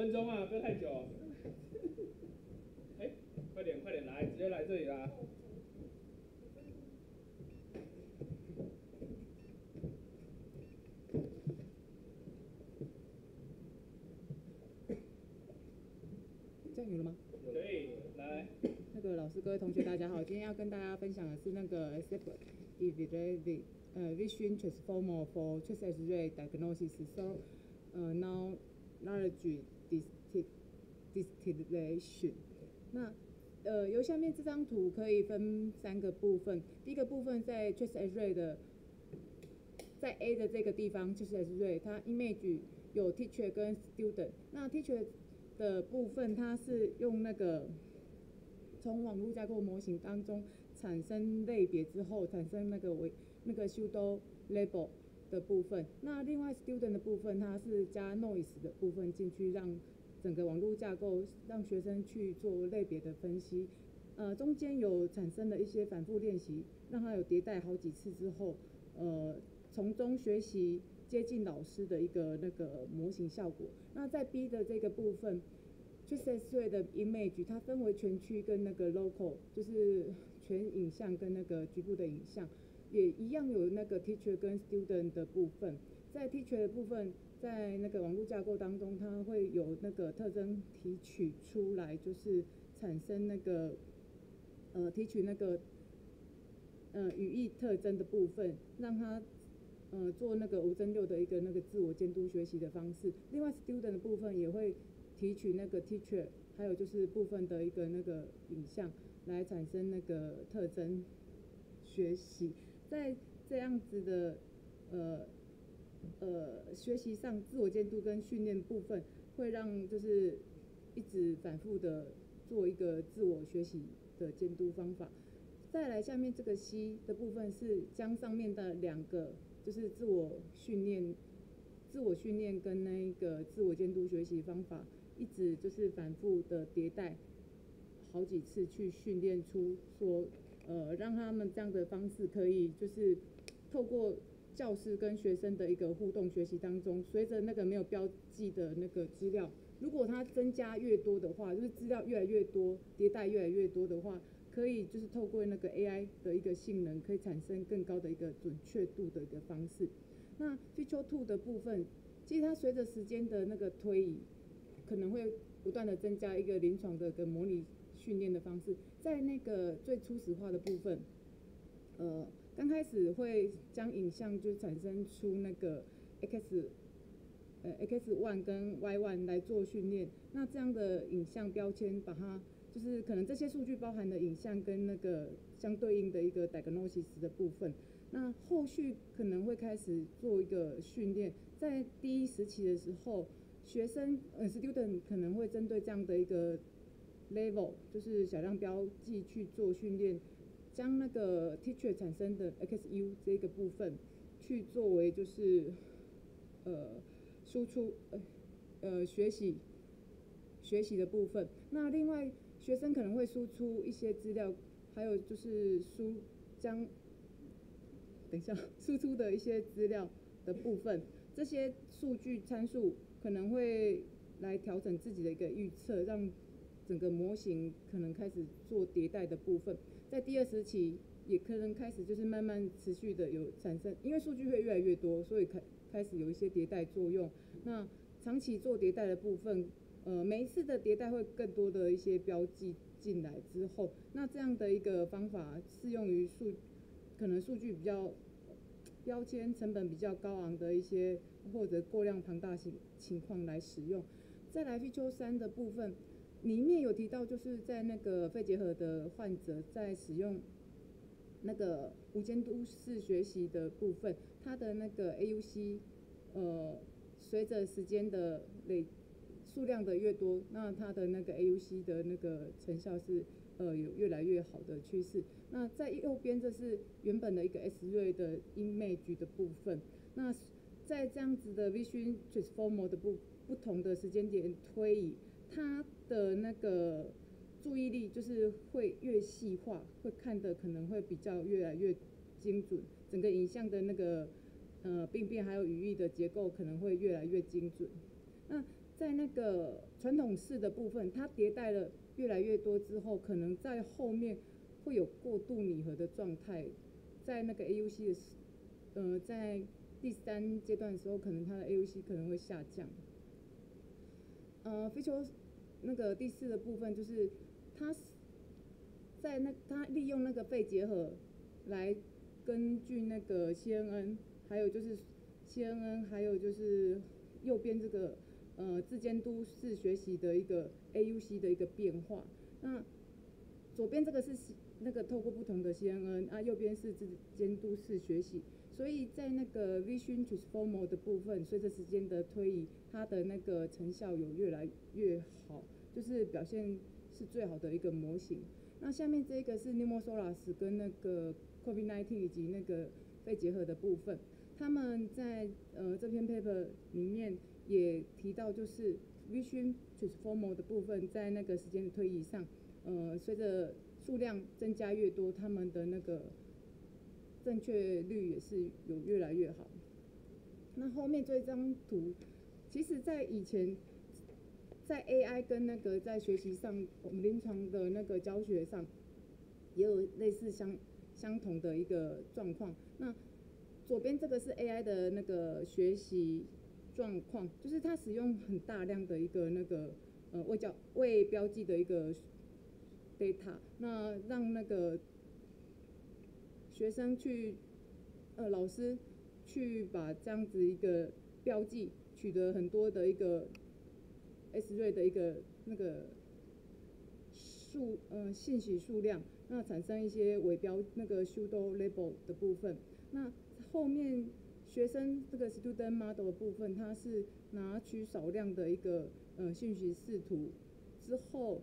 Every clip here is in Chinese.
5分钟啊，不要太久。哎，快点快点来，直接来这里啦。 有了吗？可以，来。那个老师，各位同学，大家好，今天要跟大家分享的是那个 Vision Transformer for Chest X-ray Diagnosis. So, now knowledge distillation. 那由下面这张图可以分3个部分。第一个部分在 Chest X-ray 的，在 A 的这个地方 ，Chest X-ray 它 image 有 teacher 跟 student。那 teacher 的部分，它是用那个从网络架构模型当中产生类别之后，产生那个pseudo label 的部分。那另外 student 的部分，它是加 noise 的部分进去，让整个网络架构让学生去做类别的分析。中间有产生了一些反复练习，让它有迭代好几次之后，从中学习。 接近老师的一个那个模型效果。那在 B 的这个部分 ，Transformer 的 image 它分为全区跟那个 local， 就是全影像跟那个局部的影像，也一样有那个 teacher 跟 student 的部分。在 teacher 的部分，在那个网络架构当中，它会有那个特征提取出来，就是产生那个提取那个语义特征的部分，让它。 做那个5-6的一个那个自我监督学习的方式。另外 ，student 的部分也会提取那个 teacher， 还有就是部分的一个那个影像来产生那个特征学习。在这样子的学习上，自我监督跟训练部分会让就是一直反复的做一个自我学习的监督方法。再来下面这个 C 的部分是将上面的2个。 就是自我训练跟那一个自我监督学习方法，一直就是反复的迭代，好几次去训练出说，让他们这样的方式可以就是透过教师跟学生的一个互动学习当中，随着那个没有标记的那个资料，如果它增加越多的话，就是资料越来越多，迭代越来越多的话。 可以就是透过那个 AI 的一个性能，可以产生更高的一个准确度的一个方式。那 Feature 2的部分，其实它随着时间的那个推移，可能会不断的增加一个临床的跟模拟训练的方式。在那个最初始化的部分，刚开始会将影像就产生出那个 X1 跟 Y1 来做训练。那这样的影像标签把它 就是可能这些数据包含的影像跟那个相对应的一个 diagnosis 的部分，那后续可能会开始做一个训练，在第一时期的时候，学生student 可能会针对这样的一个 level， 就是小量标记去做训练，将那个 teacher 产生的 XU 这个部分去作为就是输出学习的部分，那另外。 学生可能会输出一些资料，还有就是输出的一些资料的部分，这些数据参数可能会来调整自己的一个预测，让整个模型可能开始做迭代的部分。在第二时期，也可能开始就是慢慢持续的有产生，因为数据会越来越多，所以开始有一些迭代作用。那长期做迭代的部分。 每一次的迭代会更多的一些标记进来之后，那这样的一个方法适用于可能数据比较标签成本比较高昂的一些或者过量庞大情况来使用。再来 Feature 3的部分里面有提到，就是在那个肺结核的患者在使用那个无监督式学习的部分，它的那个 AUC 随着时间的数量的越多，那它的那个 AUC 的那个成效是有越来越好的趋势。那在右边这是原本的一个 X-ray 的 image 的部分。那在这样子的 Vision Transformer 的不同的时间点推移，它的那个注意力就是会越细化，会看的可能会比较越来越精准，整个影像的那个病变还有语义的结构可能会越来越精准。那在那个传统式的部分，它迭代了越来越多之后，可能在后面会有过度拟合的状态，在那个 AUC 的在第三阶段的时候，可能它的 AUC 可能会下降。feature 那个第四的部分就是它在它利用那个肺结核来根据那个 CNN， 还有就是 CNN， 还有就是右边这个自监督式学习的一个 AUC 的一个变化。那左边这个是那个透过不同的 CNN， 啊，右边是自监督式学习。所以在那个 Vision Transformer 的部分，随着时间的推移，它的那个成效有越来越好，就是表现是最好的一个模型。那下面这个是 Pneumosolaris 跟那个 COVID-19 以及那个肺结核的部分，他们在这篇 paper 里面也提到，就是 Vision Transformer 的部分在那个时间的推移上，随着数量增加越多，他们的那个正确率也是有越来越好。那后面这张图，其实在以前，在 AI 跟那个在学习上，我们临床的那个教学上，也有类似相同的一个状况。那左边这个是 AI 的那个学习状况，就是它使用很大量的一个那个未标记的一个 data， 那让那个学生去，老师去把这样子一个标记取得很多的一个 S-ray 的一个那个信息数量，那产生一些伪标那个 pseudo label 的部分。那后面学生这个 student model 的部分，它是拿取少量的一个信息视图之后，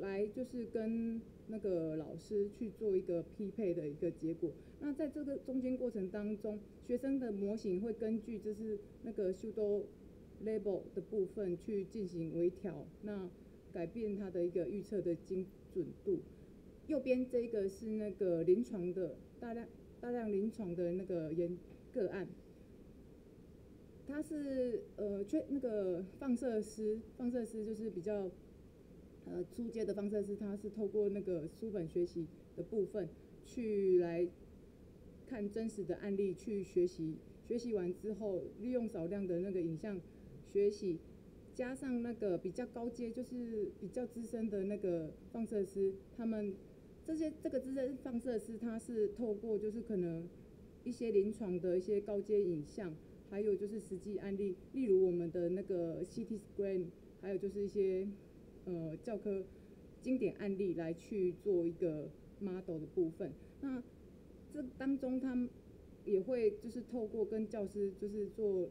来就是跟那个老师去做一个匹配的一个结果。那在这个中间过程当中，学生的模型会根据就是那个 pseudo label 的部分去进行微调，那改变它的一个预测的精准度。右边这个是那个临床的大量临床的那个个案，它是那个放射师就是比较初阶的放射师，它是透过那个书本学习的部分去来看真实的案例去学习，学习完之后利用少量的那个影像学习，加上那个比较高阶就是比较资深的那个放射师，他们这个资深放射师他是透过就是可能一些临床的一些高阶影像，还有就是实际案例，例如我们的那个 CT scan， 还有就是一些教科经典案例来去做一个 model 的部分。那这当中他们也会就是透过跟教师就是做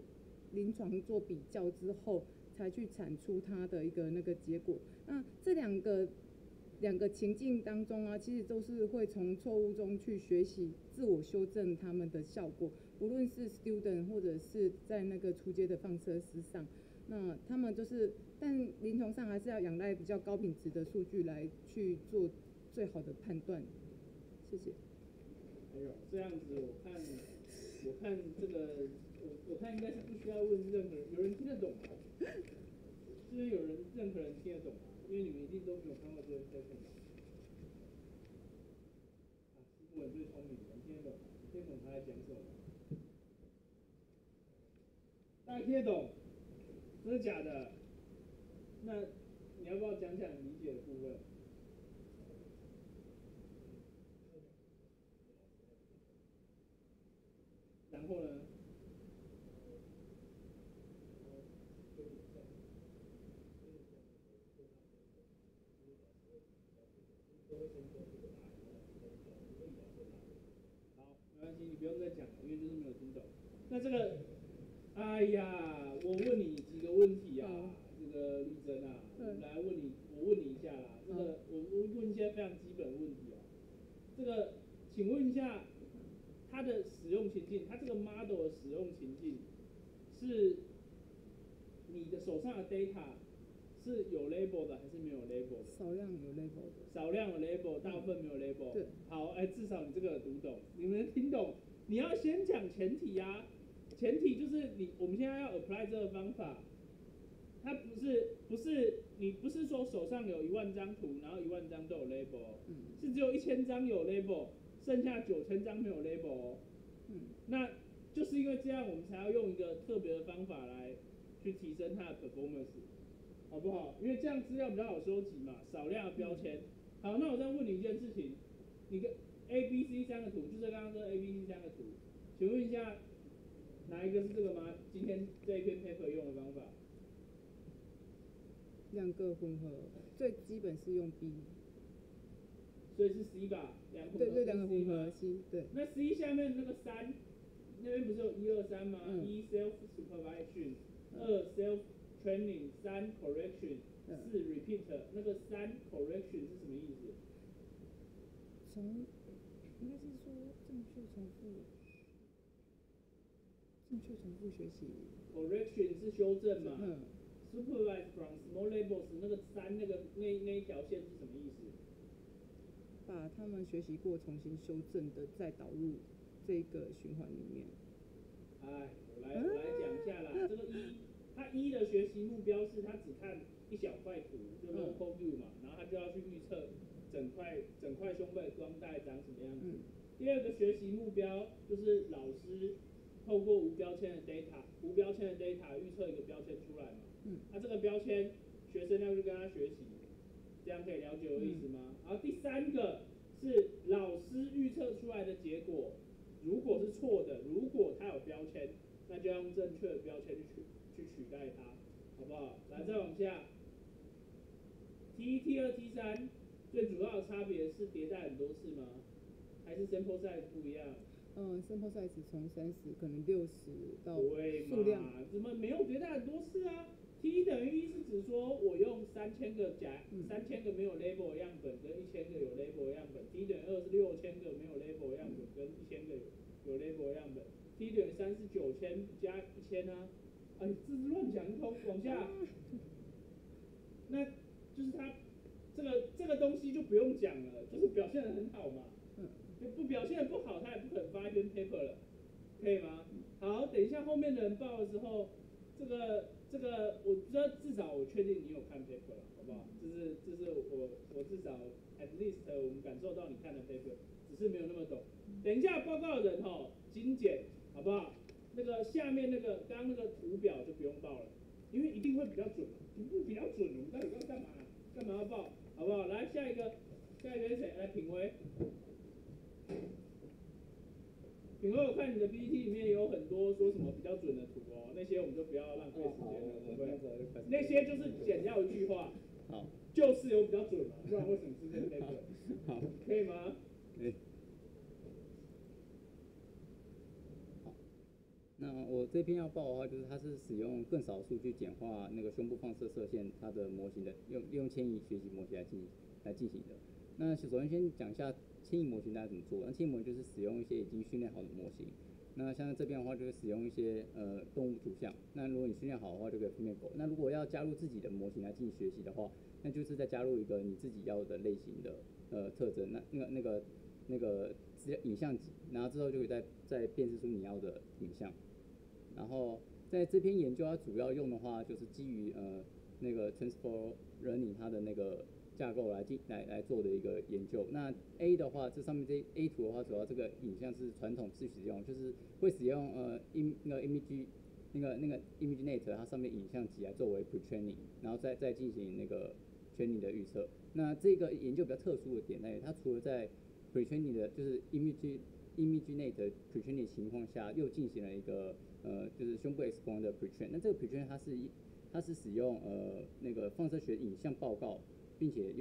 临床做比较之后，才去产出他的一个那个结果。那这两个情境当中啊，其实都是会从错误中去学习，自我修正他们的效果，无论是 student 或者是在那个初阶的放射师上。那他们就是，但临床上还是要仰赖比较高品质的数据来去做最好的判断。谢谢。哎呦，这样子我看这个，我看应该是不需要问任何人，有人听得懂吗？就是有人任何人听得懂吗？因为你们一定都没有看过这个课程吧？啊，我最聪明的，你听得懂他在讲什么？大家听得懂？真的假的？那你要不要讲讲理解的部分？然后呢？好，没关系，你不用再讲了，因为就是没有听懂。那这个。哎呀，我问你几个问题啊，这个丽珍啊，来问你，我问你一下啦。这个我问一些非常基本的问题啊。这个，请问一下，它的使用情境，它这个 model 的使用情境，是你的手上的 data 是有 label 的还是没有 label 的？少量有 label 的。少量有 label， 大部分没有 label。对。好，哎，至少你这个读懂，你们听懂，你要先讲前提啊。前提就是我们现在要 apply 这个方法，它不是你不是说手上有10000张图，然后10000张都有 label， 哦，是只有1000张有 label， 剩下9000张没有 label 哦。那就是因为这样，我们才要用一个特别的方法来去提升它的 performance， 好不好？因为这样资料比较好收集嘛，少量的标签。好，那我再问你一件事情，你跟 A、B、C 三个图，就是刚刚这 A、B、C 三个图，请问一下，哪一个是这个吗？今天这一篇 paper 用的方法？两个混合，最基本是用 B， 所以是 C 吧？两个混合，对，两个混合 C， 对。那 C 下面那个3，那边不是有1、2、3吗？1 self supervision， 2 self training， 3 correction， 4 repeat。那个3 correction 是什么意思？从应该是说正确重复学习。correction 是修正嘛？Supervised from small labels 那个3那一条线是什么意思？把他们学习过重新修正的再导入这个循环里面。哎，我来讲一下啦。这个它的学习目标是它只看一小块图，就 local view 嘛，然后它就要去预测整块胸背光带长什么样子。第二个学习目标就是老师透过无标签的 data 预测一个标签出来嘛。那这个标签学生要去跟他学习，这样可以了解我的意思吗？然后第3个是老师预测出来的结果，如果是错的，如果它有标签，那就要用正确的标签去取代它，好不好？来，再往下 ，T1、T2、T3 最主要的差别是迭代很多次吗？还是 sample size 不一样？sample size 从30可能60到数量，怎么没有迭代很多次啊？T 等于1是指说我用3000个3000个没有 label 样本跟1000个有 label 样本。T 等于2是6000个没有 label 样本跟1000个有 label 样本。T 等于3是9000加1000啊。哎，这是乱讲一通，往下。那就是它这个东西就不用讲了，就是表现得很好嘛。不表现得不好，它也不可能发一篇 paper 了，可以吗？好，等一下后面的人报的时候。这个，我觉得至少我确定你有看 paper 了，好不好？这是我至少 at least 我们感受到你看的 paper， 只是没有那么懂。等一下报告的人精简，好不好？那个下面那个刚刚那个图表就不用报了，因为一定会比较准，比较准，我们到底要干嘛要报，好不好？来下一个是谁？来品威，我看你的 PPT 里面有很多说什么比较准的图哦，那些我们就不要浪费时间了，对不对？那些就是简要一句话，好，就是有比较准嘛，不然为什么是这个 paper？ 好，可以吗？可以。好，那我这篇要报的话，就是它是使用更少数据简化那个胸部放射射线它的模型的，用迁移学习模型来进行的。那首先讲一下。迁移模型大家怎么做？那迁移模型就是使用一些已经训练好的模型。那像这边的话，就是使用一些动物图像。那如果你训练好的话，就可以分辨狗。那如果要加入自己的模型来进行学习的话，那就是再加入一个你自己要的类型的特征。那个影像集，然后之后就可以再辨识出你要的影像。然后在这篇研究，它主要用的话就是基于那个 transfer learning 它的那个。架构来做的一个研究。那 A 的话，这上面这 A 图的话，主要这个影像是传统是使用，就是会使用那个 ImageNet 它上面影像集来作为 pre-training， 然后再进行那个 training 的预测。那这个研究比较特殊的点在于，它除了在 pre-training 的，就是 ImageNet pre-training 的情况下，又进行了一个就是胸部 X 光的 pre-train。那这个 pre-train 它是使用那个放射学影像报告。并且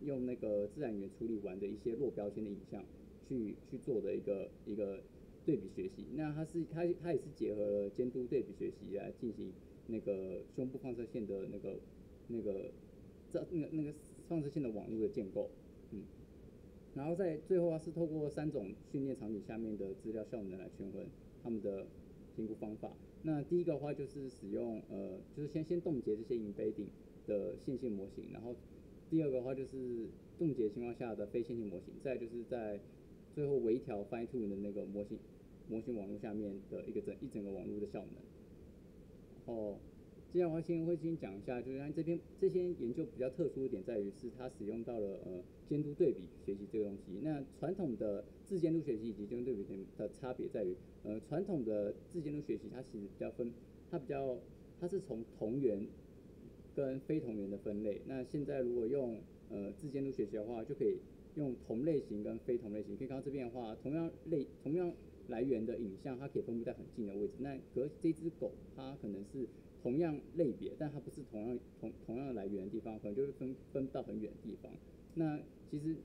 用那个自然语言处理完的一些弱标签的影像去做的一个对比学习。那它也是结合了监督对比学习来进行那个胸部放射线的那个放射线的网络的建构。然后在最后是透过3种训练场景下面的资料效能来权衡他们的评估方法。那第一个的话就是使用就是先冻结这些 embedding 的线性模型，然后。第二个的话就是冻结情况下的非线性模型，再就是在最后微调 fine tune 的那个模型网络下面的一整个网络的效能。然后接下来我会先讲一下，就是它这些研究比较特殊一点在于是它使用到了监督对比学习这个东西。那传统的自监督学习以及监督对比的差别在于，传统的自监督学习它其实比较分，它是从同源跟非同源的分类。那现在如果用自监督学习的话，就可以用同类型跟非同类型。可以看到这边的话，同样来源的影像，它可以分布在很近的位置。那这只狗它可能是同样类别，但它不是同样来源的地方，可能就会分到很远的地方。那其实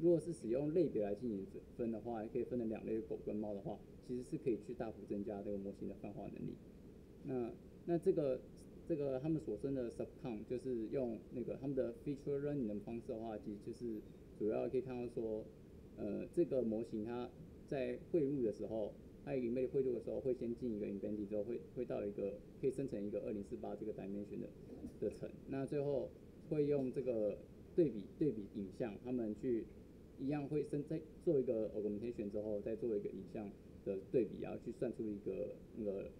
如果是使用类别来进行分的话，也可以分成两类，狗跟猫的话，其实是可以去大幅增加这个模型的泛化能力。那这个他们所称的 subcon 就是用那个他们的 feature learning 的方式的话，其实就是主要可以看到说，这个模型它在汇入的时候。它embed汇入的时候，会先进一个 embedding 之后会到一个可以生成一个2048这个 dimension 的层，那最后会用这个对比影像，他们去一样会再做一个 augmentation 之后，再做一个影像的对比，然后去算出一个那个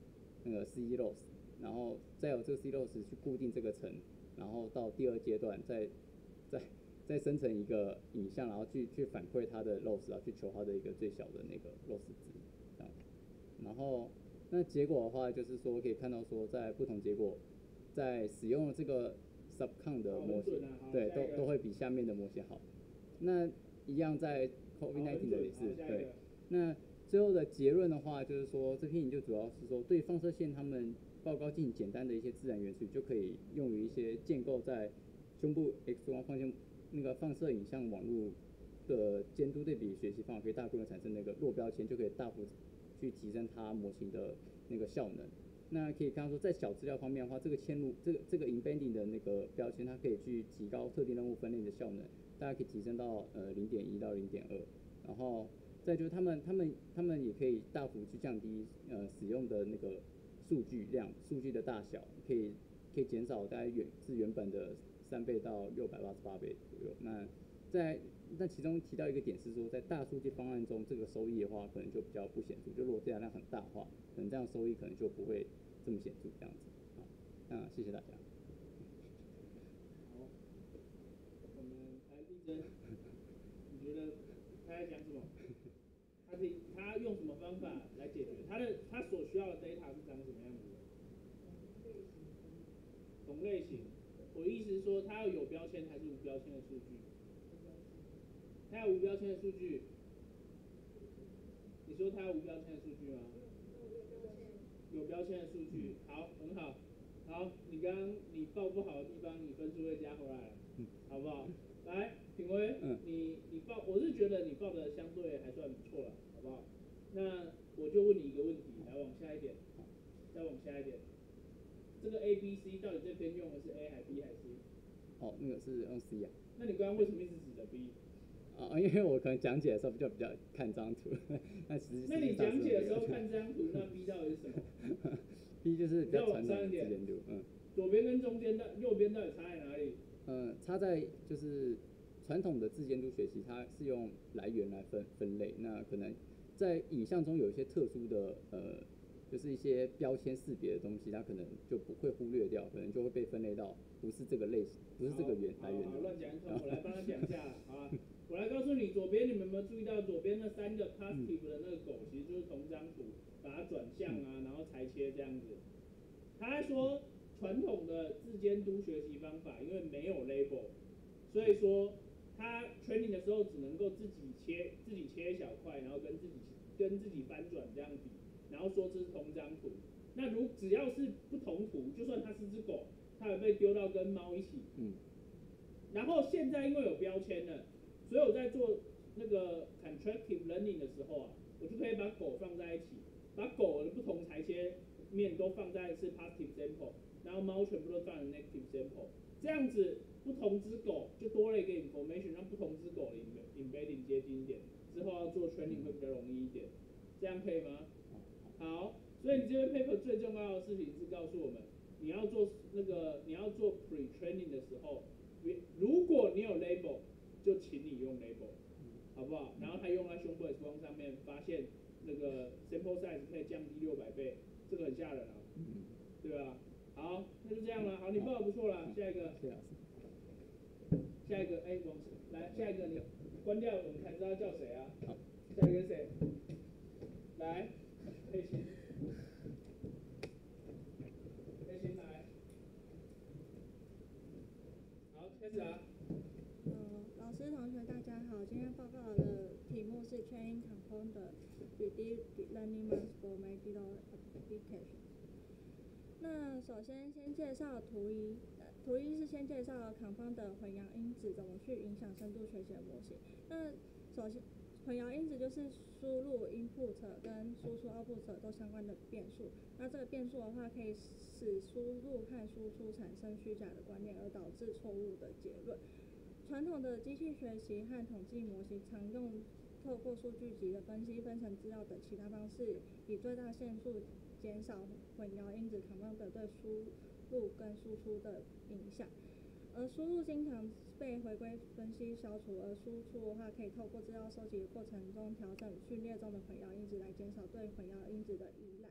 C loss， 然后再有这个 C loss 去固定这个层，然后到第二阶段再生成一个影像，然后去反馈它的 loss， 然后去求它的一个最小的那个 loss 值。然后，那结果的话，就是说可以看到说，在不同结果，在使用这个 subcon 的模型，对，都会比下面的模型好。那一样在 COVID-19 的也是对。那最后的结论的话，就是说这篇研究主要是说，对放射线他们报告进行简单的一些自然元素，就可以用于一些建构在胸部 X 光放射影像网络的监督对比学习方法，可以大规模产生那个弱标签，就可以大幅。去提升它模型的那个效能。那可以看到说，在小资料方面的话，这个嵌入这个 embedding 的那个标签，它可以去提高特定任务分类的效能，大家可以提升到0.1到0.2。然后再就是他们也可以大幅去降低使用的那个数据量、数据的大小，可以减少大概原本的3倍到688倍左右。那其中提到一个点是说，在大数据方案中，这个收益的话可能就比较不显著。就如果资料量很大的话，可能这样收益可能就不会这么显著这样子。好，那谢谢大家。好，我们来丽珍，你觉得他在讲什么？他用什么方法来解决他所需要的 data 是长什么样子的？同类型。我意思是说，他要有标签还是无标签的数据？它有无标签的数据？你说它有无标签的数据吗？有标签的数据，好，很好。好，你刚刚你报不好的地方，你分数会加回来，好不好？来，品威，你报，我是觉得你报的相对还算不错了，好不好？那我就问你一个问题，来往下一点，再往下一点。这个 A、B、C 到底这边用的是 A 还是 B 还是 C？ 哦，那个是用 C 啊。那你刚刚为什么一直指着 B？因为我可能讲解的时候就比较看张图，那其实那你讲解的时候看张图，那 B 到底是什么？B 就是比较传统的自监督，左边跟中间右边到底差在哪里？差在就是传统的自监督学习，它是用来源来分类，那可能在影像中有一些特殊的就是一些标签识别的东西，它可能就不会忽略掉，可能就会被分类到不是这个类型，不是这个来源。好，乱讲一通，我来帮他讲一下，好啊。我来告诉你，左边你们有没有注意到左边那三个 positive 的那个狗，其实就是同张图，把它转向啊，然后裁切这样子。他说传统的自监督学习方法，因为没有 label， 所以说他 training 的时候只能够自己切小块，然后跟自己翻转这样比，然后说这是同张图。那只要是不同图，就算它是只狗，它也被丢到跟猫一起。然后现在因为有标签了。所以我在做那个 contrastive learning 的时候啊，我就可以把狗放在一起，把狗的不同裁切面都放在是 positive sample， 然后猫全部都放在 negative sample， 这样子不同只狗就多了一个 information， 让不同只狗的 embedding 接近一点，之后要做 training 会比较容易一点，这样可以吗？好，所以你这篇 paper 最重要的事情是告诉我们，你要做 pre training 的时候，如果你有 label。就请你用 label， 好不好？然后他用在胸部 X 光上面，发现那个 sample size 可以降低600倍，这个很吓人啊，对吧？好，那就好，你报的不错了，下一个。下一个，哎，来，下一个你关掉，我们才知道叫谁啊？好，下一个谁？来，佩欣，佩欣来。好，开始啊。老师、同学，大家好，今天报告的题目是 Chain of Thought 的 Deep Learning for Medical Application。 那首先介绍图一，是先介绍Transformer的混淆因子怎么去影响深度学习的模型。那首先，混淆因子就是输入 input 跟输出 output 都相关的变数。那这个变数的话，可以使输入和输出产生虚假的观念，而导致错误的结论。传统的机器学习和统计模型常用透过数据集的分析、分层资料等其他方式，以最大限度 减少混淆因子Transformer对输入跟输出的影响，而输入经常被回归分析消除，而输出的话可以透过资料收集过程中调整序列中的混淆因子来减少对混淆因子的依赖。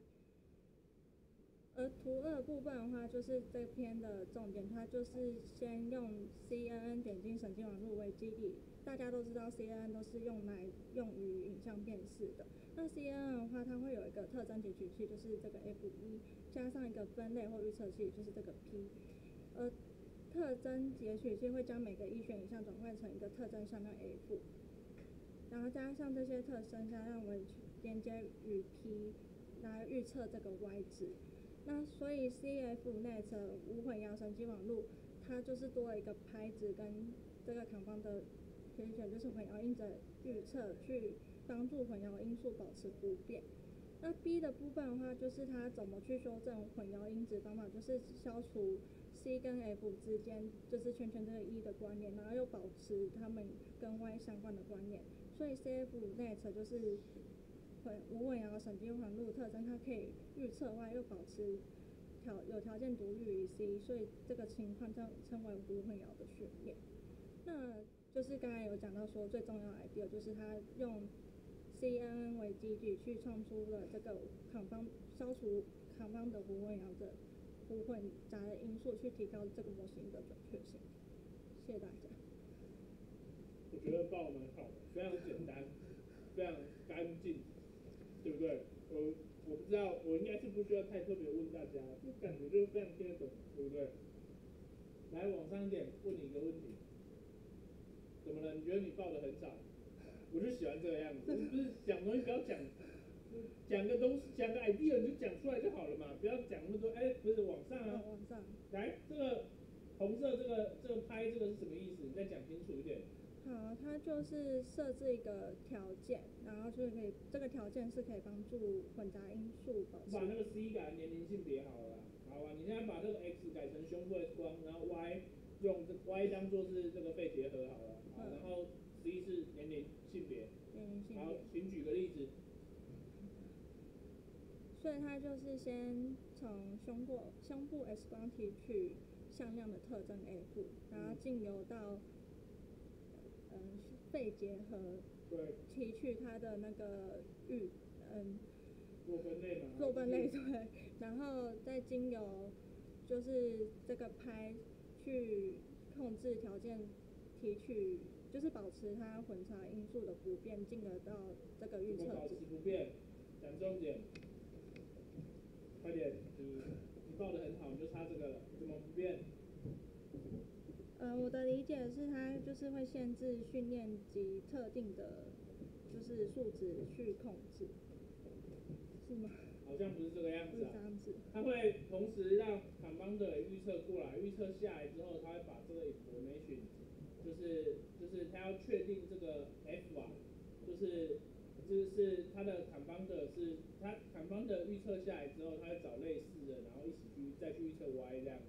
而图二部分的话，就是这篇的重点，它就是先用 CNN 点睛神经网络为基底。 大家都知道 CNN 都是用于影像辨识的。那 CNN 的话，它会有一个特征截取器，就是这个 F1， 加上一个分类或预测器，就是这个 P。特征截取器会将每个一选影像转换成一个特征向量 F， 然后加上这些特征向量为连接与 P， 来预测这个 Y 值。那所以 CFNet 无混淆神经网络，它就是多了一个拍子跟这个Transformer的 选选就是混淆因子预测，去帮助混淆因素保持不变。那 B 的部分的话，就是它怎么去修正混淆因子方法，就是消除 C 跟 F 之间就是圈圈这个 E 的关联，然后又保持它们跟 Y 相关的关联。所以 CFNet 就是无混淆神经网络特征，它可以预测 Y， 又保持有条件独立于 C， 所以这个情况称为无混淆的训练。那 就是刚才有讲到说，最重要的 idea 就是他用 CNN 为基底去创出了这个消除Transformer的无混杂的因素，去提高这个模型的准确性。谢谢大家。我觉得报得蛮好的，非常简单，非常干净，对不对？我不知道，我应该是不需要太特别问大家，就感觉就是非常听得懂，对不对？来，往上一点，问你一个问题。 怎么了？你觉得你报的很少？我就喜欢这个样子，不是讲东西不要讲个 idea 你就讲出来就好了嘛，不要讲那么多。哎，不是往上啊，往上。来，这个红色这个拍这个是什么意思？你再讲清楚一点。好，它就是设置一个条件，然后就是可以这个条件是可以帮助混杂因素保持。把那个 C 改年龄性别好了啦，好啊，你现在把这个 X 改成胸部 X 光，然后 Y 用 Y 当做是这个肺结核好了。 然后C是年龄、性别，好，请举个例子。所以它就是先从胸部 X 光提取向量的特征 F， 然后进流到肺结核，对，提取它的那个做分类嘛，做分类对，然后再经由就是这个拍去控制条件。 提取就是保持它混杂因素的不变，进而到这个预测值。保持不变，讲重点，快点，你报的很好，你就差这个了，怎么不变？我的理解是它就是会限制训练及特定的，就是数值去控制，是吗？好像不是这个样子啊。它会同时让Transformer预测过来，预测下来之后，它会把这个 information 就是他要确定这个 F 啊，就是他的Transformer是他Transformer预测下来之后，他会找类似的，然后一起再去预测 Y 这样子，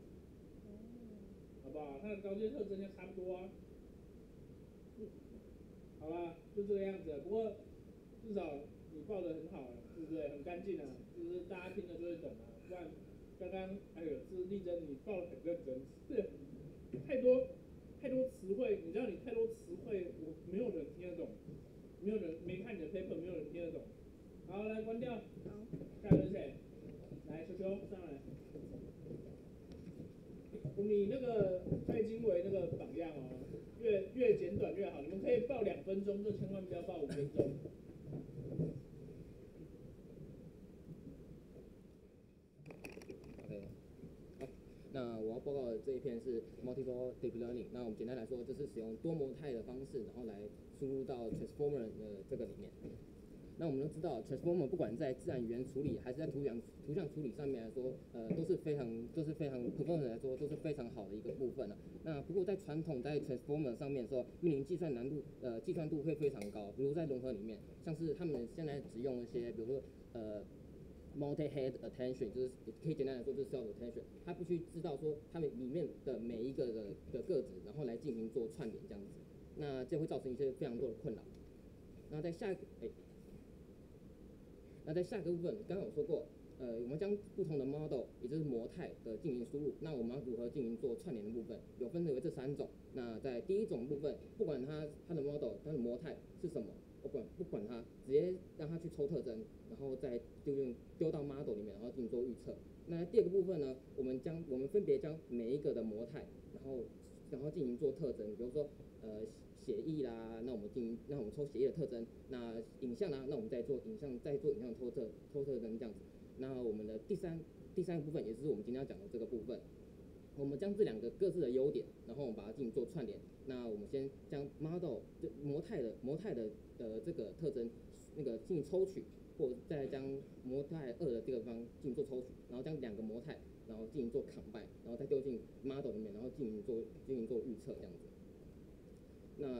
好不好？它的高阶特征就差不多啊。好啦，就这个样子。不过至少你报的很好啊，对不对？很干净啊，就是大家听了就会懂啊。不然刚刚哎呦，是丽珍你报的很认真，是太多词汇，你知道你太多词汇，我没有人听得懂，没有人没看你的 paper， 没有人听得懂。好，来关掉。好，下一个是谁？来，球球上来。你那个蔡经纬那个榜样哦，越简短越好。你们可以报2分钟，就千万不要报5分钟。OK， 好，那我要报告的这一篇是 Multiple Deep Learning。那我们简单来说，就是使用多模态的方式，然后来输入到 Transformer 的这个里面。 那我们都知道 ，Transformer 不管在自然语言处理还是在图像处理上面来说，都是非常 performance 来说都是非常好的一个部分了。那不过在传统在 Transformer 上面的时候，面临计算度会非常高。比如在融合里面，像是他们现在只用一些，比如说multi-head attention， 就是可以简单来说就是 self attention， 它必须知道说他们里面的每一个的个值，然后来进行做串联这样子。那这会造成一些非常多的困扰。那在下一个，那在下一个部分，刚刚有说过，我们将不同的 model， 也就是模态的进行输入，那我们要如何进行做串联的部分，有分为这3种。那在第一种部分，不管它的 model， 它的模态是什么，不管它，直接让它去抽特征，然后再丢到 model 里面，然后进行做预测。那第二个部分呢，我们分别将每一个的模态，然后进行做特征，比如说血液啦，那我们抽血液的特征，那影像啦，那我们再做影像抽特征这样子。那我们的第三个部分，也就是我们今天要讲的这个部分，我们将这两个各自的优点，然后我们把它进行做串联。那我们先将 model 就模态的这个特征进行抽取，或再将模态2的这个方进行做抽取，然后将两个模态。 然后进行做 combine， 然后再丢进 model 里面，然后进行做预测这样子。那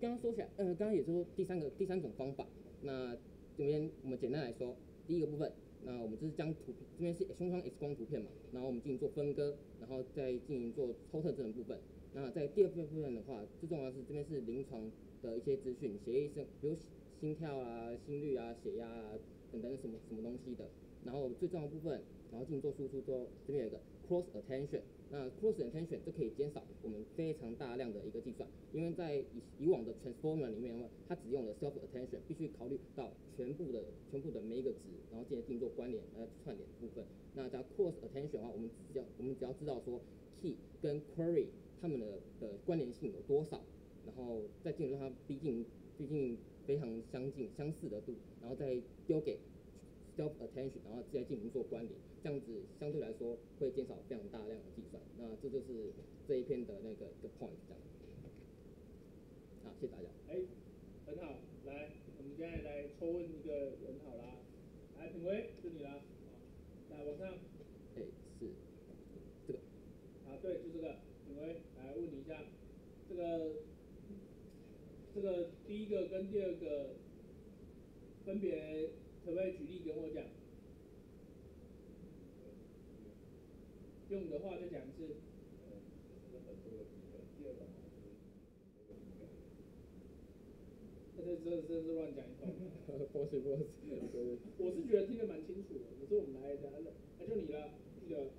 刚刚说起来，刚刚也说第三种方法。那这边我们简单来说，第一个部分，那我们就是将图片这边是胸腔 X 光图片嘛，然后我们进行做分割，然后再进行做抽特征的部分。那在第二部分的话，最重要是这边是临床的一些资讯，血液比如心跳啊、心率啊、血压啊等什么东西的。 然后最重要的部分，然后进行做输出之后，这边有一个 cross attention。那 cross attention 就可以减少我们非常大量的一个计算，因为在以往的 transformer 里面的话，它只用了 self attention， 必须考虑到全部的每一个值，然后进行做关联串联部分。那加 cross attention 的话，我们只要知道说 key 跟 query 它们的关联性有多少，然后再进入它毕竟非常相似的度，然后再丢给 self attention， 然后再进行做关联，这样子相对来说会减少非常大量的计算。那这就是这一篇的那个一个 point 这样。好，谢谢大家。很好，来，我们现在来抽问一个人好啦。来，品薇，是你啦。来，往上。是这个。啊，对，就这个。品薇，来问你一下，这个第一个跟第二个分别。 可不可以举例跟我讲？用的话就讲一次。这是乱讲一通。不是，我是觉得听得蛮清楚的，可是我们来一下，就你了，记得。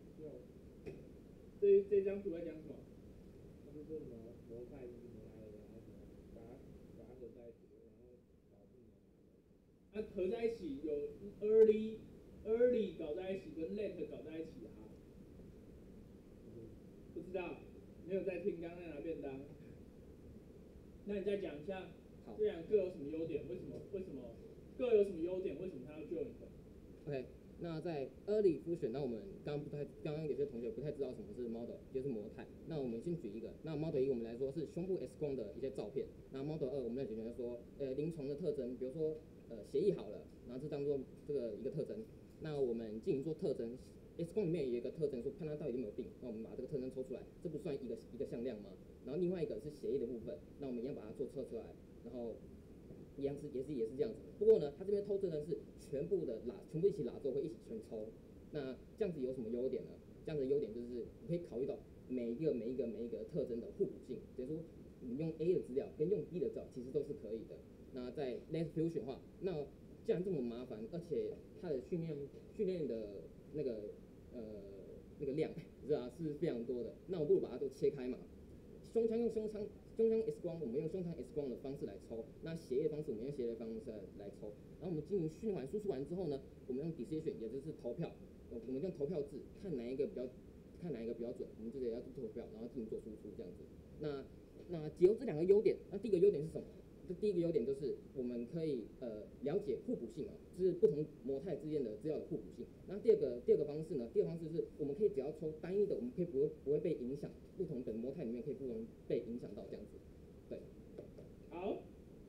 这张图在讲什么？它就是模块一模块二，然后把它合在一起。 它合在一起有 early 搞在一起跟 late 搞在一起啊？不知道，没有在听，刚刚在拿便当。那你再讲一下，这两个有什么优点？为什么各有什么优点？为什么它要救你的 ？OK， 那在 early 复选，那我们刚刚有些同学不太知道什么是 model， 就是模态。那我们先举一个，那 model 1我们来说是胸部 X 光的一些照片，那 model 2我们来举例说，临床的特征，比如说。 协议好了，然后就当做这个一个特征。那我们进行做特征 ，X 光里面有一个特征，说判断到底有没有病。那我们把这个特征抽出来，这不算一个向量吗？然后另外一个是协议的部分，那我们一样把它做测出来，然后一样是也是这样子。不过呢，它这边抽特征是全部一起拉之后会一起全抽。那这样子有什么优点呢？这样子的优点就是你可以考虑到每一个特征的互补性，比如说你用 A 的资料跟用 B 的资料其实都是可以的。 那在 Late Fusion 的话，那既然这么麻烦，而且它的训练的那个量是非常多的，那我不如把它都切开嘛。胸腔 X 光，我们用胸腔 X 光的方式来抽；那血液的方式，我们用血液的方式来抽。然后我们进行训练完、输出完之后呢，我们用 decision， 也就是投票，我们用投票制看哪一个比较。看哪一个比较准，我们这个要做表，然后自己做输出这样子。那结合这两个优点，那第一个优点是什么？第一个优点就是我们可以了解互补性啊，就是不同模态之间的资料的互补性。那第二个方式呢？第二个方式是我们可以只要抽单一的，我们可以不会被影响，不同的模态里面可以不同被影响到这样子。对。好，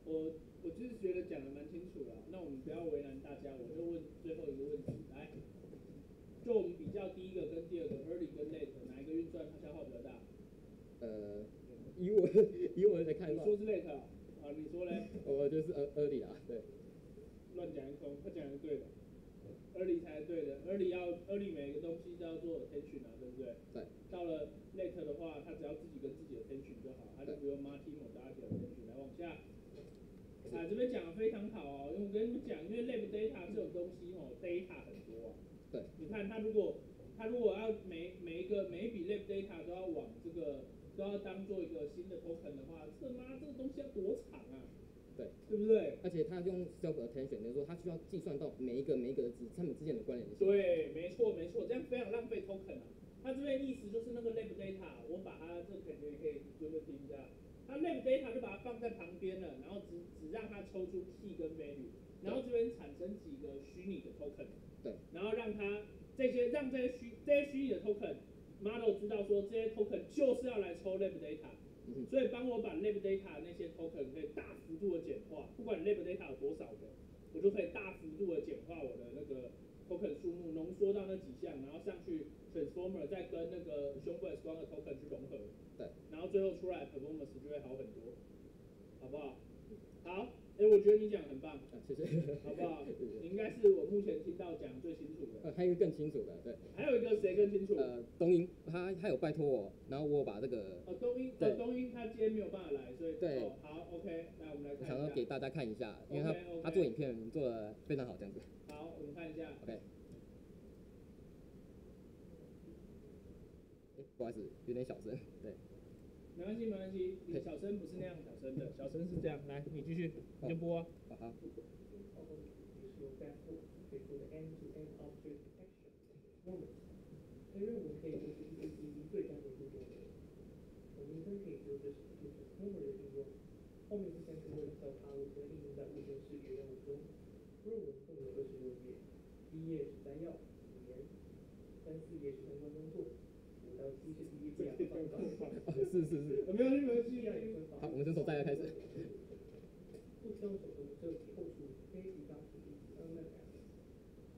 我就是觉得讲的蛮清楚了，那我们不要为难大家，我就问最后一个问题，来，就我们比较第一个跟第二个 early 跟 late 哪一个运算消耗比较大？以我来看，你说是 late 啊？啊，你说嘞？我就是 early 啦，对。乱讲一通，他讲的是对的 ，early 才是对的 ，early 每个东西都要做 attention 啊，对不对？对。到了 late 的话，他只要自己跟自己的 attention 就好，他就不用 multi 某大家的 attention 来往下。啊，这边讲的非常好哦，因为我跟你们讲，因为 lab data 这种东西哦 ，data 很多啊。对。你看他如果要每一笔 lab data 都要往这个都要当做一个新的 token 的话，这个东西要多长啊？对，对不对？而且他用 self attention， 就是说他需要计算到每一个的他们之间的关联性。对，没错，这样非常浪费 token 啊。他这边意思就是那个 lab data， 我把它这感觉可以就是听一下。那 lab data 就把它放在旁边了，然后只让它抽出 key 跟 value， 然后这边产生几个虚拟的 token， 对，然后让它这些虚拟的 token model 知道说这些 token 就是要来抽 lab data，所以帮我把 lab data 那些 token 可以大幅度的简化，不管 lab data 有多少个，我就可以大幅度的简化我的那个 token 数目，浓缩到那几项，然后上去 transformer 再跟那个胸部 X 光的 token 去融合。对，然后最后出来 performance 就会好很多，好不好？好，我觉得你讲很棒，谢谢，好不好？你应该是我目前听到讲最清楚的。还有一个更清楚的，对。还有一个谁更清楚？东英，他有拜托我，然后我把这个。东英他今天没有办法来，所以对，好 ，OK， 来我们来看一下。想要给大家看一下，因为他做影片做得非常好，这样子。好，我们看一下。OK。不好意思，有点小声，对。没关系，你小声不是那样小声的，小声是这样。来，你继续，你就播。好。是，没有。好，我们这从大家开始。不挑手中这扣除非提高自己安乐感的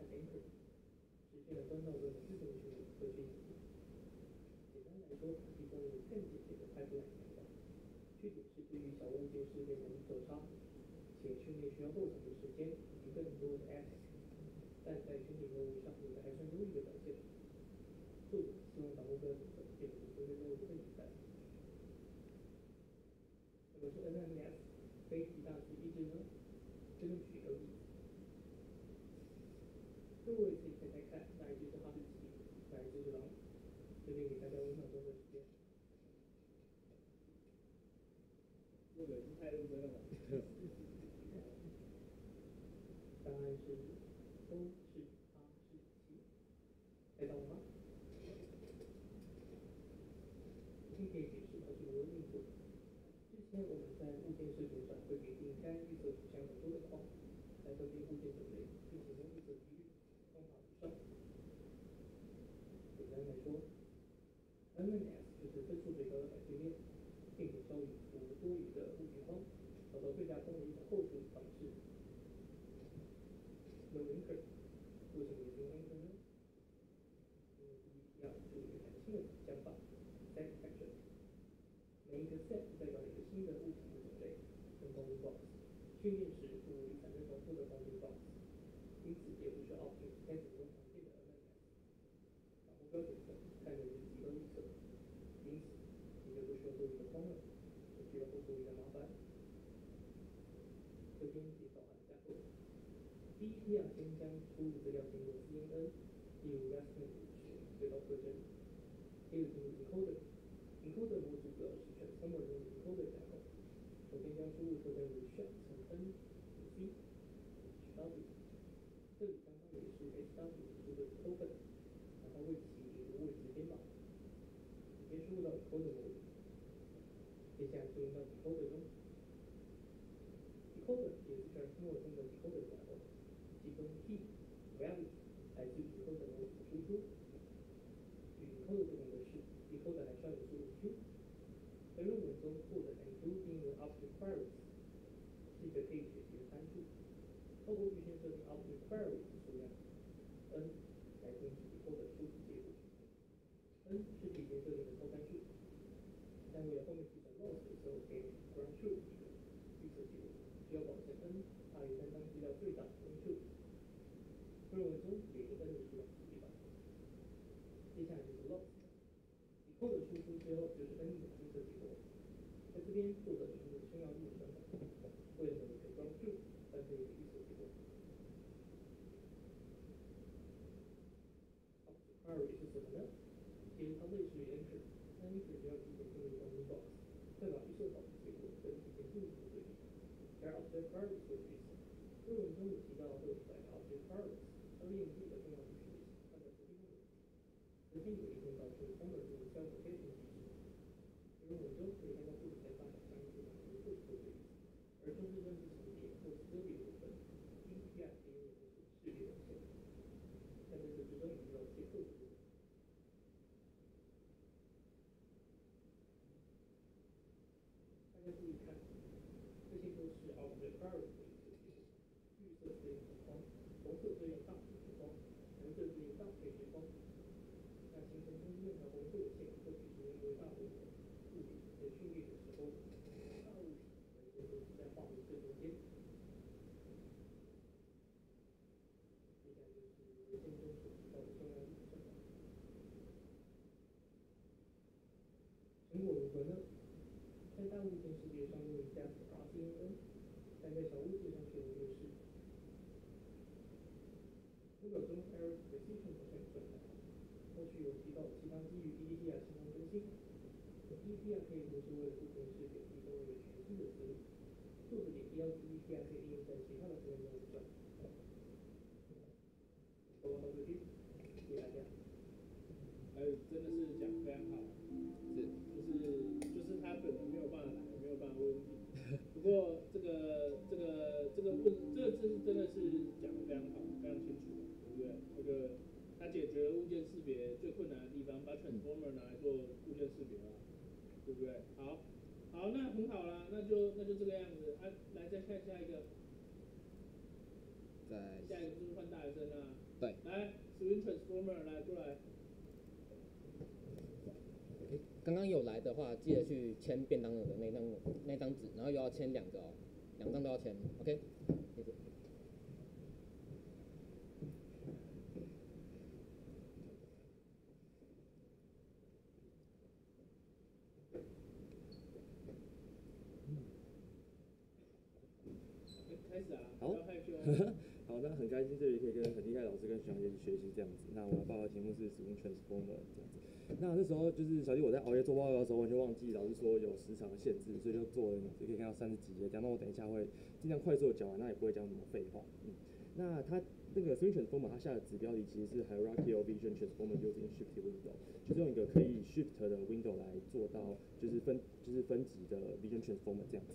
anchor， 实现了端到论自动学习和学习。简单来说，提供了更简洁的快速来讲法。缺点是对于小问题识别能力较差，且训练需要更长的时间与更多的 effort， 但在训练任务上有还算优异的表现。作者希望把目标变得更加任务更简单。我是 NMS 非极大值一直呢，这个举个例子。各位自己猜猜看，哪一只是哈士奇，哪一只是狼？这边给大家5秒钟的时间。这个是太认真了吧？答案是都是哈士奇，猜到了吗？已经可以解释它是如何运作。之前我们在物件视觉上会给定该预测取向很多的框，来设定物件种类，并且用预测几率方法去上。简单来说 ，MNS 就是分数最高的感觉面，并且消除多余的物件框，找到最佳公允的后处理方式。Anchor 为什么也用 Anchor 呢？因为第一要注意弹性的想法 ，set action。每一个 set 代表一个新的物体的种类，跟 bounding box。训练时不容易产生重复的 bounding box， 因此也不需要 option 开始用常见的 LLM。把目标选择看的是极端预测，因此你就不需要多余的框了，不需要多余的麻烦。这边介绍它的架构。第一批先将输入资料经过 CNN， 例如 ResNet 最高特征，接着进入 encoder。encoder 模组主要是 transformer 中的 encoder 架构，首先将输入特征为 SHA 乘 N 乘 C 取 W， 这里相当于是 SW 输入的 token， 然后为其一个位置编码， Decoder is transformer from the decoder level. Given key value as you decode the node to Q2, you decode the action to Q. Elements of code and grouping the object queries. The page is defined to. Although you can set the object queries so that N is going to decode the Q to 0. N should be inserted in the code Q. Then we are going to the loss is okay ground Q equals 0. 只要保持N大于相当于到最大分数，推论中给出 N 的数量是100。接下来就是 loss， 以后的输出最后就是 N 的预测结果。在这边做的就是重要度的算法，为了你的装置，但是你的预测结果。好 ，query 是什么呢？其实它类似于 enter， 但 enter 只要提前进入到 box， 再把预测好的结果跟提前进入的对比。 而 object queries 为例子，论文中有提到会有200 object queries， 它对应自己的重要知识，它的实际用途，实际有一定导致功能中效果非常低。论文中可以看到不同的发展相应的方式做对比，而中间是重叠或是遮蔽部分，因 PIP 也就是视力有限。但在这之中也有结构的部分。大家注意看。 这些都是 object queries 的一些结果。绿色对应光，红色对应大片之光，蓝色对应大片之光。那形成中间的红色线或许是因为大物体在训练的时候，大物体本身都是在画面正中间。接下来就是文献中所提到的重要算法。成果如何呢？ 在大物件识别上用一下 CNN， 但在小物件上却有优势。Google 中 error precision 不是很准的，后续有提到其他基于 DDT 啊进行更新。DDT 啊可以不是为了物件识别提供一个全新的思路，作者也提到 DDT 啊可以应用在其他的实验中上。说到这里，谢谢大家。真的是讲非常好，就是他本人没有办法来，没有办法问问题。不过真的是讲得非常好，非常清楚，对不对？这个他解决了物件识别最困难的地方，把 transformer 拿来做物件识别了，对不对？好，那很好啦，那就这个样子。来再看下一个，下一个就是换大学生啦。对，来 Swin Transformer 来过来。 刚刚有来的话，记得去签便当的那张纸，然后又要签2个哦，2张都要签 ，OK？ 谢谢。开始啊！好，好，那很开心这里可以跟很厉害老师跟学长姐学习这样子。那我要报的题目是使用 Transformer 这样子。那时候就是小弟我在熬夜做报告的时候，完全忘记老师说有时长的限制，所以就做了，也可以看到30几页这样。那我等一下会尽量快速的讲完，那也不会讲什么废话。那它那个 Swin Transformer 它下的子标题其实是 Hierarchical Vision Transformer Using Shift Window， 就是用一个可以 Shift 的 Window 来做到就是分级的 Vision Transformer 这样子。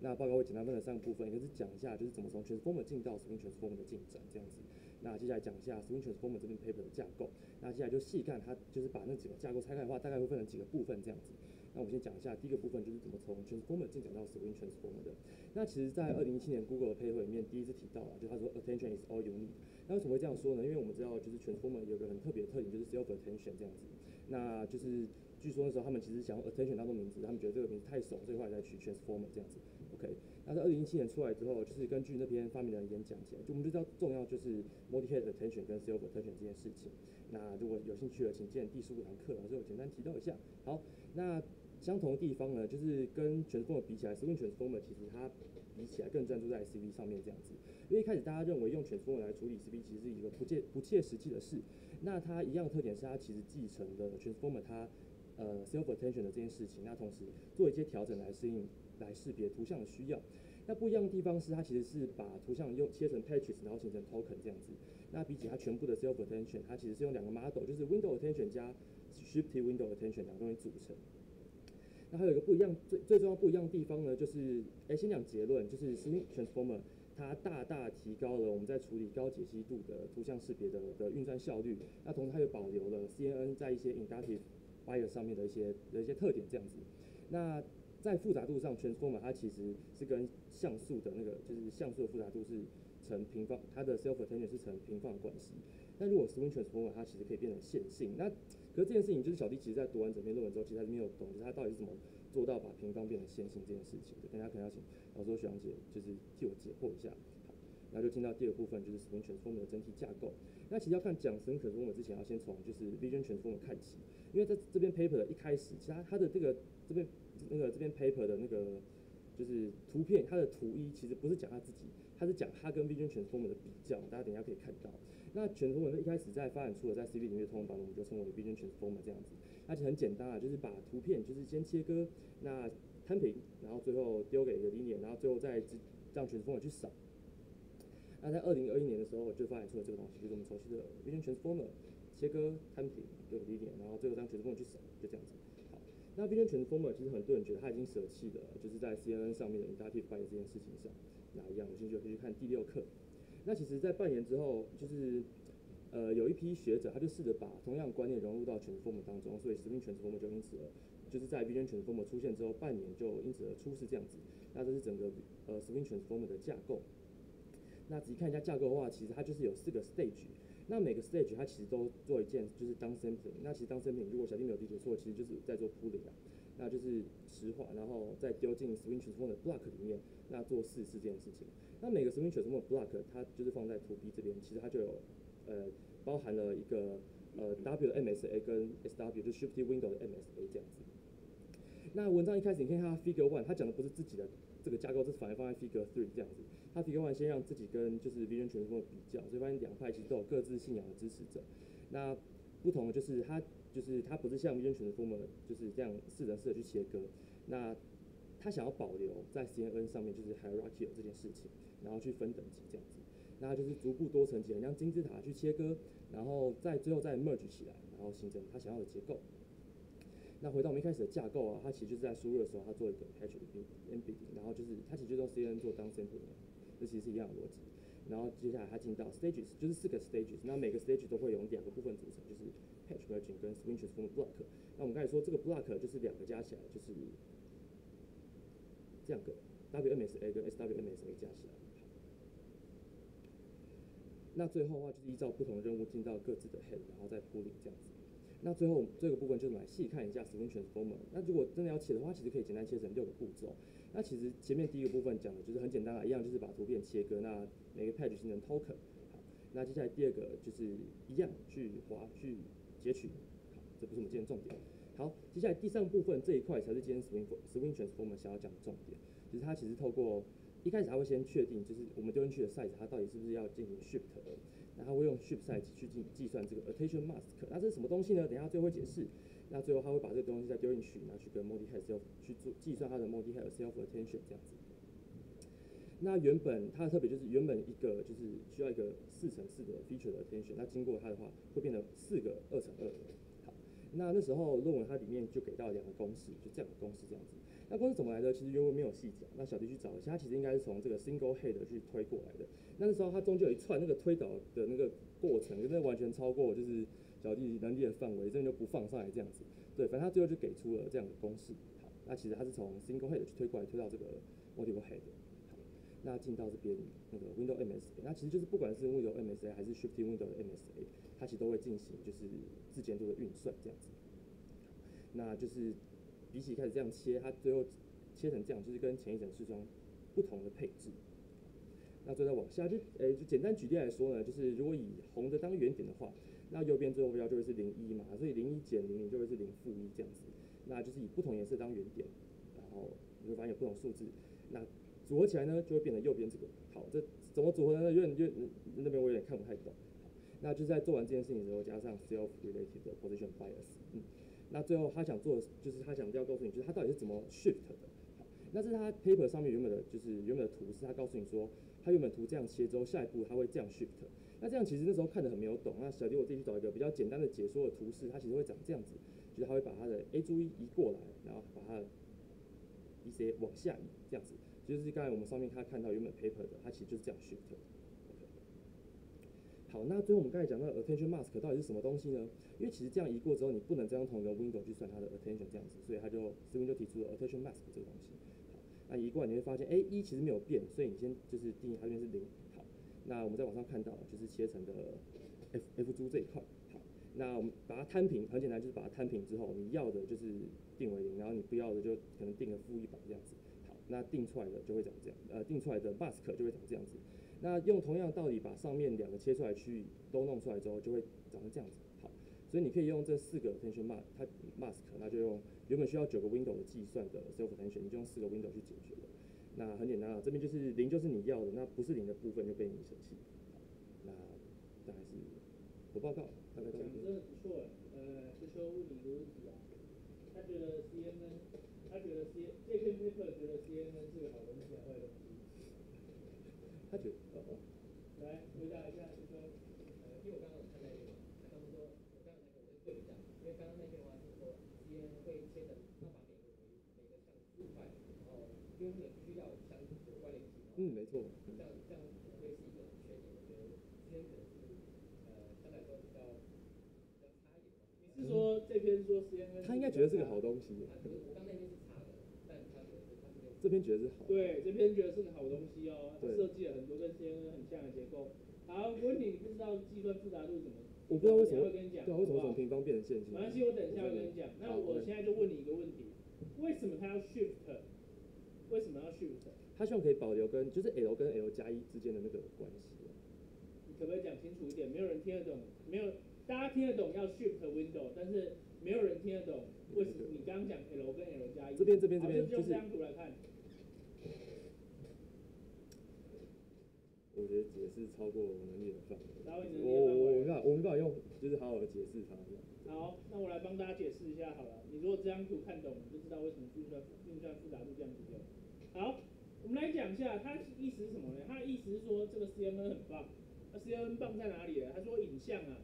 那报告会简单分成3个部分，一个是讲一下就是怎么从 transformer 进到 Swin transformer 的进展这样子。那接下来讲一下 Swin transformer 这边 paper 的架构。那接下来就细看它就是把那几个架构拆开的话，大概会分成几个部分这样子。那我先讲一下第一个部分就是怎么从 transformer 进展到 Swin transformer 的。那其实，在2017年 Google 的 paper 里面第一次提到了，就他说 attention is all you need。那为什么会这样说呢？因为我们知道就是 transformer 有个很特别的特点就是 self attention 这样子。那就是据说那时候他们其实想用 attention 当做名字，他们觉得这个名字太怂，所以后来才取 transformer 这样子。 OK， 那在2017年出来之后，就是根据那篇发明人演讲起来，就我们就知道重要就是 multi-head attention 跟 self attention 这件事情。那如果有兴趣的，请见第15堂课，老师我简单提到一下。好，那相同的地方呢，就是跟 transformer 比起来 ，Swin transformer 其实它比起来更专注在 CV 上面这样子。因为一开始大家认为用 transformer 来处理 CV 其实是一个不切实际的事。那它一样特点是它其实继承了 transformer 它self attention 的这件事情，那同时做一些调整来适应。 来识别图像的需要。那不一样的地方是，它其实是把图像切成 patches， 然后形成 token 这样子。那比起它全部的 self attention， 它其实是用2个 model， 就是 window attention 加 GPT Window Attention 两个东西组成。那还有一个不一样，最重要不一样的地方呢，就是先讲结论，就是 Swin Transformer 它大大提高了我们在处理高解析度的图像识别的运算效率。那同时它又保留了 CNN 在一些 inductive bias 上面的一些特点这样子。那在复杂度上 ，Transformer 它其实是跟像素的那个，就是像素的复杂度是成平方，它的 self attention 是成平方的关系。但如果 Swin Transformer 它其实可以变成线性。那可是这件事情就是小弟其实在读完整篇论文之后，其实还是没有懂，就是它到底是怎么做到把平方变成线性这件事情。等一下可能要请老师或学长姐就是替我解惑一下。好，然后就进到第二部分，就是 Swin Transformer 的整体架构。那其实要看讲 Swin Transformer 之前，要先从就是 Vision Transformer 看起，因为在这边 paper 的一开始，其实它的这边 paper 的那个就是图片，它的图一其实不是讲它自己，它是讲它跟 Vision Transformer 的比较，大家等一下可以看到。那 Transformer 一开始在发展出了在 CV 领域通用版本，我们就称为 Vision Transformer 这样子。那其实很简单啊，就是把图片就是先切割，那摊平，然后最后丢给一个 linear， 然后最后再让 Transformer 去扫。那在2021年的时候就发展出了这个东西，就是我们熟悉的 Vision Transformer， 切割、摊平、丢给 linear， 然后最后让 Transformer 去扫，就这样子。好。那 Vision Transformer 其实很多人觉得他已经舍弃了，就是在 CNN 上面的 inductive bias 这件事情上，哪一样有兴趣可以去看第6课。那其实，在半年之后，就是有一批学者他就试着把同样观念融入到 Transformer 当中，所以 Swin Transformer 就因此就是在 Vision Transformer 出现之后，半年就因此而出世这样子。那这是整个Swin Transformer 的架构。那仔细看一下架构的话，其实它就是有4个 stage。那每个 stage 它其实都做一件，就是down sampling。那其实down sampling， 如果小弟没有理解错，其实就是在做 pooling 啊，那就是石化，然后再丢进 Swin Transformer 的 block 里面，那做4次这件事情。那每个 Swin Transformer 的 block 它就是放在图 B 这边，其实它就有包含了一个W 的 MSA 跟 SW 就是 Shift Window 的 MSA 这样子。那文章一开始你可以看它 Figure 1， 它讲的不是自己的。这个架构，这反而放在 Figure 3这样子。他 Figure 1先让自己跟就是 Vision Transformer 比较，所以发现2派其实都有各自信仰的支持者。那不同的就是他不是像 Vision Transformer 就是这样4人4人去切割。那他想要保留在 CNN 上面就是 hierarchy 这件事情，然后去分等级这样子。那他就是逐步多层级，很像金字塔去切割，然后最后再 merge 起来，然后形成他想要的结构。那回到我们一开始的架构啊，它其实就是在输入的时候，它做一个 patch embedding， 然后就是它其实就用 CNN 做down sampling， 这其实是一样的逻辑。然后接下来它进到 stages， 就是4个 stages， 那每个 stage 都会有2个部分组成，就是 patch merging 跟 Swin Transformer block。那我们刚才说这个 block 就是2个加起来就是这样个 WMSA 跟 SWMSA 加起来。那最后的话就是依照不同任务进到各自的 head， 然后再 pooling 这样子。那最后这个部分就是来细看一下 Swin Transformer。那如果真的要切的话，其实可以简单切成6个步骤。那其实前面第1个部分讲的就是很简单啊，一样就是把图片切割，那每个 patch 形成 token。好，那接下来第2个就是一样去滑去截取。好，这不是我们今天重点。好，接下来第3部分这一块才是今天 Swin Transformer 想要讲的重点，就是它其实透过一开始它会先确定，就是我们丢进去的 size 它到底是不是要进行 shift 的。那它会用 shift size 去计算这个 attention mask， 那这是什么东西呢？等一下最后会解释。那最后它会把这个东西再丢进去，拿去跟 multi head self 去做计算它的 multi head self attention 这样子。那原本它的特别就是原本一个就是需要一个4×4的 feature 的 attention， 那经过它的话会变成4个2×2。好，那时候论文它里面就给到2个公式，就这样的公式这样子。那公式怎么来的？其实原文没有细讲，那小弟去找一下，它其实应该是从这个 single head 去推过来的。那时候它中间有一串那个推导的那个过程，真的完全超过就是小弟能力的范围，真的就不放上来这样子。对，反正它最后就给出了这样的公式。好，那其实它是从 single head 去推过来，推到这个 multiple head。好，那进到这边那个 window MSA， 那其实就是不管是 window MSA 还是 shifting window 的 MSA， 它其实都会进行就是自监督的运算这样子。那就是。比起开始这样切，它最后切成这样，就是跟前一层是装不同的配置。那最后往下就简单举例来说呢，就是如果以红的当原点的话，那右边最后标就会是01嘛，所以01减00就会是0-1这样子。那就是以不同颜色当原点，然后你会发现有不同数字，那组合起来呢就会变成右边这个。好，这怎么组合呢？因为那边我有点看不太懂。好，那就是在做完这件事情的时候，加上 self-related 的 position bias。那最后他想做的就是他想要告诉你，就是他到底是怎么 shift 的。好，那是他 paper 上面原本的图是他告诉你说，他原本图这样切之后，下一步他会这样 shift。那这样其实那时候看得很没有懂。那小弟我自己去找一个比较简单的解说的图示，它其实会长这样子，就是它会把它的 A 注意移过来，然后把它的一些往下移，这样子。就是刚才我们上面看到原本 paper 的，它其实就是这样 shift 的。好，那最后我们刚才讲到 attention mask 到底是什么东西呢？因为其实这样移过之后，你不能再用同一个 window 去算它的 attention 这样子，所以这边就提出了 attention mask 这个东西。好，那移过来你会发现，一其实没有变，所以你先就是定义它这边是0。好，那我们在网上看到就是切成的 F 珠这一块。好，那我们把它摊平，很简单，就是把它摊平之后，你要的就是定为0，然后你不要的就可能定个-100这样子。好，那定出来的就会长这样，定出来的 mask 就会长这样子。 那用同样的道理，把上面两个切出来的区域都弄出来之后，就会长成这样子。好，所以你可以用这4个 attention mask， 那就用原本需要9个 window 的计算的 self attention， 你就用4个 window 去解决了。那很简单啊，这边就是0就是你要的，那不是0的部分就被你舍弃。那大概是我报告，大概到这边。讲得不错，是说物理如此啊。他觉得 CNN， 他觉得 C 这篇 paper 觉得 CNN 是个好东西啊，坏东西。 他觉得，来回答一下，就说，因为我刚刚有看到一个，他刚刚说，我刚刚那个我就对一下，因为刚刚那篇的话是说，CNN会切成，他把每个项目块，然后因为每个需要相有关联性，没错，这样会是一个缺点，我觉得CNN可能是相对来说比较差一点。你是说这篇说CNN，他应该觉得是个好东西，他可是我刚那篇是差的，但他觉得。 这篇觉得是好，对，这篇觉得是个好东西哦。它设计了很多跟 CNN 很像的结构。好，问你不知道计算复杂度怎么？我不知道为什么，对啊，为什么从平方变成线性？没关系，我等一下会跟你讲。那我现在就问你一个问题：为什么它要 shift？ 为什么要 shift？ 它希望可以保留就是 L 跟 L+1之间的那个关系。你可不可以讲清楚一点？没有人听得懂，没有大家听得懂要 shift window， 但是没有人听得懂为什么你刚刚讲 L 跟 L+1。这边就是这张图来看。 我觉得解释超过我能力的范围，我没办法用，就是好好的解释它。好，那我来帮大家解释一下好了。你如果这张图看懂，你就知道为什么运算复杂度这样子用。好，我们来讲一下它的意思是什么呢？它的意思是说这个 CNN 很棒，那 CNN 棒在哪里呢？他说影像啊，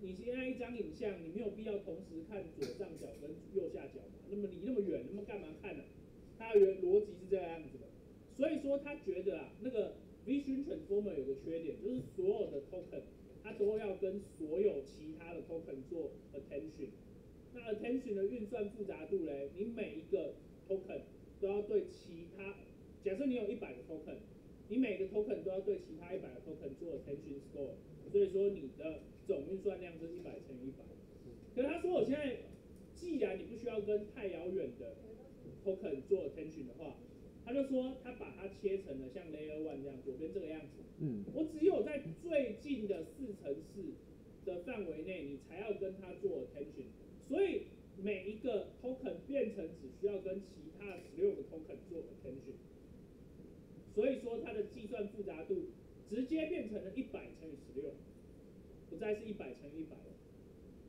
你现在一张影像，你没有必要同时看左上角跟右下角嘛，那么离那么远，那么干嘛看呢？它的逻辑是这样子的，所以说他觉得啊，那个。 Vision Transformer 有个缺点，就是所有的 token 它都要跟所有其他的 token 做 attention。那 attention 的运算复杂度嘞，你每一个 token 都要对其他，假设你有100个 token， 你每个 token 都要对其他100个 token 做 attention score， 所以说你的总运算量是100乘以100。可是他说我现在，既然你不需要跟太遥远的 token 做 attention 的话。 他就说，他把它切成了像 Layer 1这样，左边这个样子。我只有在最近的4乘4的范围内，你才要跟它做 attention。所以每一个 token 变成只需要跟其他16个 token 做 attention。所以说它的计算复杂度直接变成了100乘以16，不再是100乘以100了。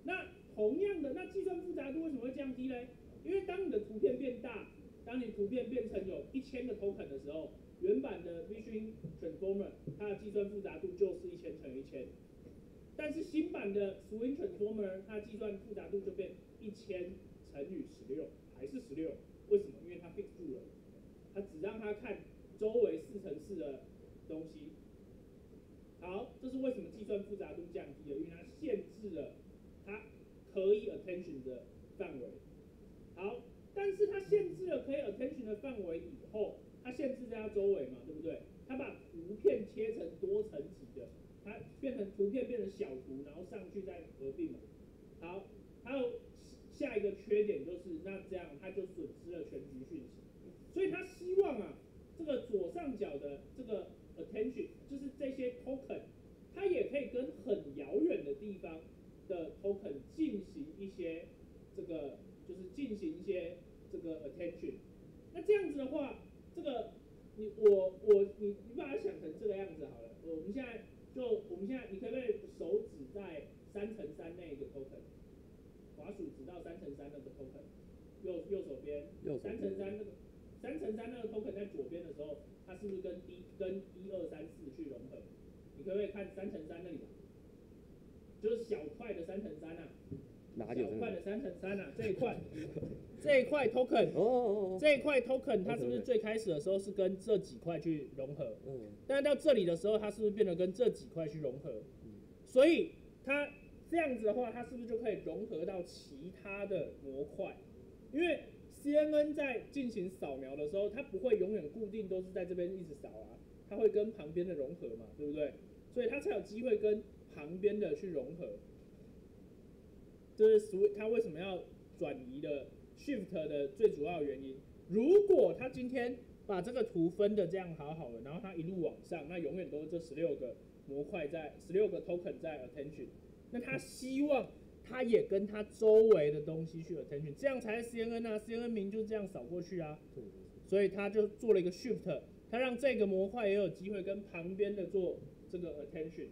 那同样的，那计算复杂度为什么会降低呢？因为当你的图片变大。 当你图片变成有1000个 token 的时候，原版的 Vision Transformer 它的计算复杂度就是1000乘1000，但是新版的 Swin Transformer 它的计算复杂度就变1000乘以16，还是16？为什么？因为它 fix 住了，它只让它看周围4乘4的东西。好，这是为什么计算复杂度降低了，因为它限制了它可以 attention 的范围。好。 但是它限制了可以 attention 的范围以后，它限制在它周围嘛，对不对？它把图片切成多层级的，它变成图片变成小图，然后上去再合并嘛。好，还有下一个缺点就是，那这样它就损失了全局讯息。所以它希望啊，这个左上角的这个 attention， 就是这些 token， 它也可以跟很遥远的地方的 token 进行一些这个。 就是进行一些这个 attention， 那这样子的话，这个你把它想成这个样子好了。我们现在你可不可以手指在3乘3那一个 token， 滑鼠指到3乘3那个 token， 右手边，3乘3那个3乘3那个 token 在左边的时候，它是不是跟1、2、3、4去融合？你可不可以看3×3那里？就是小块的3×3啊。 小块的3×3啊，这一块，这一块 token， 这一块 token 它是不是最开始的时候是跟这几块去融合？嗯，但是到这里的时候，它是不是变得跟这几块去融合？所以它这样子的话，它是不是就可以融合到其他的模块？因为 CNN 在进行扫描的时候，它不会永远固定都是在这边一直扫啊，它会跟旁边的融合嘛，对不对？所以它才有机会跟旁边的去融合。 这是它为什么要转移的 shift 的最主要原因。如果它今天把这个图分的这样好好的，然后它一路往上，那永远都是这16个模块在16个 token 在 attention。那它希望它也跟它周围的东西去 attention， 这样才是 CNN 啊 ，CNN 名就这样扫过去啊。所以它就做了一个 shift， 它让这个模块也有机会跟旁边的做这个 attention。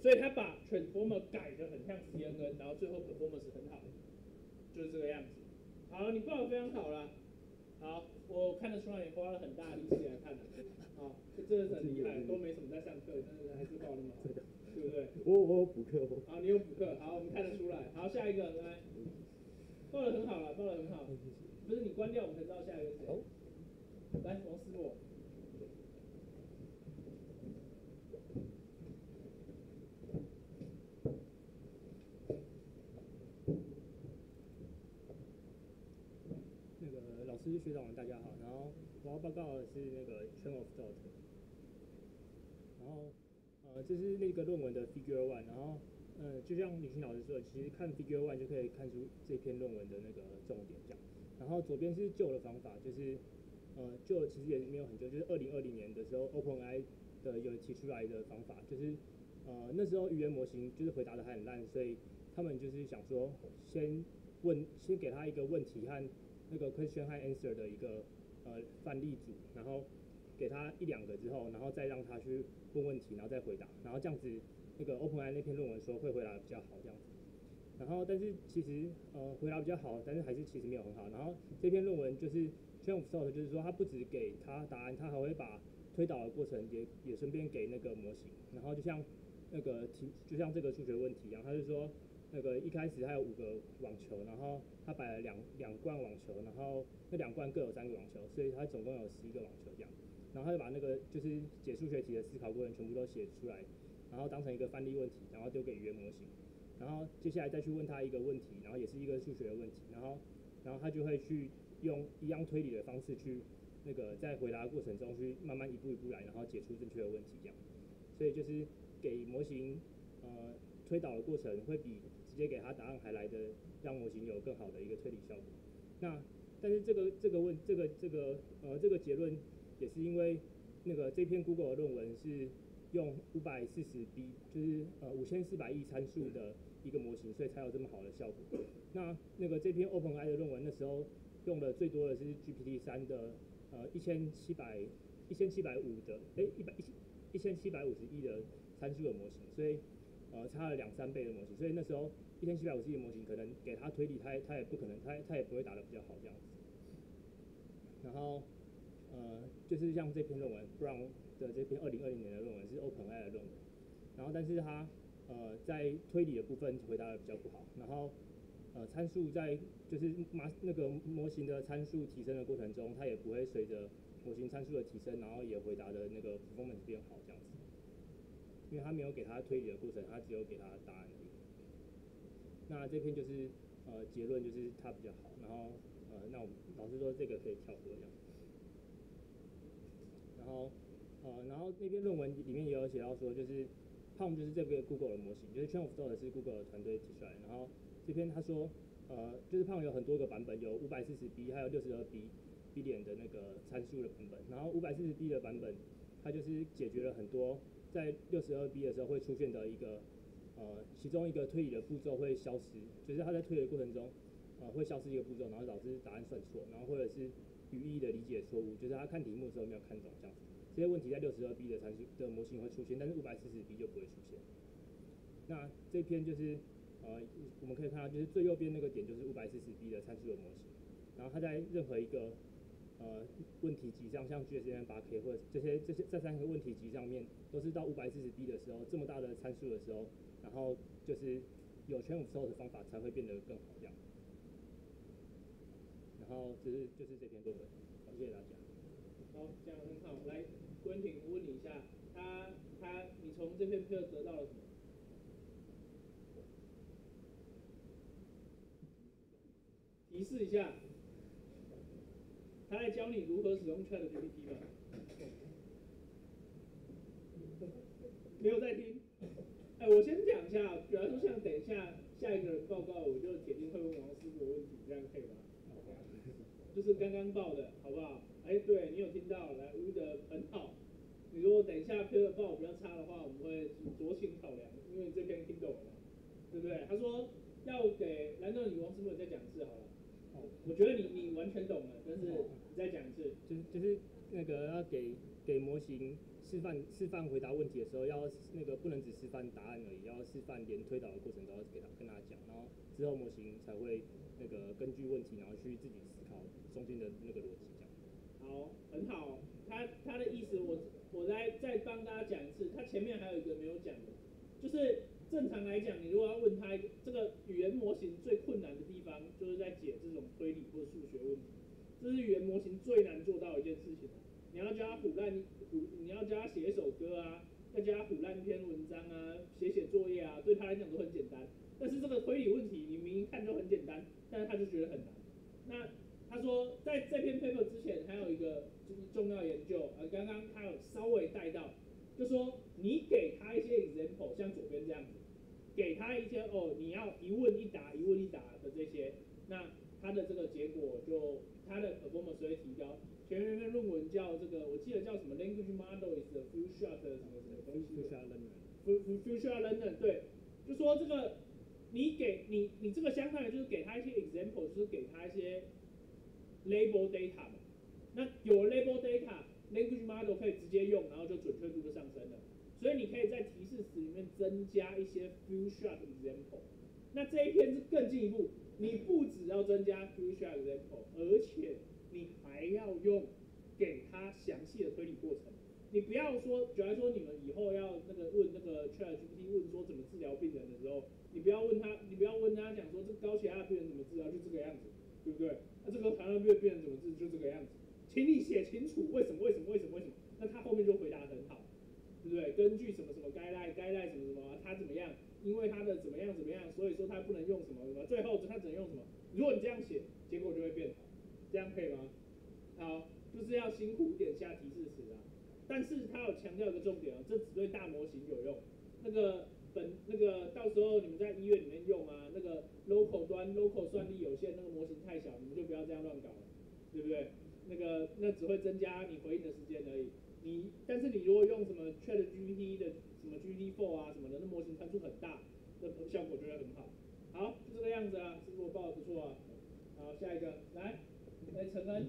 所以他把 transformer 改得很像 CNN， 然后最后 performance 很好，就是这个样子。好，你报得非常好啦。好，我看得出来你花了很大力气来看的，啊，真的很厉害，都没什么在上课，但是还是报那么好，对不对？我有补课哦。好，你有补课，好，我们看得出来。好，下一个来，报得很好啦，报得很好。不是你关掉，我们才知道下一个是谁。哦、来，王思博。 老师、学长们，大家好。然后我要报告的是那个 Chain of Thought， 然后这是那个论文的 Figure One。然后就像李欣老师说的，其实看 Figure One 就可以看出这篇论文的那个重点这样。然后左边是旧的方法，就是旧其实也没有很旧，就是2020年的时候 OpenAI 的有提出来的方法，就是那时候语言模型就是回答的还很烂，所以他们就是想说先给他一个问题和 那个 question 和 answer 的一个范例组，然后给他1、2个之后，然后再让他去问问题，然后再回答，然后这样子，那个 OpenAI 那篇论文说会回答比较好这样子。然后但是其实回答比较好，但是还是其实没有很好。然后这篇论文就是 Chain of Thought， 就是说他不只给他答案，他还会把推导的过程也顺便给那个模型。然后就像那个就像这个数学问题一样，他就说。 那个一开始还有5个网球，然后他摆了两罐网球，然后那2罐各有3个网球，所以他总共有11个网球这样。然后他就把那个就是解数学题的思考过程全部都写出来，然后当成一个范例问题，然后丢给语言模型，然后接下来再去问他一个问题，然后也是一个数学的问题，然后他就会去用一样推理的方式去那个在回答过程中去慢慢一步一步来，然后解出正确的问题这样。所以就是给模型推导的过程会比 直接给他答案还来的让模型有更好的一个推理效果。那但是这个结论也是因为那个这篇 Google 的论文是用540B， 就是5400亿参数的一个模型，所以才有这么好的效果。那个这篇 OpenAI 的论文那时候用的最多的是 GPT-3 的1750的1750亿的参数的模型，所以 差了2、3倍的模型，所以那时候1750亿的模型可能给他推理，他也不可能，他也不会打得比较好这样子。然后就是像这篇论文 Brown 的这篇2020年的论文是 OpenAI 的论文，然后但是他在推理的部分回答的比较不好，然后参数在就是那个模型的参数提升的过程中，他也不会随着模型参数的提升，然后也回答的那个 performance 变好这样子。 因为他没有给他推理的过程，他只有给他答案而已。那这篇就是结论就是他比较好，然后那我们老师说这个可以跳过这样。然后那篇论文里面也有写到说，就是 Palm 就是这个 Google 的模型，就是 Chain of Thought 是 Google 的团队提出来。然后这篇他说就是 Palm 有很多个版本，有540B 还有62B 的那个参数的版本。然后540B 的版本，它就是解决了很多 在62B 的时候会出现的一个其中一个推理的步骤会消失，就是它在推理的过程中会消失一个步骤，然后导致答案算错，然后或者是语义的理解错误，就是他看题目的时候没有看懂这样子。这些问题在62B 的参数的模型会出现，但是540B 就不会出现。那这篇就是我们可以看到，就是最右边那个点就是540B 的参数的模型，然后它在任何一个问题集上，像 GSN 8K 或者这些这三个问题集上面，都是到540D 的时候，这么大的参数的时候，然后就是有全5收的方法才会变得更好这样。然后就是这篇论文，好，谢谢大家。好，讲得很好。来，温婷问你一下，你从这篇课得到了什么？ 提示一下，他来教你如何使用 Chat GPT 吧。没有在听？哎、欸，我先讲一下，比方说像等一下下一个人报告，我就铁定会问王师傅的问题，这样可以吧？就是刚刚报的，好不好？哎、欸，对你有听到？来，吴德很好。你如果等一下这个报比较差的话，我们会酌情考量，因为这篇听懂了，对不对？他说要给，难道你王师傅再讲一次好了？ 我觉得你完全懂了，但是你再讲一次，就是那个要给模型示范回答问题的时候，要那个不能只示范答案而已，要示范连推导的过程都要跟他讲，然后之后模型才会那个根据问题，然后去自己思考中间的那个逻辑这样。好，很好，他的意思我再帮大家讲一次，他前面还有一个没有讲的，就是正常来讲，你如果要问他这个语言模型最困难的地方，就是在解这种推理或数学问题，这是语言模型最难做到的一件事情。你要教他你要教他写一首歌啊，要教他唬烂一篇文章啊，写作业啊，对他来讲都很简单。但是这个推理问题，你明明看就很简单，但是他就觉得很难。那他说，在这篇 paper 之前，还有一个就是重要研究，刚刚他有稍微带到。 就说你给他一些 example， 像左边这样子，给他一些哦，你要一问一答，一问一答的这些，那他的这个结果就他的 performance 会提高。前面那篇论文叫这个，我记得叫什么 language model is the future 什么什么东西 ，future learner， 对，就说这个你给你这个相当于就是给他一些 example， 就是给他一些 label data 嘛，那有 label data。 language model 可以直接用，然后就准确度就上升了。所以你可以在提示词里面增加一些 few shot example。那这一篇是更进一步，你不只要增加 few shot example， 而且你还要用给它详细的推理过程。你不要说，比方说你们以后要那个问那个 Chat GPT 问说怎么治疗病人的时候，你不要问他讲说这高血压病人怎么治疗，就这个样子，对不对？那、这个糖尿病病人怎么治，就这个样子。 请你写清楚为什么，那他后面就回答得很好，对不对？根据什么什么guideline什么什么，他怎么样？因为他的怎么样，所以说他不能用什么什么，最后他只能用什么？如果你这样写，结果就会变好，这样可以吗？好，就是要辛苦一点下提示词啊。但是他有强调一个重点啊，这只对大模型有用。那个到时候你们在医院里面用啊，那个 local 端 local 算力有限，那个模型太小，你们就不要这样乱搞了，对不对？ 那只会增加你回应的时间而已。但是你如果用什么 Chat GPT 的什么 GPT4 啊什么的，那模型参数很大，那效果就会很好。好，就这个样子啊，是不是我报的不错啊？好，下一个来陈恩，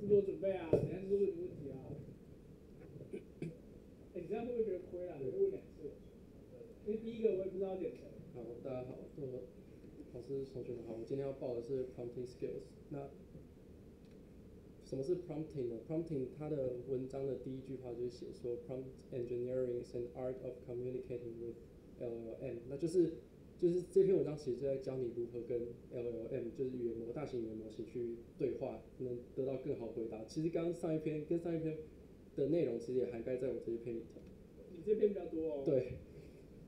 是多准备啊，等下就是问你问题啊。哎、欸，你这样会不会觉得亏啊？我问两次，因为第一个我也不知道点谁。好，大家好，老师、同学们好，我今天要报的是 prompting skills。那什么是 prompting 呢 ？prompting 它的文章的第一句话就是写说 prompt engineering is an art of communicating with LLM。那就是这篇文章其实就在教你如何跟 LLM， 就是大型语言模型去对话，能得到更好回答。其实刚刚上一篇跟上一篇的内容其实也涵盖在我这一篇里头。你这篇比较多哦。对。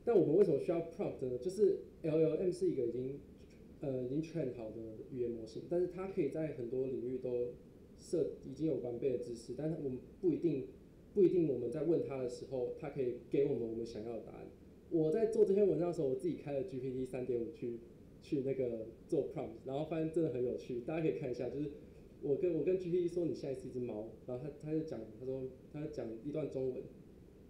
但我们为什么需要 prompt 呢？就是 LLM 是一个已经 train 好的语言模型，但是它可以在很多领域都已经有完备的知识，但是我们不一定我们在问它的时候，它可以给我们想要的答案。我在做这篇文章的时候，我自己开了 GPT 3.5 去那个做 prompt， 然后发现真的很有趣，大家可以看一下，就是我跟 GPT 说你现在是一只猫，然后他就讲一段中文，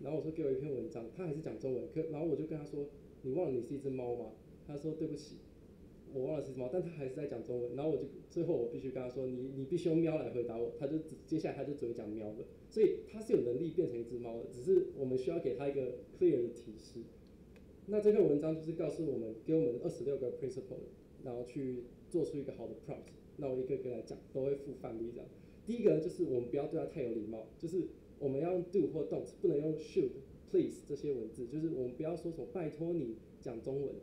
然后我说给我一篇文章，他还是讲中文，然后我就跟他说你忘了你是一只猫吗？他说对不起。 我忘了是什么，但他还是在讲中文。然后最后我必须跟他说，你必须用喵来回答我。接下来他就只会讲喵了。所以他是有能力变成一只猫的，只是我们需要给他一个 clear 的提示。那这篇文章就是告诉我们，给我们26个 principle， 然后去做出一个好的 prompt。那我一个一个来讲，都会附范例这样。第一个就是我们不要对它太有礼貌，就是我们要用 do 或 don't， 不能用 should、please 这些文字，就是我们不要说什么拜托你讲中文，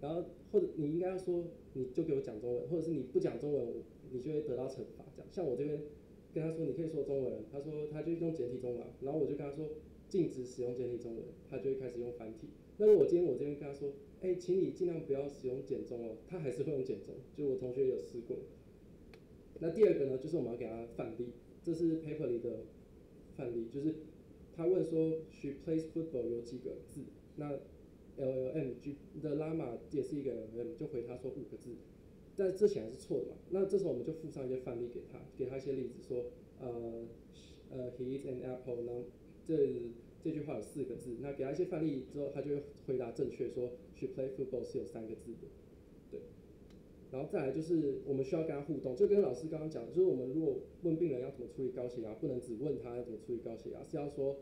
然后或者你应该要说你就给我讲中文，或者是你不讲中文你就会得到惩罚这样。像我这边跟他说你可以说中文，他说他就用简体中文，然后我就跟他说禁止使用简体中文，他就会开始用繁体。那如果今天我这边跟他说，哎，请你尽量不要使用简中哦，他还是会用简中，就我同学有试过。那第二个呢，就是我们要给他范例，这是 paper 里的范例，就是他问说 she plays football 有几个字，那 LLM 的 Llama 也是一个 LLM， 就回他说5个字，但这显然是错的嘛。那这时候我们就附上一些范例给他，给他一些例子说，he is an apple， 然后这句话有4个字，那给他一些范例之后，他就会回答正确说 she play football 是有3个字的，对。然后再来就是我们需要跟他互动，就跟老师刚刚讲，就是我们如果问病人要怎么处理高血压，不能只问他要怎么处理高血压，是要说，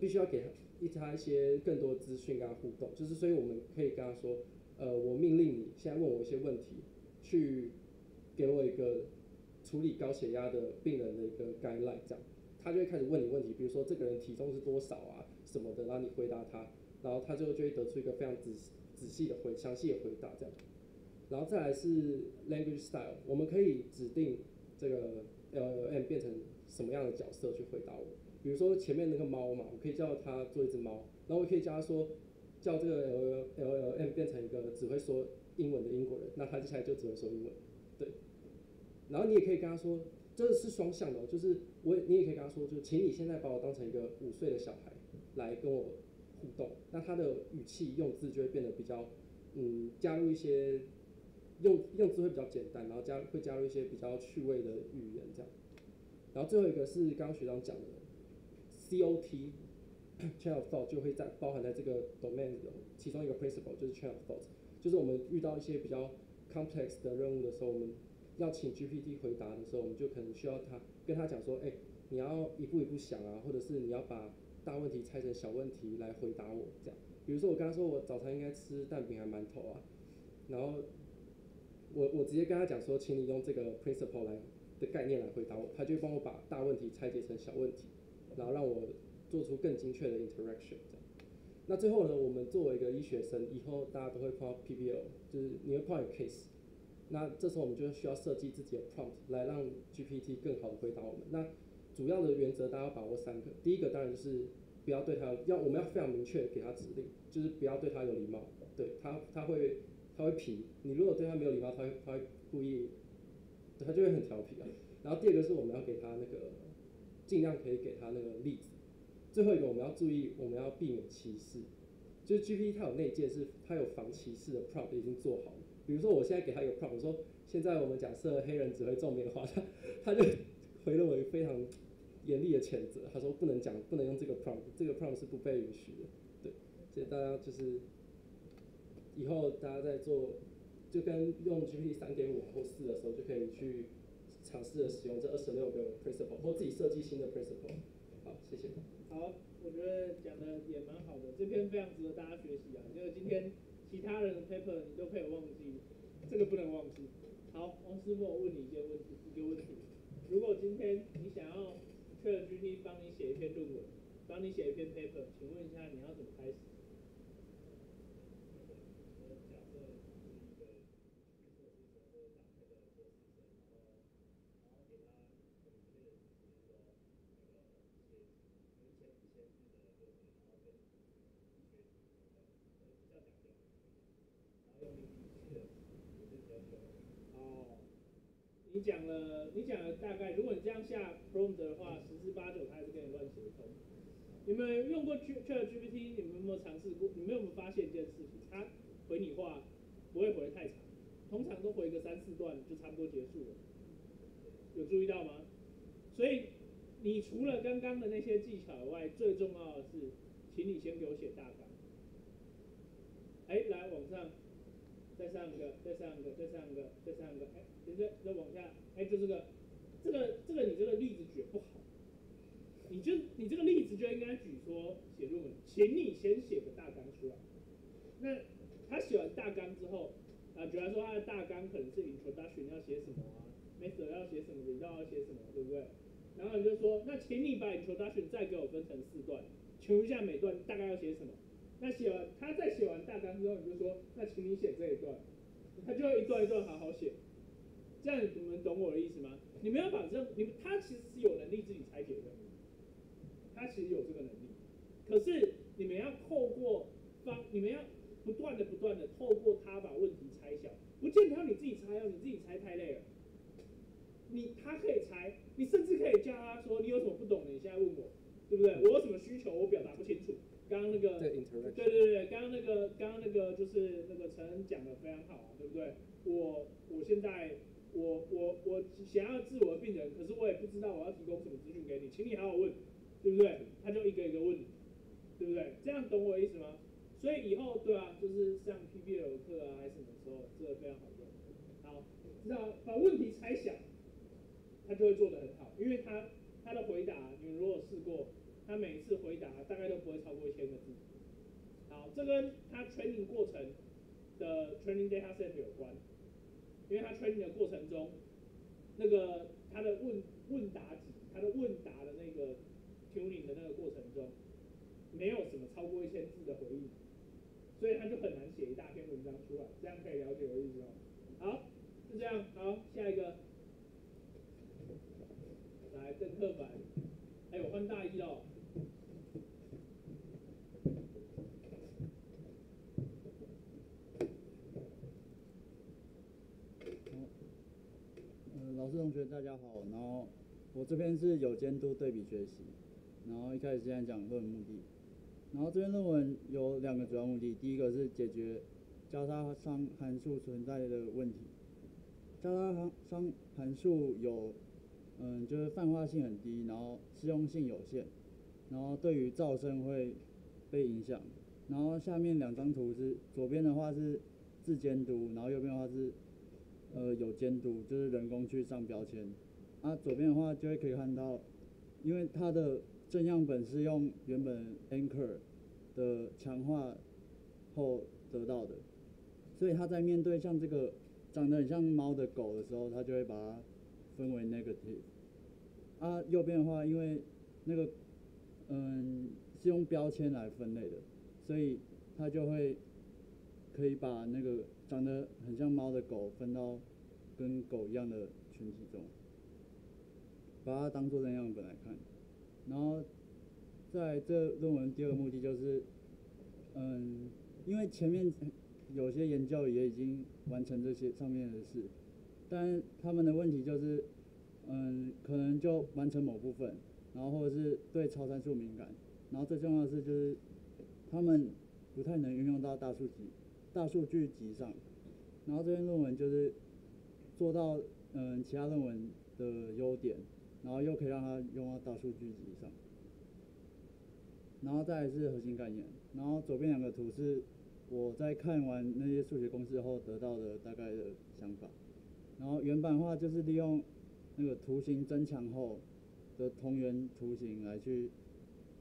必须要给他一些更多资讯跟他互动，就是所以我们可以跟他说，我命令你现在问我一些问题，去给我一个处理高血压的病人的一个 guideline 这样。他就会开始问你问题，比如说这个人体重是多少啊什么的，然后你回答他，然后他就会得出一个非常仔细的详细的回答这样。然后再来是 language style， 我们可以指定这个 LLM 变成什么样的角色去回答我。比如说前面那个猫嘛，我可以叫它做一只猫，然后我可以叫它说，叫这个 LLM 变成一个只会说英文的英国人，那他接下来就只会说英文，对。然后你也可以跟他说，这是双向的，就是你也可以跟他说，就请你现在把我当成一个5岁的小孩来跟我互动，那他的语气用字就会变得比较，加入一些用字会比较简单，然后会加入一些比较趣味的语言这样。然后最后一个是刚刚学长讲的 COT Chain of Thought， 就会包含在这个 domain 的其中一个 principle， 就是 Chain of Thought， 就是我们遇到一些比较 complex 的任务的时候，我们要请 GPT 回答的时候，我们就可能需要跟他讲说，哎，你要一步一步想啊，或者是你要把大问题拆成小问题来回答我这样。比如说我跟他说我早餐应该吃蛋饼还馒头啊，然后我直接跟他讲说，请你用这个 principle 的概念来回答我，他就帮我把大问题拆解成小问题，然后让我做出更精确的 interaction 这样。那最后呢，我们作为一个医学生，以后大家都会碰到 PBL， 就是你会碰到一个 case。那这时候我们就需要设计自己的 prompt 来让 GPT 更好的回答我们。那主要的原则大家要把握3个，第一个当然就是不要对他我们要非常明确给他指令，就是不要对他有礼貌，对他会皮，你如果对他没有礼貌，他会故意，他就会很调皮啊。然后第二个是我们要给他那个尽量可以给他那个例子。最后一个我们要注意，我们要避免歧视，就是 GPT 它有内建是它有防歧视的 prompt 已经做好了。比如说我现在给他一个 prompt， 我说现在我们假设黑人只会种棉花，他就回了我一个非常严厉的谴责，他说不能用这个 prompt， 这个 prompt 是不被允许的。对，所以大家就是。以后大家在做，就跟用 GPT 3.5或4的时候，就可以去尝试的使用这26个 principle， 或自己设计新的 principle。好，谢谢。好，我觉得讲的也蛮好的，这篇非常值得大家学习啊，因为今天其他人的 paper 你都可以忘记，这个不能忘记。好，王师傅，我问你一个问题，如果今天你想要 ChatGPT 帮你写一篇论文，帮你写一篇 paper， 请问一下你要怎么开始？你讲了大概，如果你这样下 prompt 的话，10之8九它还是跟你乱写的通。你们用过 ChatGPT， 你们有没有尝试过？你们有没有发现一件事情？它回你话不会回太长，通常都回个3、4段就差不多结束了。有注意到吗？所以你除了刚刚的那些技巧以外，最重要的是，请你先给我写大纲。哎，来往上。再上一个，哎，再往下，哎，就这个你这个例子举不好，你这个例子就应该举说写论文，请你先写个大纲出来。那他写完大纲之后，比方说它的大纲可能是 introduction 要写什么啊 ，method 要写什么 ，result 要写什么，对不对？然后你就说，那请你把 introduction 再给我分成4段，求一下每段大概要写什么。那写完，他在写完大纲之后，你就说，那请你写这一段，他就一段一段好好写。这样你们懂我的意思吗？你们要把这，你们他其实是有能力自己拆解的，他其实有这个能力，可是你们要透过方，你们要。 不断的透过他把问题拆小，不见得要你自己拆哦，你自己拆太累了。他可以拆，你甚至可以叫他说你有什么不懂的，你现在问我，对不对？我有什么需求，我表达不清楚。刚刚那个，对，刚刚那个就是那个陈恩讲的非常好啊，对不对？我现在我想要治我的病人，可是我也不知道我要提供什么资讯给你，请你好好问，对不对？他就一个一个问你，对不对？这样懂我的意思吗？ 所以以后对啊，就是上 PBL 课啊，还是什么时候，这个非常好用。好，知道把问题拆小，他就会做得很好，因为他的回答，你如果试过，他每一次回答大概都不会超过1000个字。好，这跟他 training 过程的 training data set 有关，因为他 training 的过程中，那个他的问答集，他的问答的那个 tuning 的那个过程中，没有什么超过1000字的回应。 所以他就很难写一大篇文章出来，这样可以了解我的意思吗？好，就这样。好，下一个，来邓克凡，哎，我换大一了。老师同学大家好，然后我这边是有监督对比学习，然后一开始先讲论文目的。 然后这篇论文有2个主要目的，第一个是解决交叉商函数存在的问题。交叉商函数有，就是泛化性很低，然后适用性有限，然后对于噪声会被影响。然后下面2张图是左边的话是自监督，然后右边的话是有监督，就是人工去上标签。啊，左边的话就会可以看到，因为它的 正样本是用原本 anchor 的强化后得到的，所以它在面对像这个长得很像猫的狗的时候，它就会把它分为 negative。啊，右边的话，因为那个是用标签来分类的，所以它就会可以把那个长得很像猫的狗分到跟狗一样的群体中，把它当做正样本来看。 然后，在这论文第2个目的就是，因为前面有些研究也已经完成这些上面的事，但他们的问题就是，可能就完成某部分，然后或者是对超参数敏感，然后最重要的是就是他们不太能运用到大数据集上，然后这篇论文就是做到其他论文的优点。 然后又可以让它用到大数据集上，然后再来是核心概念，然后左边2个图是我在看完那些数学公式后得到的大概的想法，然后原版的话就是利用那个图形增强后的同源图形来去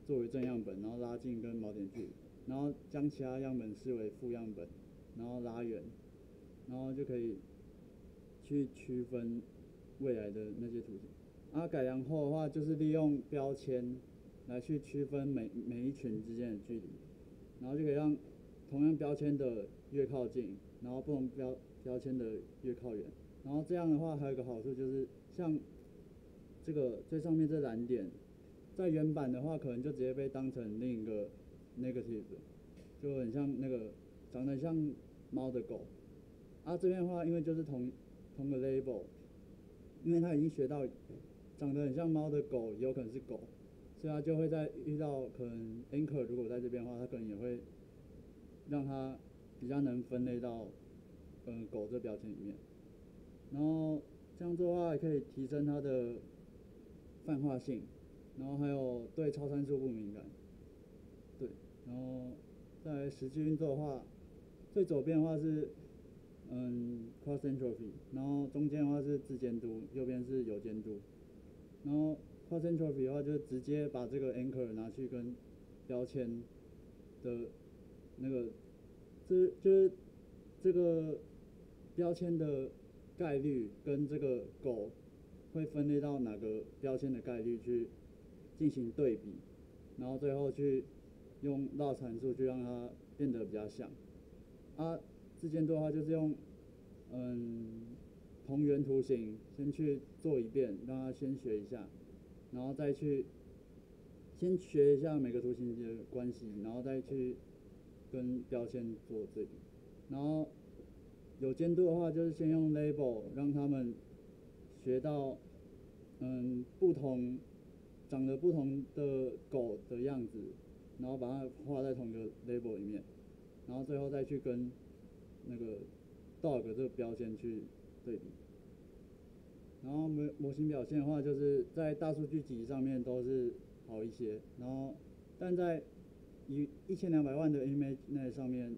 作为正样本，然后拉近跟锚点距离，然后将其他样本视为副样本，然后拉远，然后就可以去区分未来的那些图形。 改良后的话，就是利用标签来去区分每一群之间的距离，然后就可以让同样标签的越靠近，然后不同标签的越靠远。然后这样的话，还有一个好处就是，像这个最上面这蓝点，在原版的话，可能就直接被当成另一个 negative， 就很像那个长得像猫的狗。这边的话，因为就是同个 label， 因为它已经学到。 长得很像猫的狗，也有可能是狗，所以它就会在遇到可能 anchor 如果在这边的话，它可能也会让它比较能分类到狗这标签里面。然后这样做的话，也可以提升它的泛化性，然后还有对超参数不敏感。对，然后在实际运作的话，最左边的话是cross entropy， 然后中间的话是自监督，右边是有监督。 然后 cross entropy 的话，就是直接把这个 anchor 拿去跟标签的那个，就是这个标签的概率跟这个狗会分类到哪个标签的概率去进行对比，然后最后去用绕参数去让它变得比较像。啊，之前的话就是用同源图形先去做一遍，让它先学一下，然后再去先学一下每个图形的关系，然后再去跟标签做对比。然后有监督的话，就是先用 label 让他们学到不同长得不同的狗的样子，然后把它画在同一个 label 里面，然后最后再去跟那个 dog 这个标签去对比。然后模型表现的话，就是在大数据集上面都是好一些，然后但在1200万的 ImageNet 上面，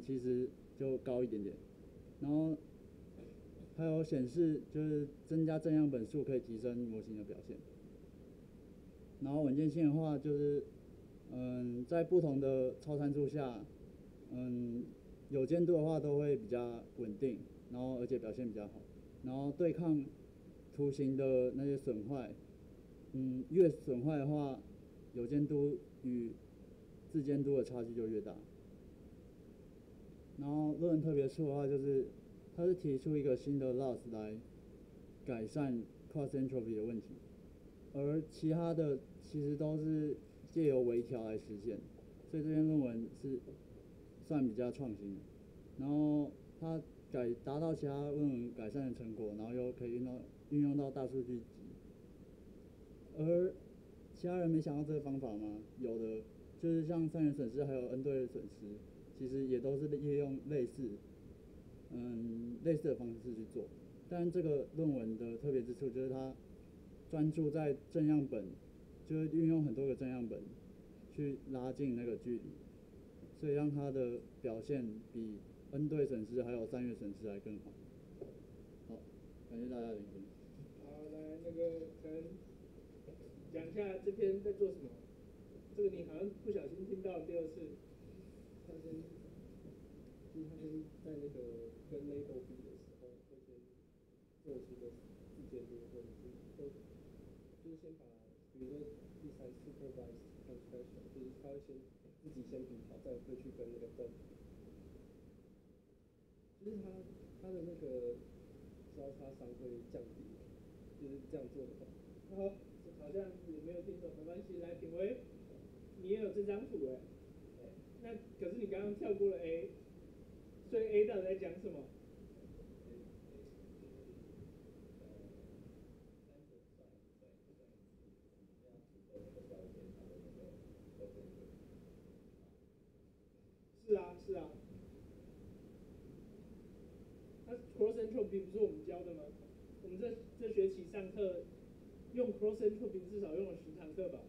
其实就高一点点，然后还有显示就是增加正样本数可以提升模型的表现。然后稳健性的话，就是在不同的超参数下，有监督的话都会比较稳定，然后而且表现比较好。然后对抗图形的那些损坏，越损坏的话，有监督与自监督的差距就越大。然后论文特别处的话，就是它是提出一个新的 loss 来改善 cross entropy 的问题，而其他的其实都是借由微调来实现，所以这篇论文是算比较创新的。然后它达到其他论文改善的成果，然后又可以运用到大数据集。而其他人没想到这个方法吗？有的，就是像三元损失还有 n 对的损失，其实也都是利用类似的方式去做。但这个论文的特别之处就是它专注在正样本，就是运用很多个正样本去拉近那个距离，所以让它的表现比 n 对损失还有三元损失还更好。好，感谢大家聆听。好，来那个可能讲一下这篇在做什么。这个你好像不小心听到第二次。他先在那个跟 label B 的时候，会先做出一个自监督，或者就是先把，比如说第三 supervised transgression， 就是他会先自己先比好，再会去跟那个 dog， 就是他的那个交叉商会降低，就是这样做的话。然后好像你没有听懂，没关系，来品薇，你也有这张图哎。那可是你刚刚跳过了 A， 所以 A 到底在讲什么？是啊。那 cross entropy 不是我们教的吗？我们这学期上课用 cross entropy 至少用了10堂课吧。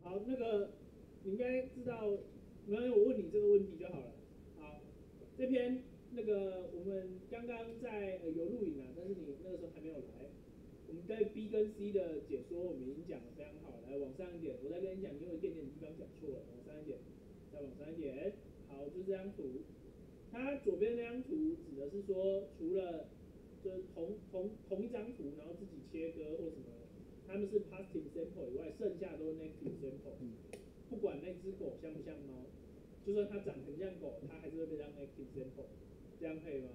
好，那个你应该知道，没有我问你这个问题就好了。好，这篇那个我们刚刚在有录影啊，但是你那个时候还没有来。我们在 B 跟 C 的解说我们已经讲的非常好，来往上一点，我再跟你讲，因为一点点地方讲错了，往上一点，再往上一点。好，就是这张图，它左边那张图指的是说，除了就是同一张图，然后自己切割或什么。他们是 positive sample 以外，剩下都是 negative sample。不管那只狗像不像猫，就算它长成像狗，它还是会被当 negative sample。这样可以吗？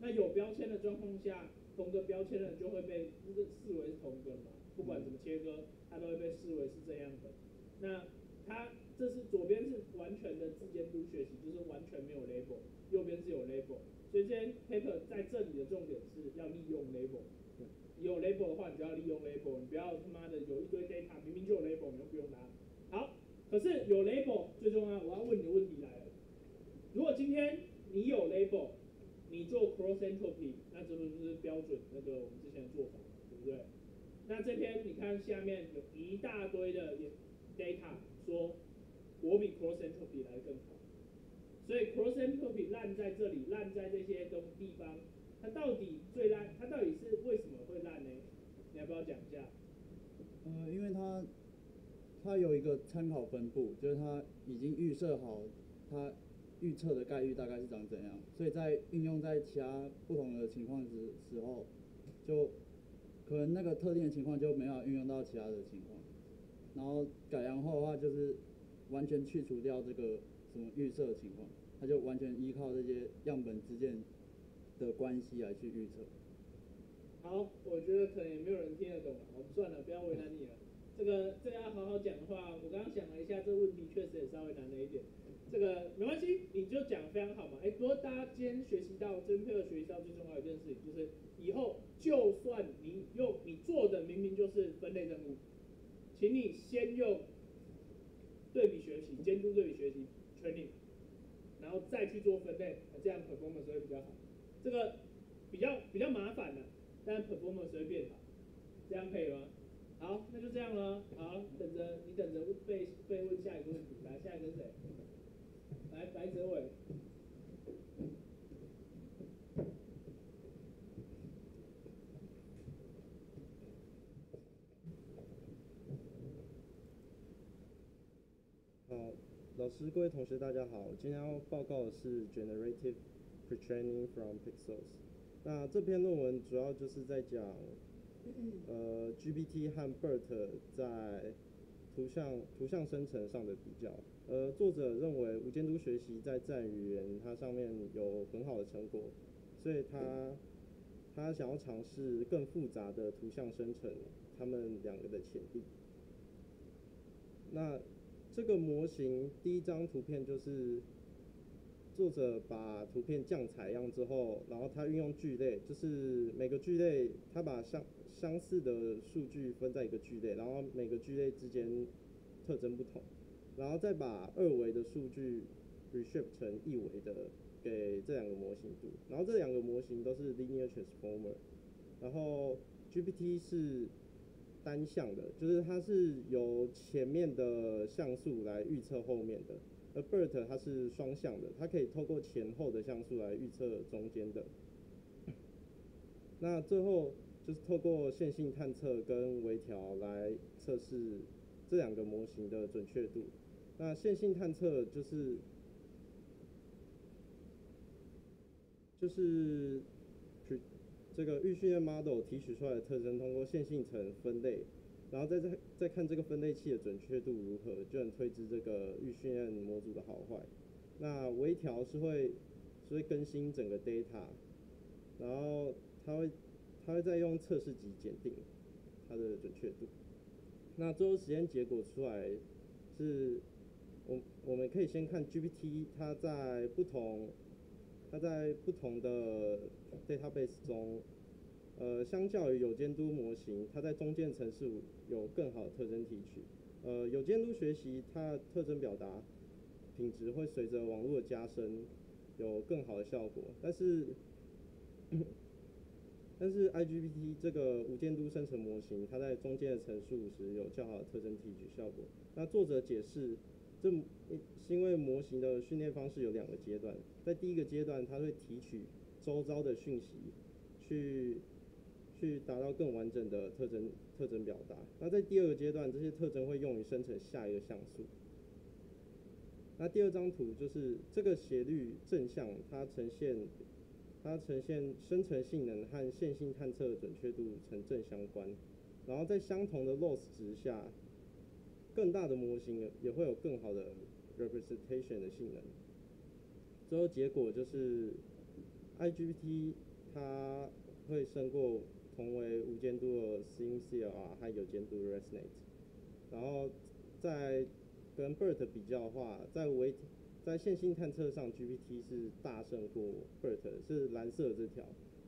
那有标签的状况下，同个标签的就会被视为是同一个嘛？不管怎么切割，它都会被视为是这样的。那它这是左边是完全的自监督学习，就是完全没有 label； 右边是有 label。所以这篇 paper 在这里的重点是要利用 label。有 label 的话，你就要利用 label， 你不要他妈的有一堆 data， 明明就有 label， 你就不用它。好，可是有 label 最重要，我要问你的问题来了。如果今天你有 label， 你做 cross entropy， 那这就是标准那个我们之前的做法，对不对？那这篇你看下面有一大堆的 data， 说我比 cross entropy 来得更好，所以 cross entropy 烂在这里，烂在这些东地方。它到底最烂？它到底是为什么会烂呢？你要不要讲一下？因为它有一个参考分布，就是它已经预设好它预测的概率大概是长怎样，所以在应用在其他不同的情况时候，就可能那个特定的情况就没有运用到其他的情况。然后改良后的话，就是完全去除掉这个什么预测的情况，它就完全依靠这些样本之间的关系来去预测。好，我觉得可能也没有人听得懂了，我们算了，不要为难你了。这个要好好讲的话，我刚刚想了一下，这问题确实也稍微难了一点。这个没关系，你就讲非常好嘛。不过大家今天学习到，真佩尔学习到最重要的一件事情，就是以后就算你做的明明就是分类任务，请你先用对比学习、监督对比学习 training， 然后再去做分类，这样 performance 会比较好。这个比较麻烦的，但 performance 会变好，这样可以吗？好，那就这样了。好，你等着被问下一个问题，来，下一个是谁？来，白哲伟。好，老师、各位同学，大家好。今天要报告的是 Generative Pretraining from Pixels。那这篇论文主要就是在讲，GPT 和 BERT 在图像生成上的比较。作者认为无监督学习在自然语言它上面有很好的成果，所以他想要尝试更复杂的图像生成，他们两个的潜力。那这个模型第一张图片就是作者把图片降采样之后，然后他运用聚类，就是每个聚类他把相似的数据分在一个聚类，然后每个聚类之间特征不同，然后再把二维的数据 reshape 成一维的给这两个模型读，然后这两个模型都是 linear transformer， 然后 GPT 是单向的，就是它是由前面的像素来预测后面的，而 BERT 它是双向的，它可以透过前后的像素来预测中间的。那最后就是透过线性探测跟微调来测试这两个模型的准确度。那线性探测就是这个预训练 model 提取出来的特征，通过线性层分类，然后再看这个分类器的准确度如何，就能推知这个预训练模组的好坏。那微调是会更新整个 data， 然后它会再用测试集检定它的准确度。那最后实验结果出来是，我们可以先看 GPT 它在不同的 database 中，相较于有监督模型，它在中间层是有更好的特征提取。有监督学习它的特征表达品质会随着网络的加深有更好的效果，但是 iGPT 这个无监督生成模型，它在中间的层数时有较好的特征提取效果。那作者解释，这是因为模型的训练方式有两个阶段，在第一个阶段，它会提取周遭的讯息，去达到更完整的特征表达。那在第二个阶段，这些特征会用于生成下一个像素。那第二张图就是这个斜率正向，它呈现生成性能和线性探测的准确度呈正相关，然后在相同的 loss 值下，更大的模型也会有更好的 representation 的性能。最后结果就是 ，iGPT 它会胜过同为无监督的 SimCLR 和有监督 ResNet。然后在跟 BERT 比较的话，在线性探测上 ，GPT 是大胜过 BERT， 是蓝色这条，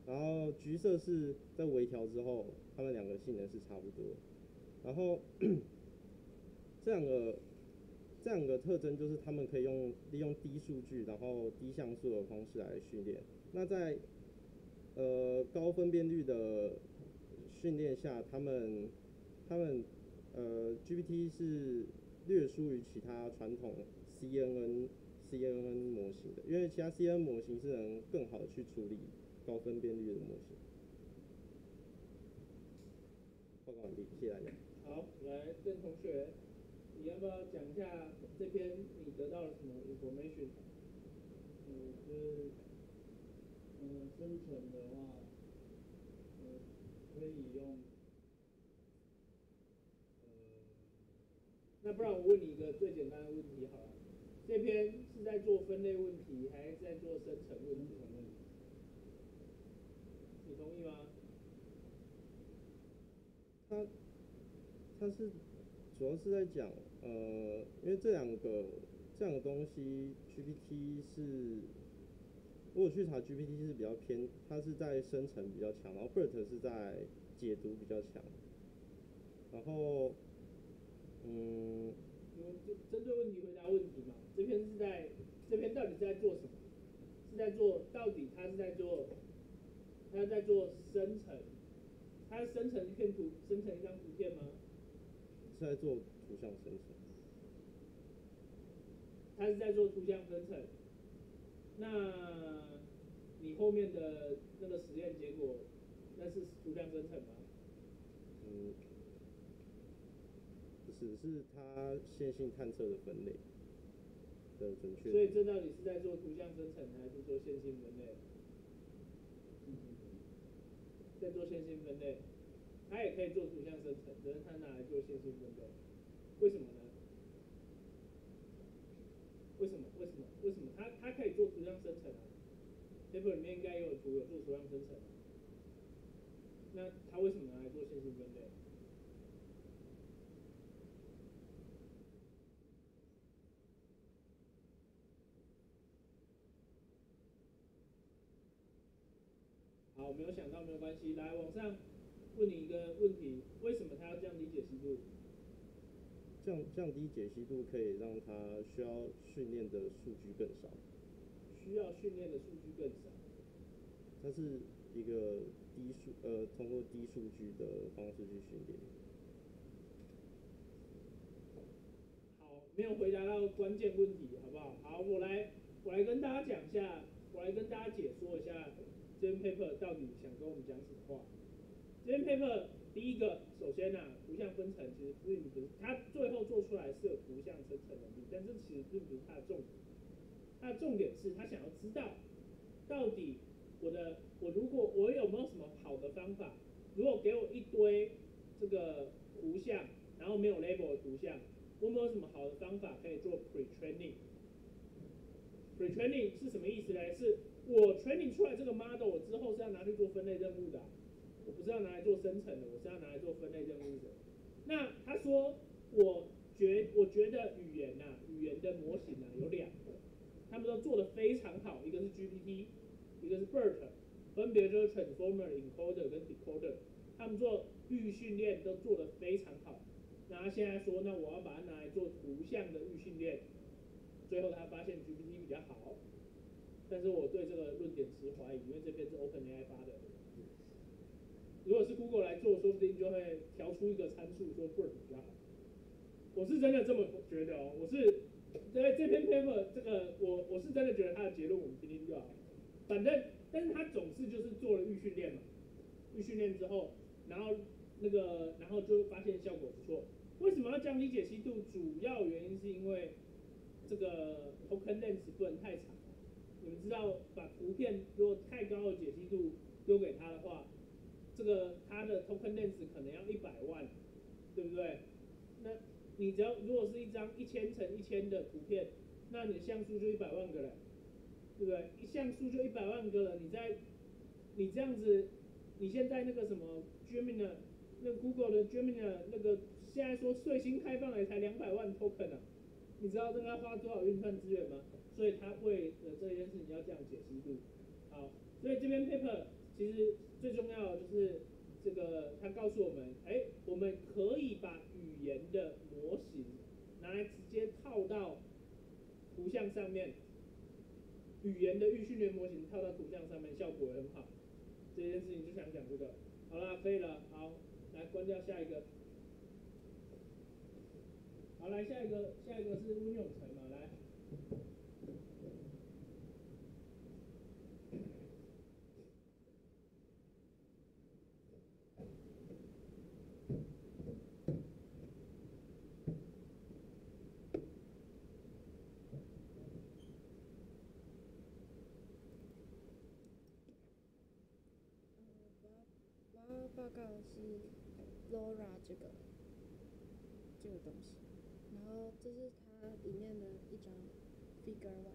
然后橘色是在微调之后，它们两个性能是差不多。然后这两个特征就是他们可以利用低数据，然后低像素的方式来训练。那在高分辨率的训练下，他们 GPT 是略输于其他传统 CNN 模型的，因为其他 CNN 模型是能更好去处理高分辨率的模型。报告完毕，谢谢大家。好，来郑同学，你要不要讲一下这篇你得到了什么 information？ 生成的话，可以用。那不然我问你一个最简单的问题好了，这篇是在做分类问题，还是在做生成问题？你同意吗？它是主要是在讲因为这两个东西 ，GPT 是我有去查 ，GPT 是比较偏，它是在生成比较强，然后 BERT 是在解读比较强，然后你们就针对问题回答问题嘛。这篇到底是在做什么？它是在做生成，它生成一片图，生成一张图片吗？是在做图像生成。它是在做图像生成。那你后面的那个实验结果，那是图像生成吗？不是，是它线性探测的分类的准确。所以这到底是在做图像生成，还是做线性分类？在做线性分类，它也可以做图像生成，只是它拿来做线性分类，为什么呢？为什么它可以做图像生成啊 ？paper 里面应该也有图，有做图像生成。那它为什么拿来做线性分类？好，没有想到没有关系，来往上问你一个问题：为什么它要降低解析度？降低解析度可以让它需要训练的数据更少。需要训练的数据更少。它是一个通过低数据的方式去训练。好，没有回答到关键问题，好不好？好，我来跟大家讲一下，我来跟大家解说一下这篇 paper 到底想跟我们讲什么话。这篇 paper 第一个，首先啊，图像生成其实并不是它最后做出来是有图像生成能力，但这其实并不是它的重点。它的重点是它想要知道，到底我有没有什么好的方法？如果给我一堆这个图像，然后没有 label 的图像，我有没有什么好的方法可以做 pre-training 是什么意思呢？是我 training 出来这个 model， 我之后是要拿去做分类任务的啊。我不是要拿来做生成的，我是要拿来做分类任务的。那他说，我觉得语言的模型啊有两个，他们都做得非常好，一个是 GPT， 一个是 BERT， 分别就是 Transformer、Encoder 跟 Decoder， 他们做预训练都做得非常好。那他现在说，那我要把它拿来做图像的预训练，最后他发现 GPT 比较好，但是我对这个论点持怀疑，因为这边是 OpenAI 发的。如果是 Google 来做，说不定就会调出一个参数说 BERT 比较好。我是真的这么觉得哦，这篇 paper 这个我是真的觉得它的结论我们听听就好。反正，但是它总是就是做了预训练嘛，预训练之后，然后就发现效果不错。为什么要降低解析度？主要原因是因为这个 token length 不能太长。你们知道，把图片如果太高的解析度丢给它的话，这个它的 token length 可能要100万，对不对？那你只要如果是一张1000乘1000的图片，那你的像素就100万个了，对不对？一像素就100万个了，你这样子，你现在那个什么 Gemini， 那 Google 的 Gemini 那个现在说最新开放了才200万 token 啊，你知道这个要花多少运算资源吗？所以它为了这件事情要降解析度。好，所以这篇 paper 其实最重要的就是这个，它告诉我们，我们可以把语言的模型拿来直接套到图像上面，语言的预训练模型套到图像上面，效果也很好。这件事情就想讲这个，好啦，可以了，好，来关掉下一个。好，来下一个是温永成嘛，来。我要报告的是 LoRA 这个东西，然后这是它里面的一张 Figure 1这样子，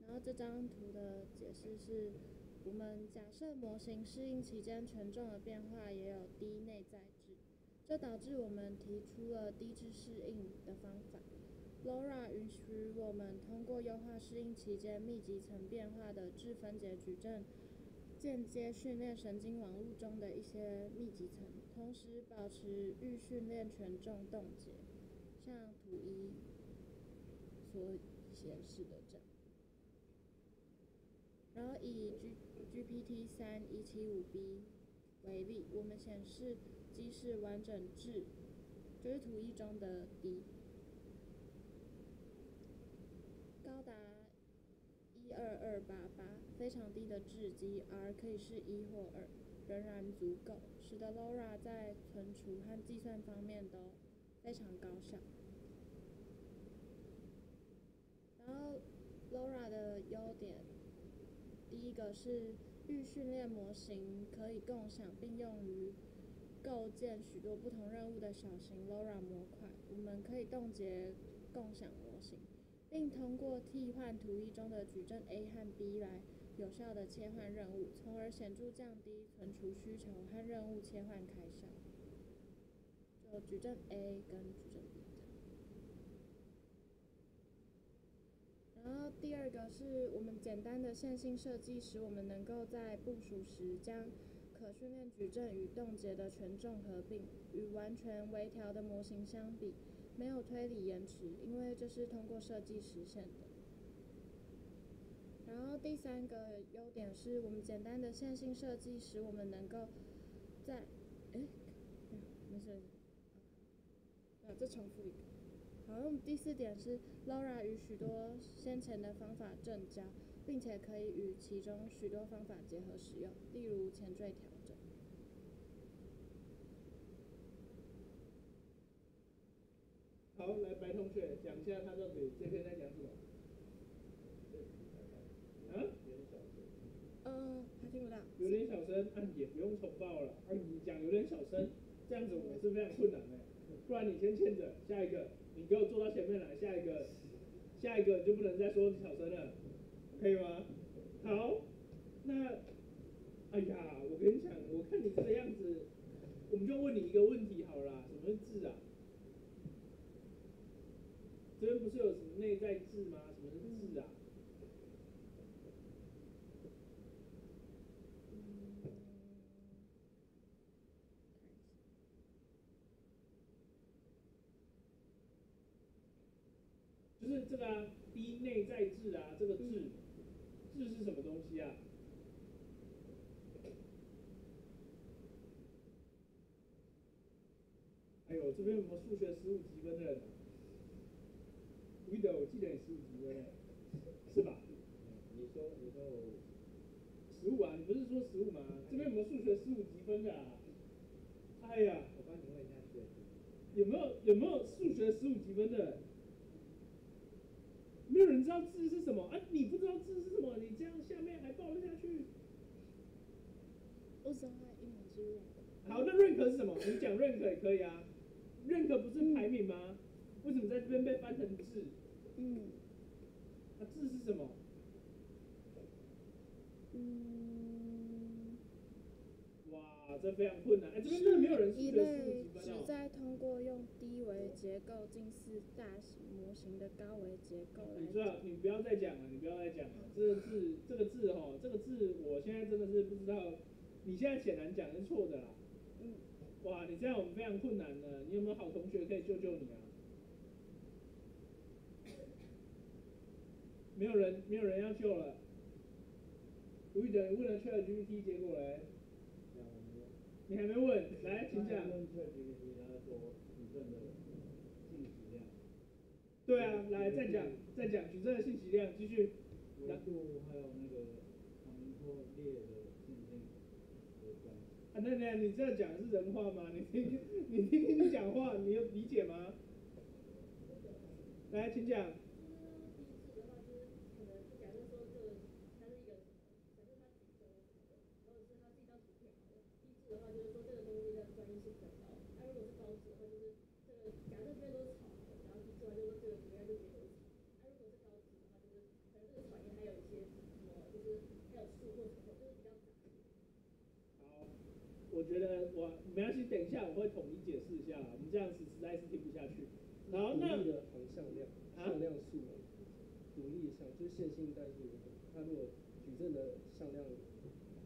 然后这张图的解释是，我们假设模型适应期间权重的变化也有低内在值，这导致我们提出了低值适应的方法。LoRA 允许我们通过优化适应期间密集层变化的质分解矩阵，间接训练神经网络中的一些密集层，同时保持预训练权重冻结，像图一所显示的这样。然后以 GPT-3-175B 为例，我们显示即使完整质，就是图一中的 D。高达12288，非常低的质及 R 可以是1或2，仍然足够，使得 LoRA 在存储和计算方面都非常高效。然后 LoRA 的优点，第一个是预训练模型可以共享并用于构建许多不同任务的小型 LoRA 模块，我们可以冻结共享模型，并通过替换图一中的矩阵 A 和 B 来有效的切换任务，从而显著降低存储需求和任务切换开销。就矩阵 A 跟矩阵 B。然后第二个是我们简单的线性设计，使我们能够在部署时将可训练矩阵与冻结的权重合并，与完全微调的模型相比，没有推理延迟，因为这是通过设计实现的。然后第三个优点是我们简单的线性设计使我们能够在，然后第四点是 LoRA 与许多先前的方法正交，并且可以与其中许多方法结合使用，例如前缀调整。好，来白同学讲一下他到底这篇在讲什么？还听不到。有点小声，也不用重报了。你讲有点小声，这样子我是非常困难的。不然你先欠着，下一个你给我坐到前面来，下一个就不能再说小声了，可以吗？好，那，我跟你讲，我看你这个样子，我们就问你一个问题好了，什么是智啊？这边不是有什么内在智吗？什么是智啊？就是这个B 内在智啊，这个智是什么东西啊？哎呦，这边有没有数学15积分的人啊？我记得你15级了，是吧？你说15啊？你不是说15吗？这边有没有数学15积分的啊？哎呀，我帮你问一下数学，有没有数学15积分的？没有人知道字是什么啊？你不知道字是什么，你这样下面还报了下去？我只会英文字 rank。好，那 rank 是什么？你讲 rank 也可以啊。rank 不是排名吗？为什么在这边被翻成字？字是什么？哇，这非常困难。这边真的没有人数学15积分哦。是一类旨在通过用低维结构近似大型模型的高维结构来。你不要再讲了，这个字，我现在真的是不知道。你现在显然讲是错的啦。哇，你这样我们非常困难了。你有没有好同学可以救救你啊？没有人要救了。吴宇哲，你问了 Chat GPT， 结果嘞？你还没问，来，请讲。问 Chat GPT， 他说矩阵的信息量。对啊，来再讲矩阵的信息量，继续。维度还有那个长或列的线性的关系。你这样讲的是人话吗？你听你讲话，你有理解吗？来，请讲。我觉得我没关系，等一下我会统一解释一下啦。我们这样子实在是听不下去。好，那独立的航向量，向量数，独立向就是线性代数，它如果矩阵的向量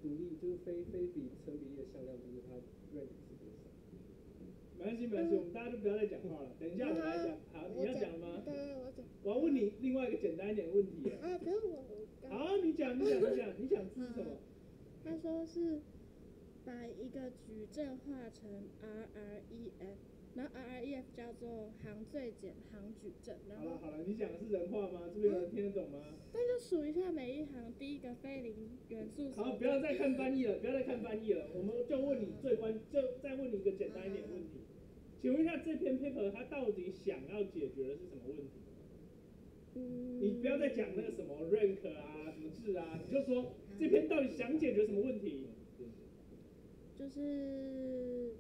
独立就是非比成比例的向量，就是它 range 是多少？没关系，没关系，我们大家就不要再讲话了。等一下我来讲。好，你要讲吗？对，我讲。我要问你另外一个简单一点的问题。啊，可是我。好，你讲，这是什么？他说是。 把一个矩阵化成 RREF， 然后 RREF 叫做行最简行矩阵。好了，你讲的是人话吗？这边有人听得懂吗？那就数一下每一行第一个非零元素。好，不要再看翻译了，我们就问你最关，就再问你一个简单一点的问题，请问一下这篇 paper 它到底想要解决的是什么问题？你不要再讲那个什么 rank 啊、什么字啊，你就说这篇到底想解决什么问题？ 就是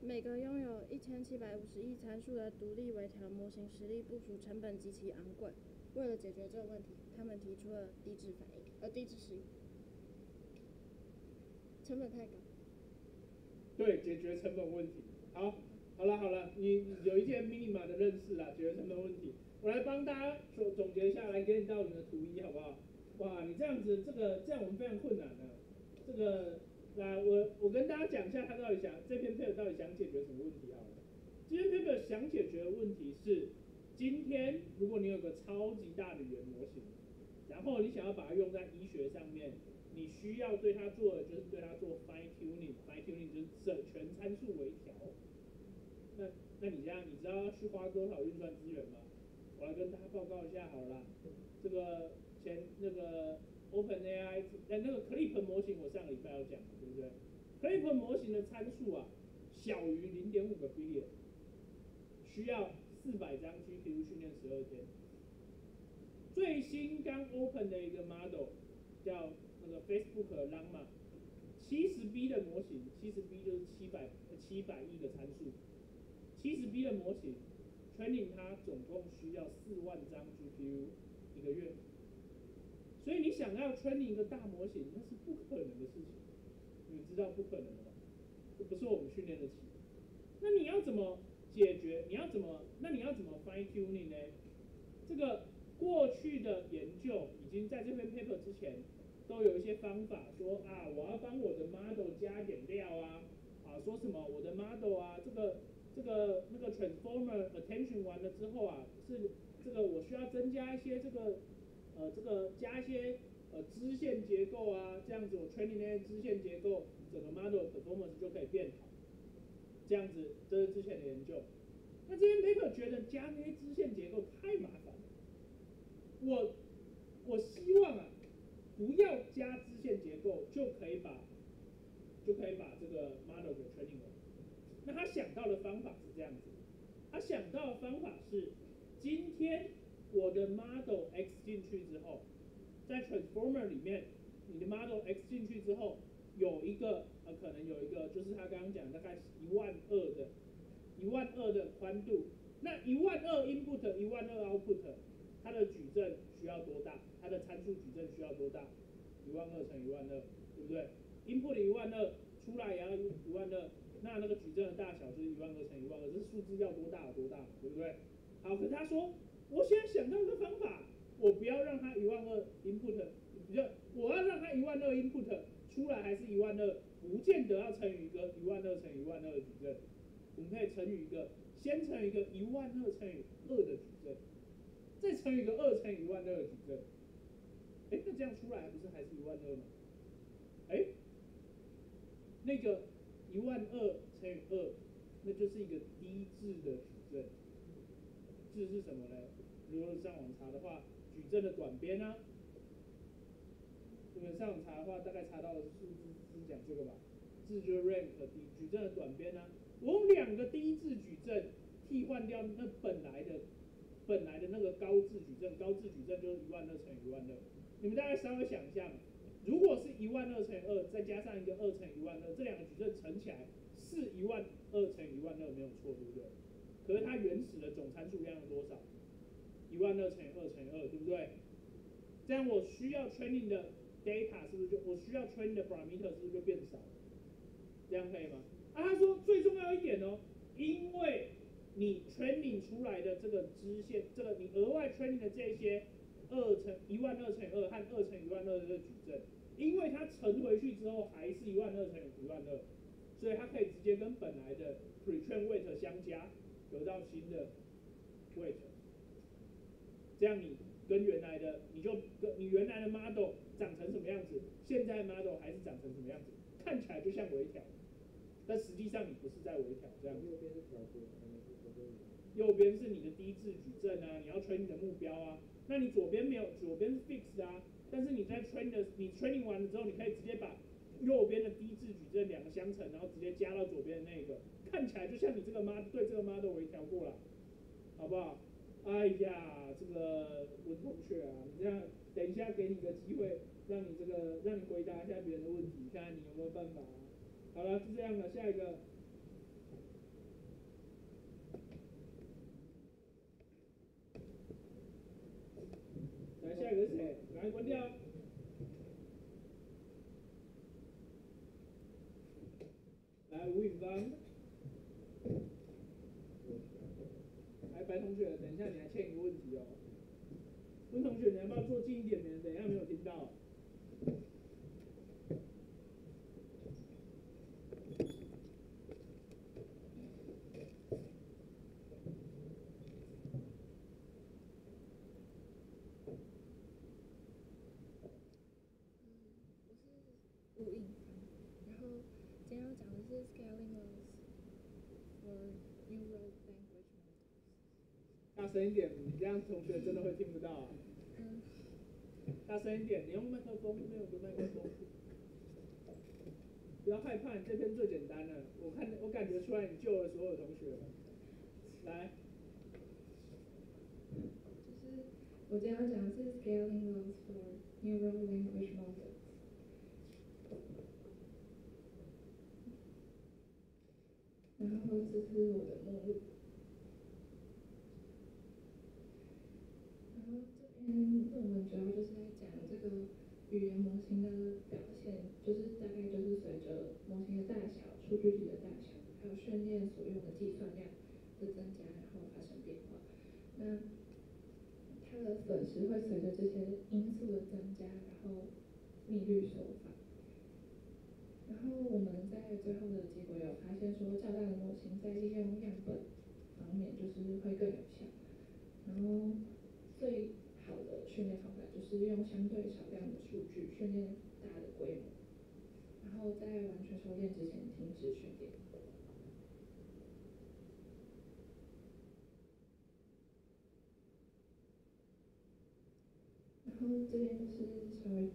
每个拥有1750亿参数的独立微调模型实力部署成本极其昂贵。为了解决这个问题，他们提出了低质适应，成本太高。对，解决成本问题。好了，你有一些 minima 的认识啦，解决成本问题。我来帮大家总结一下来，给你到你的图一好不好？ 哇，你这样子，这样我们非常困难的、啊。这个，来，我跟大家讲一下，他到底想这篇 paper 到底想解决什么问题好了。这篇 paper 想解决的问题是，今天如果你有个超级大的语言模型，然后你想要把它用在医学上面，你需要对它做的就是对它做 fine tuning，fine tuning 就是全参数微调。那你这样，你知道去花多少运算资源吗？我来跟大家报告一下好了啦，这个。 前那个 OpenAI 那个 Clip 模型，我上个礼拜要讲，对不对 ？Clip 模型的参数啊，小于0.5 个 billion， 需要400张 GPU 训练12天。最新刚 Open 的一个 model 叫那个 Facebook Llama 70B 的模型， 70B 就是700亿个参数， 70B 的模型 training 它总共需要4万张 GPU 一个月。 所以你想要 training 一个大模型，那是不可能的事情，你们知道不可能的吧？这不是我们训练得起。那你要怎么解决？那你要怎么 fine tuning 呢？这个过去的研究已经在这篇 paper 之前都有一些方法说啊，我要帮我的 model 加点料啊，说什么我的 model 啊，那个 transformer attention 完了之后啊，是这个我需要增加一些这个。 加一些支线结构啊，这样子我 training 那些支线结构，整个 model performance 就可以变好。这样子，这是之前的研究。那这篇 paper 觉得加那些支线结构太麻烦了，我希望啊，不要加支线结构就可以把这个 model 给 training 了。那他想到的方法是这样子，他想到的方法是今天。 我的 model X 进去之后，在 transformer 里面，你的 model X 进去之后，有一个可能有一个就是他刚刚讲大概12000的宽度，那12000 input 12000 output， 它的矩阵需要多大？它的参数矩阵需要多大？12000乘12000，对不对 ？input 12000出来也要12000，那那个矩阵的大小就是12000乘12000，这数字要多大有多大，对不对？好，可是他说。 我现在想到一个方法，我不要让它12000 input， 我要让它12000 input 出来还是12000，不见得要乘以一个12000乘12000的矩阵，我们可以先乘以一个12000乘2的矩阵，再乘以一个2乘12000的矩阵，哎，那这样出来不是还是12000吗？哎，那个12000乘2，那就是一个低质的矩阵。 质是什么呢？如果上网查的话，矩阵的短边啊，你们上网查的话，大概查到的数字是讲这个吧？质就是 rank 矩阵的短边啊。我用2个低质矩阵替换掉那本来的那个高质矩阵，高质矩阵就是12000乘12000。你们大概稍微想一下嘛，如果是12000乘2，再加上一个2乘12000，这2个矩阵乘起来是12000乘12000，没有错，对不对？ 可是它原始的总参数量有多少？12000乘2乘2，对不对？这样我需要 training 的 data 是不是就我需要 train 的 parameter 是不是就变少了？这样可以吗？啊，他说最重要一点哦，因为你 training 出来的这个支线，这个你额外 training 的这些12000×2和2×12000的矩阵，因为它乘回去之后还是12000×12000，所以它可以直接跟本来的 pre-train weight 相加，得到新的 weight。这样你跟原来的，你原来的 model 长成什么样子，现在 model 还是长成什么样子，看起来就像微调，但实际上你不是在微调这样。右边是调度，右边是你的低质矩阵啊，你要 train 你的目标啊。那你左边没有，左边是 fixed 啊，但是你在 training 完了之后，你可以直接把右边的低质矩阵两个相乘，然后直接加到左边的那个，看起来就像你这个 model 对这个 model 微调过了，好不好？哎呀，这个文同学啊，你这样等一下给你个机会，让你回答一下别人的问题，看看你有没有办法、啊。好了，就这样了，下一个。来，下一个是谁？来，关掉。来，吴允芳。来，白同学，等一下你还欠一个问题哦。温同学，你要不要坐近一点呢？等一下没有听到。大声一点，你这样同学真的会听不到啊！大声一点，你用麦克风，没有个麦克风，不要害怕，你这边最简单了。我感觉出来你救了所有同学了。来，就是我今天要讲的是 scaling laws for neural language models。然后这是我的目录。 我们主要就是在讲这个语言模型的表现，就是大概就是随着模型的大小、数据集的大小，还有训练所用的计算量的增加，然后发生变化。那它的损失会随着这些因素的增加，然后密律手法。然后我们在最后的结果有发现说，较大的模型在利用样本方面就是会更有效。然后最 好的训练方法就是利用相对少量的数据训练大的规模，然后在完全熟练之前停止训练。然后这边就是稍微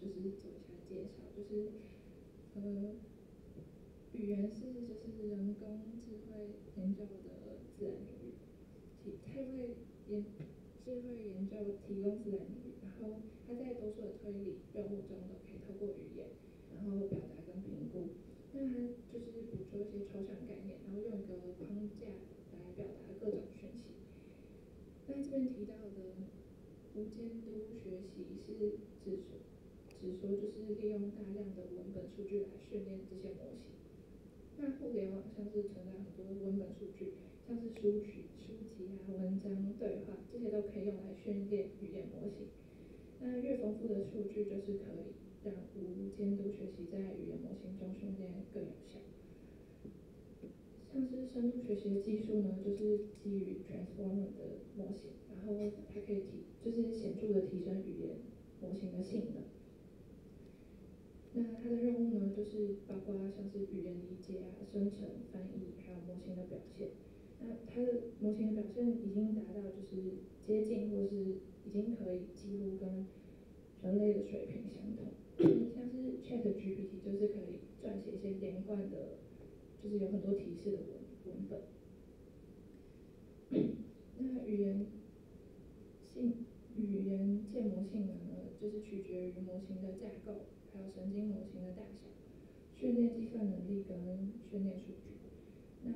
就是做一下介绍，就是语言是就是人工智慧研究的自然领域，智慧研究提供自然领域，然后它在多数的推理任务中都可以透过语言，然后表达跟评估。那它就是捕捉一些抽象概念，然后用一个框架来表达各种讯息。那这边提到的无监督学习是指说就是利用大量的文本数据来训练这些模型。那互联网上是存在很多文本数据。 像是书籍啊、文章、对话，这些都可以用来训练语言模型。那越丰富的数据，就是可以让无监督学习在语言模型中训练更有效。像是深度学习的技术呢，就是基于 Transformer 的模型，然后它可以就是显著的提升语言模型的性能。那它的任务呢，就是包括像是语言理解啊、生成、翻译，还有模型的表现。 那它的模型的表现已经达到就是接近或是已经可以几乎跟人类的水平相同，像是 Chat GPT 就是可以撰写一些连贯的，就是有很多提示的文本。那语言建模性能呢，就是取决于模型的架构，还有神经模型的大小、训练计算能力跟训练数据。那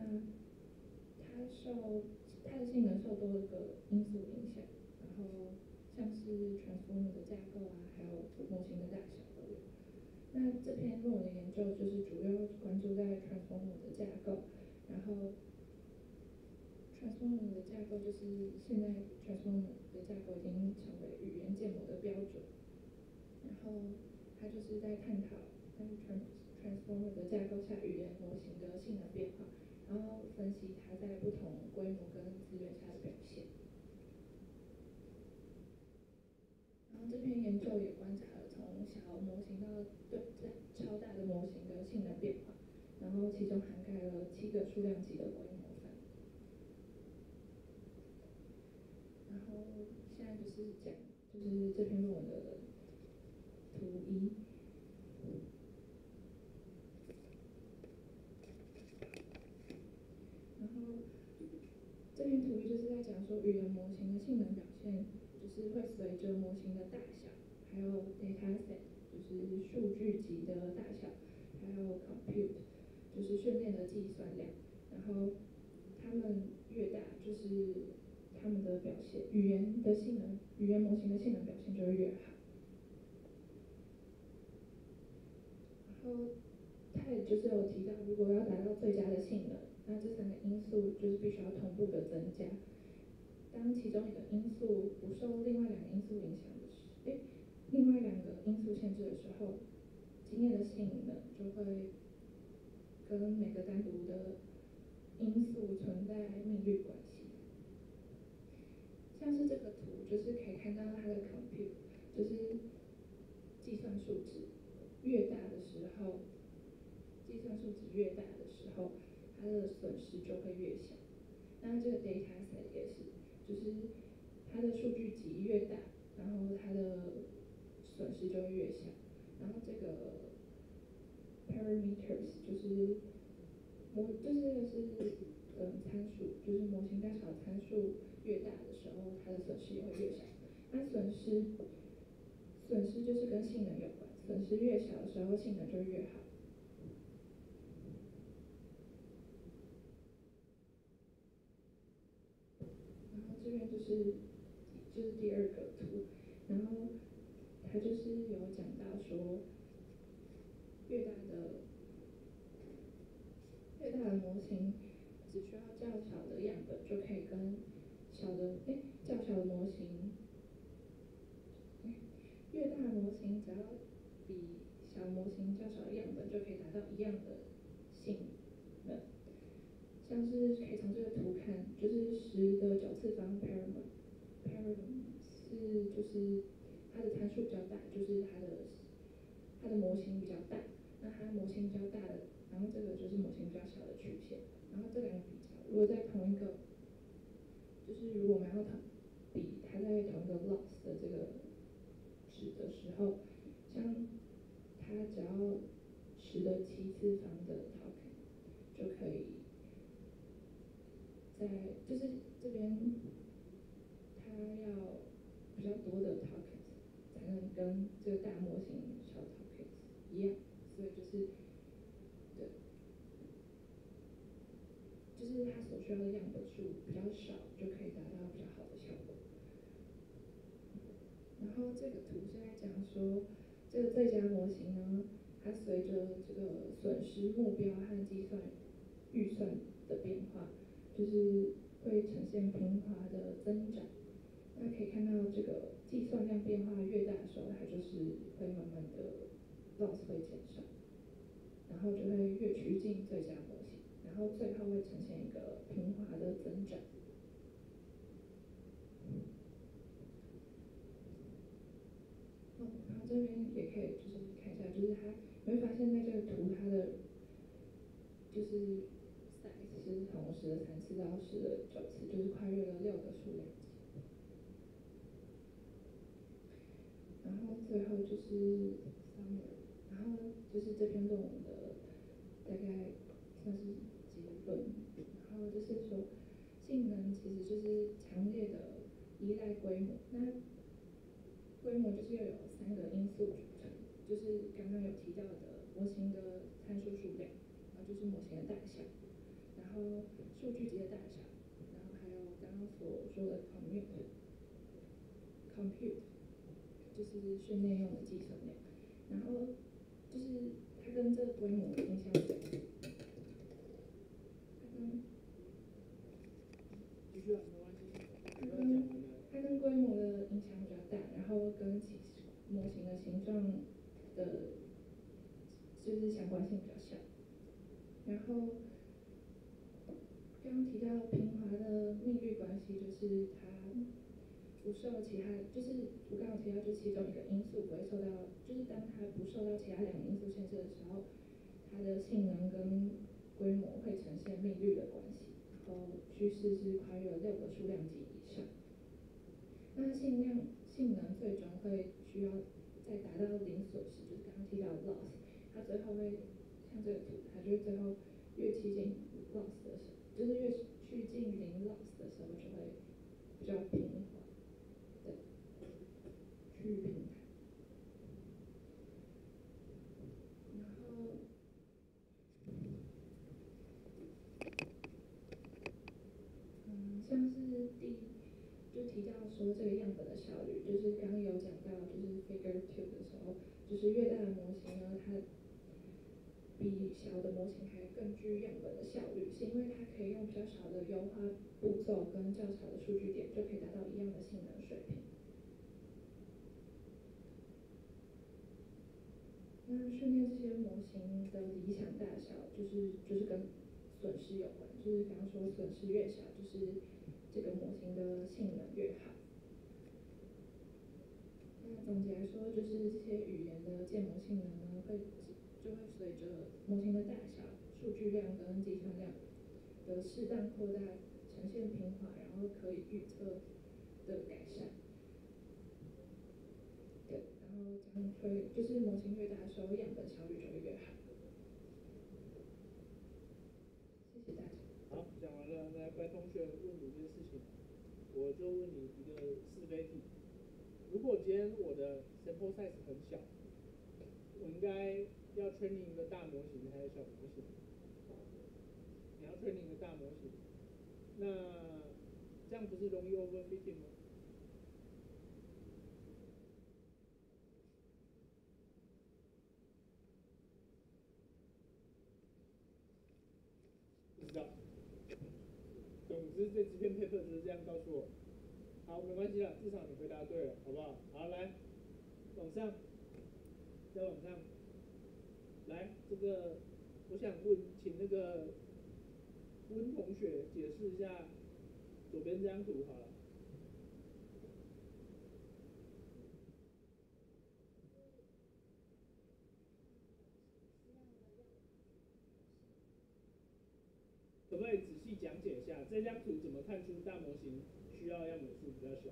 它的性能受多个因素影响，然后像像是 Transformer 的架构啊，还有模型的大小的。那这篇论文的研究就是主要关注在 Transformer 的架构，然后 Transformer 的架构就是现在 Transformer 的架构已经成为语言建模的标准，然后它就是在探讨在 Transformer 的架构下语言模型的性能变化，然后分析它在不同规模跟资源下的表现。 然后这篇研究也观察了从小模型到超大的模型的性能变化，然后其中涵盖了7个数量级的规模范。然后现在就是讲，就是这篇论文的图1。然后这篇图1就是在讲说语言模型的性能表现。 就是会随着模型的大小，还有 dataset， 就是数据集的大小，还有 compute， 就是训练的计算量，然后它们越大，就是它们的表现，语言模型的性能表现就会越好。然后它也就是有提到，如果要达到最佳的性能，那这3个因素就是必须要同步的增加。 当其中一个因素不受另外2个因素影响的时候，另外2个因素限制的时候，经验的性能就会跟每个单独的因素存在密律关系。像是这个图，就是可以看到它的 compute， 就是计算数值越大的时候，它的损失就会越小。那这个 dataset 也是。 就是它的数据集越大，然后它的损失就越小。然后这个 parameters 就是参数，就是模型大小的参数越大的时候，它的损失也会越小。那损失就是跟性能有关，损失越小的时候，性能就越好。 这边就是第2个图，然后它就是有讲到说，越大的模型只需要较小的样本就可以跟较小的模型，越大的模型只要比小模型较小的样本就可以达到一样的性能。 像是可以从这个图看，就是10^9 param 是就是它的参数比较大，就是它的模型比较大，那它模型比较大的，然后这个就是模型比较小的曲线，然后这2个比较，如果在同一个，就是如果我们要比它在同一个 loss 的这个值的时候，像它只要10^7的 token 就可以。 在就是这边，它要比较多的 tokens 才能跟这个大模型小 tokens 一样，所以就是对，就是它所需要的样本数比较少，就可以达到比较好的效果。然后这个图是在讲说，这个最佳模型呢，它随着这个损失目标和计算预算的变化。 就是会呈现平滑的增长，那可以看到这个计算量变化越大的时候，它就是会慢慢的 loss 会减少，然后就会越趋近最佳模型，然后最后会呈现一个平滑的增长。然后这边也可以就是看一下，就是它你会发现在这个图它的就是。 是从10^3到10^9，就是跨越了6个数量级。然后最后就是 summary， 然后就是这篇论文的大概算是结论。然后就是说，性能其实就是强烈的依赖规模。那规模就是要有3个因素组成，就是刚刚有提到的模型的参数数量，然后就是模型的大小。 然后数据集的大小，然后还有刚刚所说的 commute compute， 就是训练用的计算量，然后就是它跟这个规模更相关。它跟规模的影响比较大，然后跟模型的形状的，就是相关性比较小。然后刚提到平滑的密律关系，就是它不受其他，就是我刚刚提到，就其中一个因素不会受到，就是当它不受到其他两个因素限制的时候，它的性能跟规模会呈现密律的关系。然后趋势是跨越6个数量级以上。那性能最终会需要再达到0所时，就是刚刚提到 loss， 它最后会像这个图，它就是最后越趋近 loss 的时候，就是越趋近0 loss 的时候就会比较平滑的趋于平坦。然后，像是就提到说这个样本的效率，就是刚刚有讲到，就是 Figure 2 的时候，就是越大的模型呢，它比小的模型还更具样本的效率，是因为它可以用比较少的优化步骤跟较少的数据点，就可以达到一样的性能水平。那训练这些模型的理想大小，就是跟损失有关，就是刚刚说损失越小，就是这个模型的性能越好。那总结来说，就是这些语言的建模性能呢，就会随着模型的大小、数据量跟计算量的适当扩大，呈现平滑，然后可以预测的改善。对，然后这样会就是模型越大的时候，样本效率就会越好。谢谢大家。好，讲完了，来乖同学问你一件事情，我就问你一个是非题。如果今天我的 sample size 很小，我应该要 training 一个大模型还是小模型？你要 training 一个大模型，那这样不是容易 overfitting 吗？不知道。总之，这几篇 paper 就是这样告诉我。好，没关系了，至少你回答对了，好不好？好，来，往上，再往上，来，这个我想问，请那个温同学解释一下左边这张图好了。可不可以仔细讲解一下这张图怎么看出大模型需要样本数比较小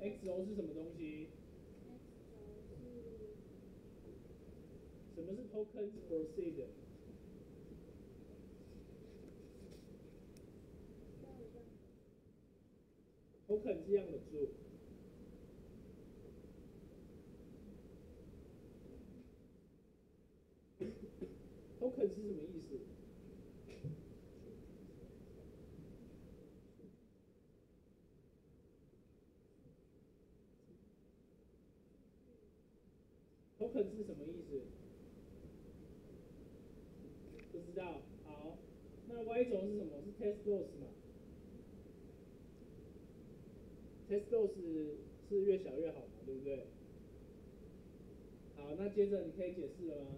？X 轴是什么东西？什么是 tokens proceed？ token 是样本数。token 是什么意思？token 是什么意思？不知道。好，那 Y 轴是什么？是 test loss 嘛 ？test loss 是越小越好嘛，对不对？好，那接着你可以解释了吗？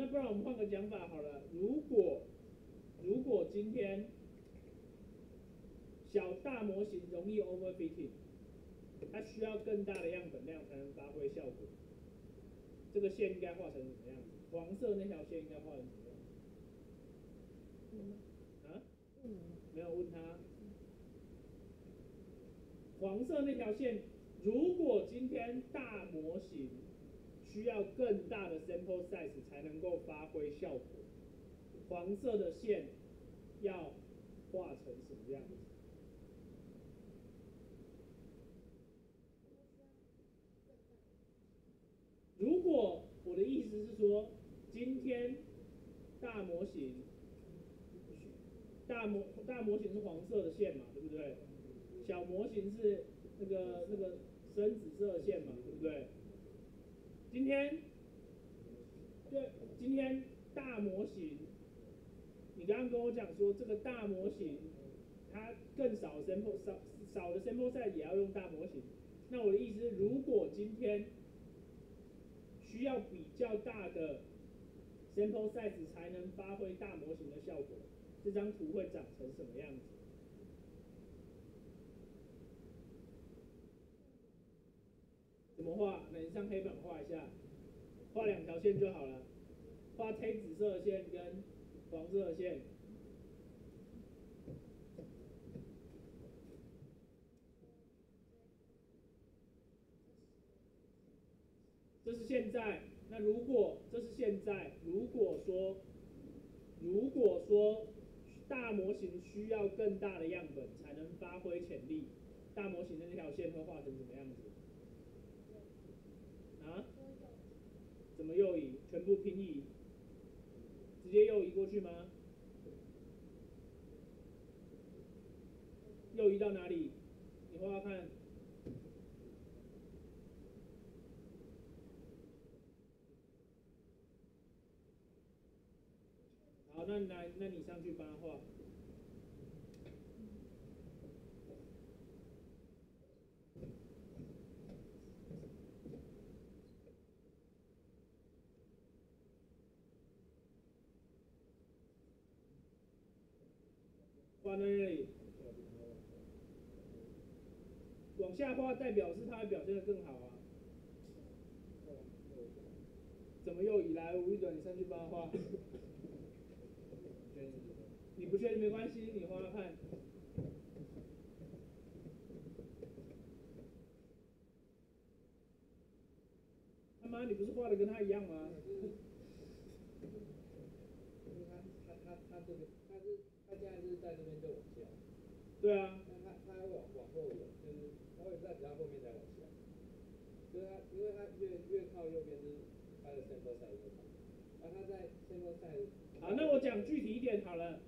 那不然我们换个讲法好了。如果今天小大模型容易 overfitting， 它需要更大的样本量才能发挥效果。这个线应该画成什么样子？黄色那条线应该画成什么样子？啊？没有问他。黄色那条线，如果今天大模型需要更大的 sample size 才能够发挥效果，黄色的线要画成什么样子？ 如果我的意思是说，今天大模型是黄色的线嘛，对不对？小模型是那个深紫色的线嘛，对不对？今天大模型，你刚刚跟我讲说，这个大模型它更少 sample 少的 sample size 也要用大模型。那我的意思是，如果今天 需要比较大的 sample size 才能发挥大模型的效果，这张图会长成什么样子？怎么画？那你上黑板画一下，画两条线就好了，画黑紫色的线跟黄色的线。这是现在，那如果这是现在，如果说大模型需要更大的样本才能发挥潜力，大模型的那条线会画成什么样子？啊？怎么右移？全部平移？直接右移过去吗？右移到哪里？你画画看。 好，那你上去帮他画。画在那里，往下画代表是他表现得更好啊。怎么又以来无一转？你上去帮他画。你不确定没关系，你画画看。他妈，你不是画的跟他一样吗？他现在就是在这边就往下。对啊。他会往后游，就是他会在比较后面再往下。就是他，因为他越靠右边，就是他的 sample size 越大。 好，那我讲具体一点好了。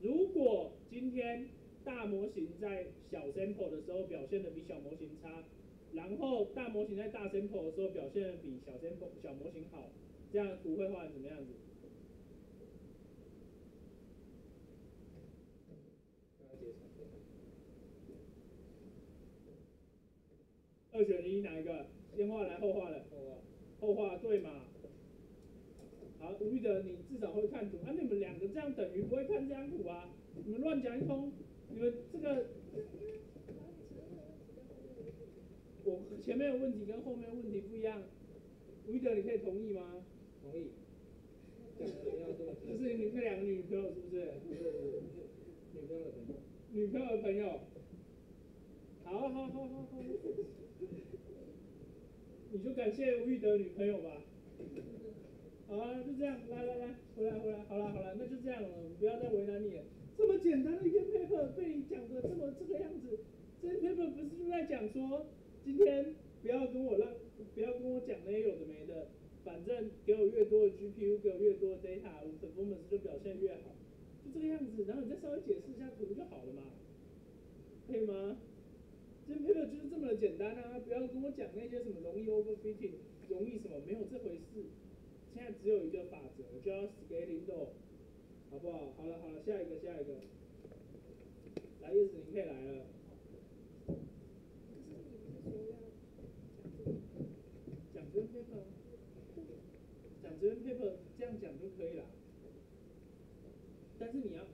如果今天大模型在小 sample 的时候表现的比小模型差，然后大模型在大 sample 的时候表现的比小 sample 小模型好，这样图会画成什么样子？二选一，哪一个？先画来后画了？后画对嘛？ 好，吴玉德，你至少会看图啊！你们两个这样等于不会看这张图啊！你们乱讲一通，你们这个，我前面的问题跟后面的问题不一样。吴玉德，你可以同意吗？同意。就是你那两个女朋友是不是？女朋友的朋友。女朋友的朋友。好。你就感谢吴玉德女朋友吧。 好啊，就这样，来，回来，好了，那就这样了，我们不要再为难你了。这么简单的一篇 paper 被你讲的这个样子，这篇 paper 不是就在讲说，今天不要跟我讲那些有的没的，反正给我越多的 GPU， 给我越多的 data， 我 performance 就表现越好，就这个样子。然后你再稍微解释一下图就好了嘛，可以吗？这篇 paper 就是这么的简单啊，不要跟我讲那些什么容易 overfitting， 容易什么没有这回事。 现在只有一个法则，叫 scaling law， 好不好？好了，下一个，来，叶子你可以来了。可是你不是说要讲这篇 paper， 讲这篇 paper 这样讲就可以了。但是你要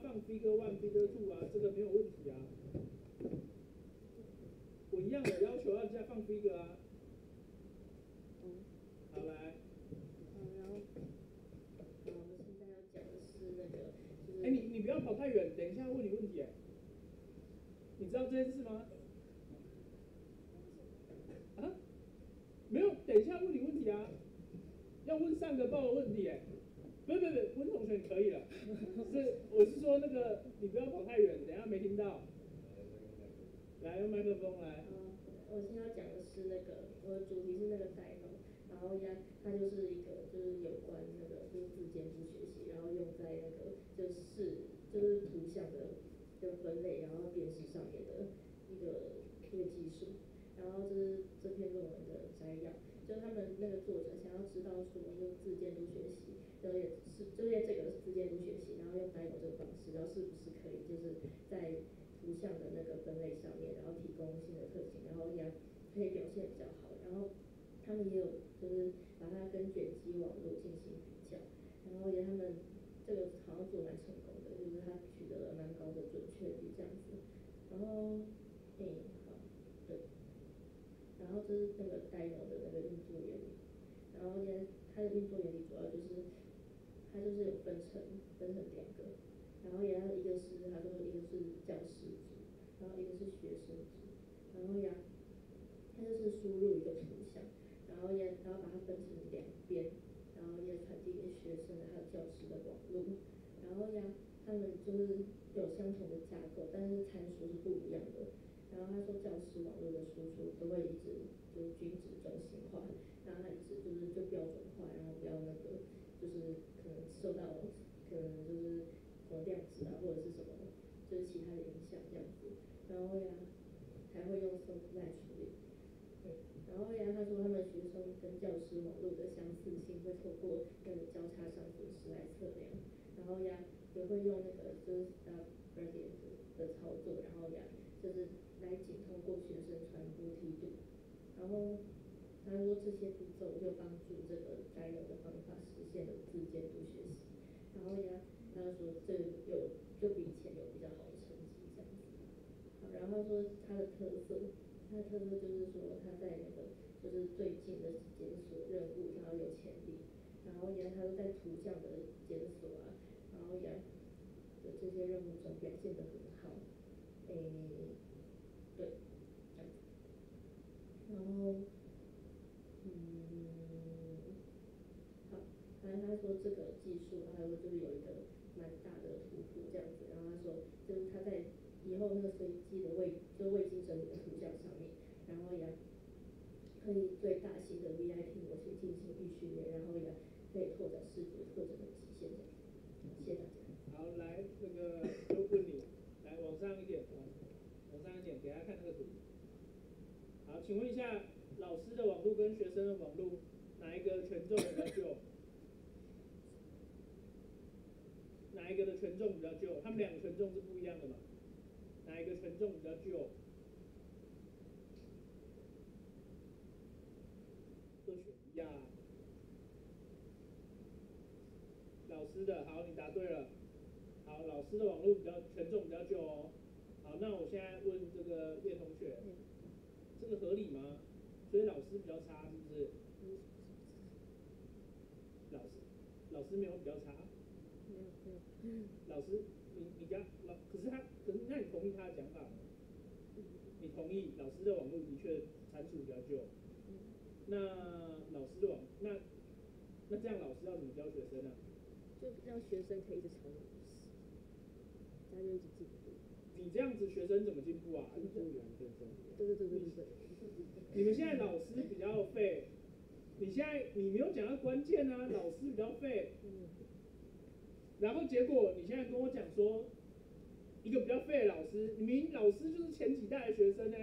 放 figure one、figure two 啊，这个没有问题啊。我一样有要求要加放 figure 啊。 好来，然后，不要跑太远，等一下问你问题。你知道这件事吗？啊？没有，等一下问你问题啊。要问上个报的问题哎。不，温同学可以了。是，我是说那个你不要跑太远，等一下没听到。来，用麦克风来。我现在要讲的是那个，我的主题是那个 Dino， 然后它就是一个就是有关那个就是自监督学习，然后用在那个就是图像的分类，然后辨识上面的一个技术。然后就是这篇论文的摘要，就是他们那个作者想要知道说，用自监督学习，就是这个自监督学习，然后用 Dino 这个方式，然后是不是可以就是在图像的那个分类上面，然后提供新的特性，然后也可以表现比较好。然后他们也有就是把它跟卷积网络进行比较，然后他们这个好像做蛮成功的，就是它取得了蛮高的准确率这样子。然后好，对，然后就是那个 Dino 的那个运作原理，然后它的运作原理主要就是它就是有分成两个。然后一个是教师组，然后一个是学生组，然后它就是输入一个图像，然后把它分成两边，然后传递给学生还有教师的网络，然后他们就是有相同的架构，但是参数是不一样的。然后他说教师网络的输出都会一直就是均值中心化，然后它一直就标准化，然后不要那个就是可能就是。量子啊，或者是什么，就是其他的影响这样子，然后还会用生物来处理，然后他说他们学生跟教师网络的相似性会透过那个交叉相损失来测量，然后也会用那个就是BERT的操作，然后就是来紧通过学生传播梯度，然后他说这些步骤就帮助这个Dino的方法实现了自监督学习，然后他说这就比以前有比较好的成绩这样子，好，然后他说它的特色就是说它在那个就是最近的检索任务，然后有潜力，然后它都在图像的检索啊，然后的这些任务中表现得很好，对，这样子，然后好，反正他说这个技术，他说就是有一个。蛮大的突破这样子，然后他说，就是他在以后那个随机的未经整理的图像上面，然后可以对大型的 ViT 模型进行预训练，然后可以拓展视觉特征的极限这样。谢谢大家。好，来那个就问你，来往上一点，往上一点，给大家看那个图。好，请问一下，老师的网络跟学生的网络哪一个权重比较久？哪一个的权重比较旧？他们两个权重是不一样的嘛？哪一个权重比较旧？都选一样。老师的，好，你答对了。好，老师的网络权重比较旧哦。好，那我现在问这个叶同学，这个合理吗？所以老师比较差是不是？老师没有比较差。老师，你家可是那你同意他的讲法吗？你同意老师的网络的确参数比较旧，那老师的那这样老师要怎么教学生呢？就让学生可以一直抄老师，他就一直进步。你这样子学生怎么进步啊？对。你们现在老师比较废，你没有讲到关键啊，老师比较废。然后结果，你现在跟我讲说，一个比较废的老师，你明老师就是前几代的学生呢，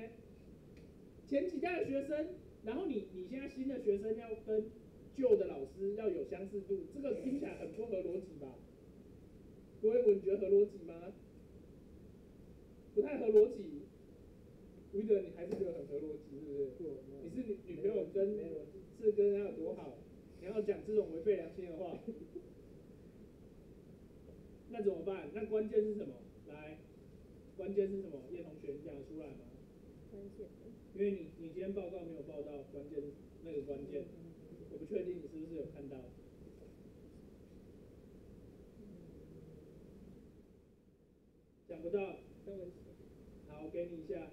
前几代的学生，然后你现在新的学生要跟旧的老师要有相似度，这个听起来很不合逻辑吧？各位，你觉得合逻辑吗？不太合逻辑。吴一德，你还是觉得很合逻辑，是不是？你是女朋友跟他有多好，你要讲这种违背良心的话？那怎么办？那关键是什么？来，关键是什么？叶同学，你讲得出来吗？关键。因为你今天报告没有报到关键那个关键，我不确定你是不是有看到。想不到，等我，好，我给你一下。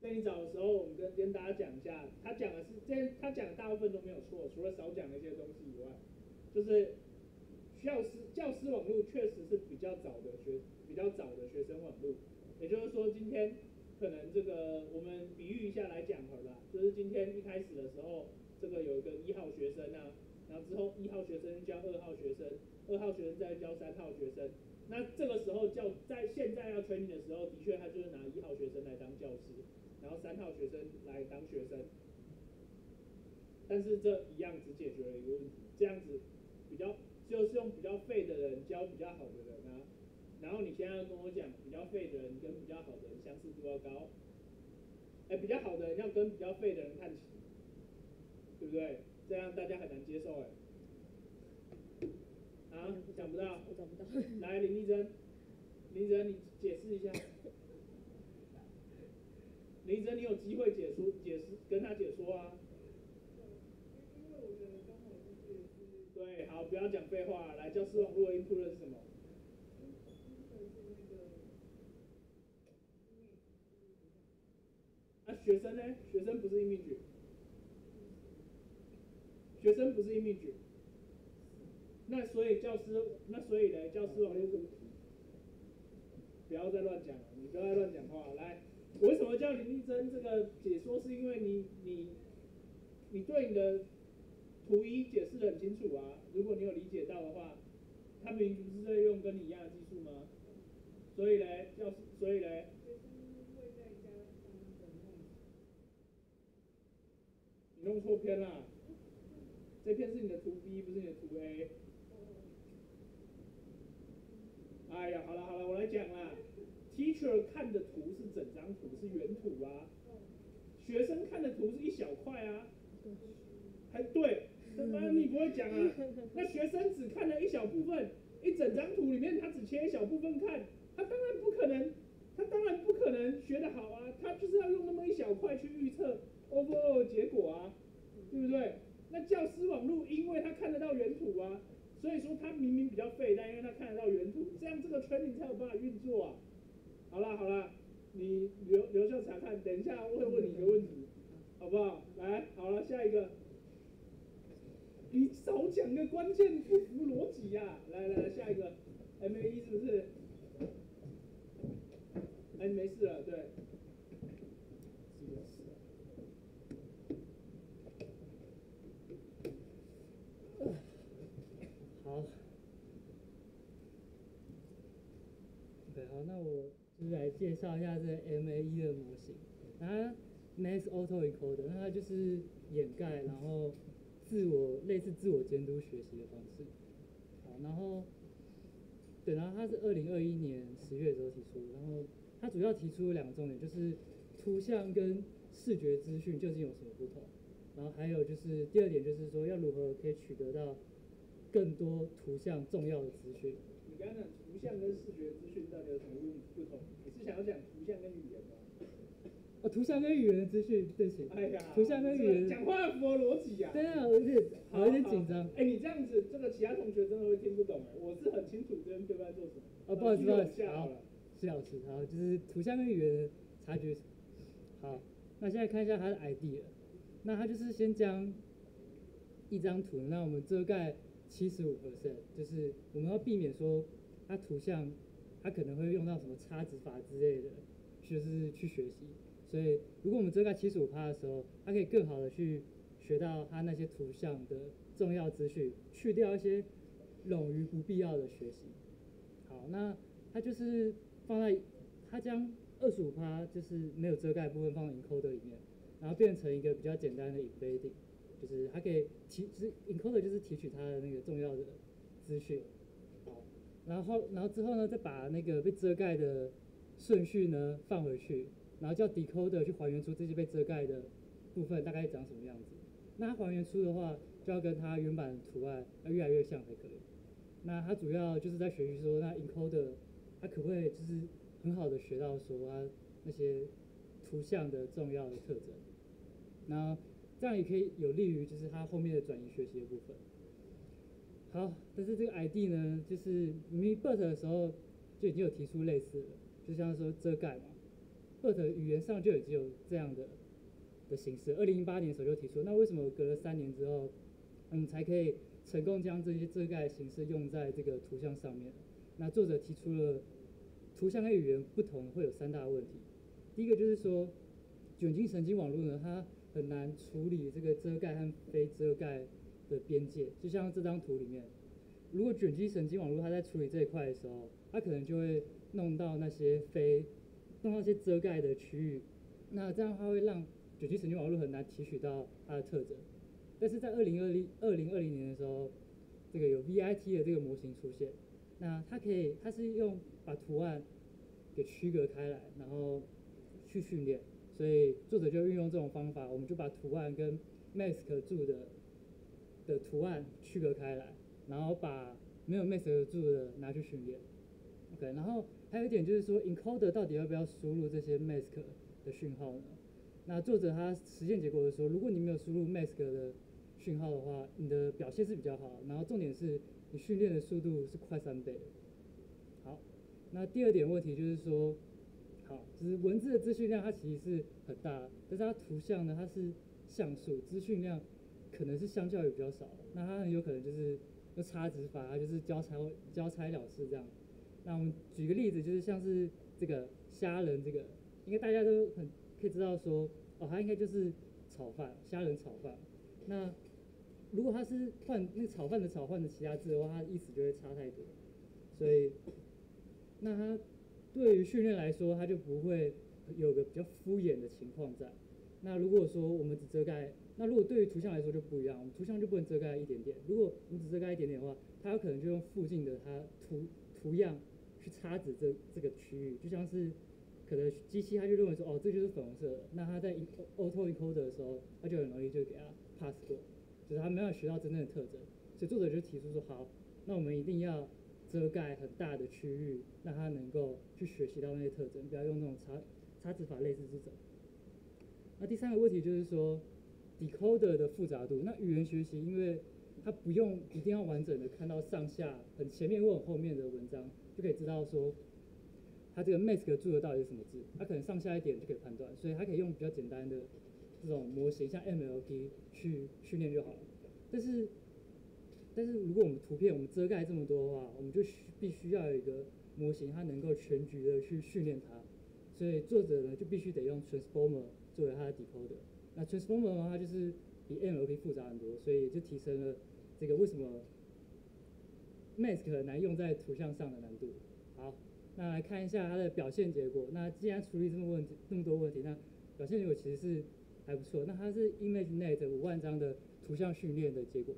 最早的时候，我们跟大家讲一下，他讲的是他讲的大部分都没有错，除了少讲的一些东西以外，就是教师网络确实是比较早的学生网络，也就是说今天可能这个我们比喻一下来讲好了，就是今天一开始的时候，这个有一个一号学生啊，然后之后一号学生教二号学生，二号学生再教三号学生，那这个时候在现在要 training 的时候，的确他就是拿一号学生来当教师。然后三号学生来当学生，但是这一样只解决了一个问题，这样子比较就是用比较废的人教比较好的人啊。然后你现在要跟我讲，比较废的人跟比较好的人相似度要高，哎，比较好的人要跟比较废的人看齐，对不对？这样大家很难接受哎。啊，想不到，我找不到。来，林丽珍，你解释一下。林医生，你有机会跟他解说啊。对，好，不要讲废话，来，教师网络 input 是什么？啊，学生呢？学生不是 image， 学生不是 image， 那所以呢，教师网络不要再乱讲了，你不要再乱讲话，来。我为什么叫林立珍这个解说？是因为你对你的图一解释得很清楚啊。如果你有理解到的话，他们不是在用跟你一样的技术吗？所以嘞，你弄错篇啦，这篇是你的图 B， 不是你的图 A。哎呀，好了，我来讲啦。Teacher 看的图是整张图，是原图啊。学生看的图是一小块啊。还对，那你不会讲啊？那学生只看了一小部分，一整张图里面他只切一小部分看，他当然不可能学得好啊。他就是要用那么一小块去预测 overall 结果啊，对不对？那教师网络因为他看得到原图啊，所以说他明明比较废，但因为他看得到原图，这样这个 training 才有办法运作啊。好啦，你留下查看，等一下我会问你一个问题，好不好？来，好了，下一个。你少讲个关键，不符逻辑呀！来，下一个 ，MAE 是不是？哎，没事了，对。好。对，好，那我。就是来介绍一下这 MAE 的模型，它 Max Auto Encoder， 它就是掩盖，然后类似自我监督学习的方式。好，然后它是2021年10月的时候提出，然后它主要提出了两个重点，就是图像跟视觉资讯究竟有什么不同，然后还有就是第二点就是说要如何可以取得到更多图像重要的资讯。你刚刚讲图像跟视觉资讯到底有什么不同？你是想要讲图像跟语言吗？哦，图像跟语言的资讯，对不起。哎呀，图像跟语言讲话符合逻辑啊。对啊，而且有点紧张。哎，你这样子，这个其他同学真的会听不懂哎。我是很清楚跟对方做什么。哦，不好意思，好，谢老师，好，就是图像跟语言的差距。好，那现在看一下它的 idea， 那它就是先将一张图，那我们遮盖。75%， 就是我们要避免说，它图像，它可能会用到什么差值法之类的，就是去学习。所以，如果我们遮盖75%的时候，它可以更好的去学到它那些图像的重要资讯，去掉一些冗余不必要的学习。好，那它就是它将25%就是没有遮盖的部分放到 encoder 里面，然后变成一个比较简单的 embedding。就是它可以encoder 就是提取它的那个重要的资讯，好，然后之后呢，再把那个被遮盖的顺序呢放回去，然后叫 decoder 去还原出这些被遮盖的部分大概长什么样子。那它还原出的话，就要跟它原版的图案要越来越像才可以。那它主要就是在学习说，那 encoder 它可不可以就是很好的学到说它那些图像的重要的特征，然后。这样也可以有利于就是它后面的转移学习的部分。好，但是这个 ID 呢，就是你 BERT 的时候就已经有提出类似的，就像说遮盖嘛 ，BERT 语言上就已经有这样的形式。2008年的时候就提出，那为什么隔了3年之后，才可以成功将这些遮盖的形式用在这个图像上面？那作者提出了图像和语言不同会有3大问题。第一个就是说，卷积神经网络呢，它很难处理这个遮盖和非遮盖的边界。就像这张图里面，如果卷积神经网络它在处理这一块的时候，它可能就会弄到那些遮盖的区域。那这样它会让卷积神经网络很难提取到它的特征。但是在2020年的时候，这个有 ViT 的这个模型出现，那它是用把图案给区隔开来，然后去训练。所以作者就运用这种方法，我们就把图案跟 mask 住的图案区隔开来，然后把没有 mask 住的拿去训练。OK， 然后还有一点就是说 ，encoder 到底要不要输入这些 mask 的讯号呢？那作者他实践结果是说，如果你没有输入 mask 的讯号的话，你的表现是比较好。然后重点是你训练的速度是快3倍的。好，那第二点问题就是说。好，就是文字的资讯量它其实是很大，但是它图像呢，它是像素，资讯量可能是相较于比较少，那它很有可能就是用差值法，它就是交差了事这样。那我们举个例子，就是像是这个虾仁，这个应该大家都很可以知道说，哦，它应该就是炒饭，虾仁炒饭。那如果它是换那个炒饭的其他字的话，它的意思就会差太多，所以那它。对于训练来说，它就不会有个比较敷衍的情况在。那如果说我们只遮盖，那如果对于图像来说就不一样，我们图像就不能遮盖一点点。如果我们只遮盖一点点的话，它有可能就用附近的它图样去插指这个区域，就像是可能机器它就认为说，哦，这就是粉红色的，那它在 auto encoder 的时候，它就很容易就给它 pass 过，就是它没有学到真正的特征。所以作者就提出说，好，那我们一定要。遮盖很大的区域，让它能够去学习到那些特征，不要用那种差值法类似这种。那第3个问题就是说 ，decoder 的复杂度。那语言学习，因为它不用一定要完整的看到上下很前面或很后面的文章，就可以知道说它这个 mask 注的到底是什么字，它可能上下一点就可以判断，所以它可以用比较简单的这种模型，像 MLP 去训练就好了。但是如果我们图片我们遮盖这么多的话，我们就必须要有一个模型，它能够全局的去训练它。所以作者呢就必须得用 Transformer 作为它的 decoder。那 Transformer 的话，它就是比 NLP 复杂很多，所以就提升了这个为什么 mask 很难用在图像上的难度。好，那来看一下它的表现结果。那既然处理这么多问题，那表现结果其实是还不错。那它是 ImageNet 5万张的图像训练的结果。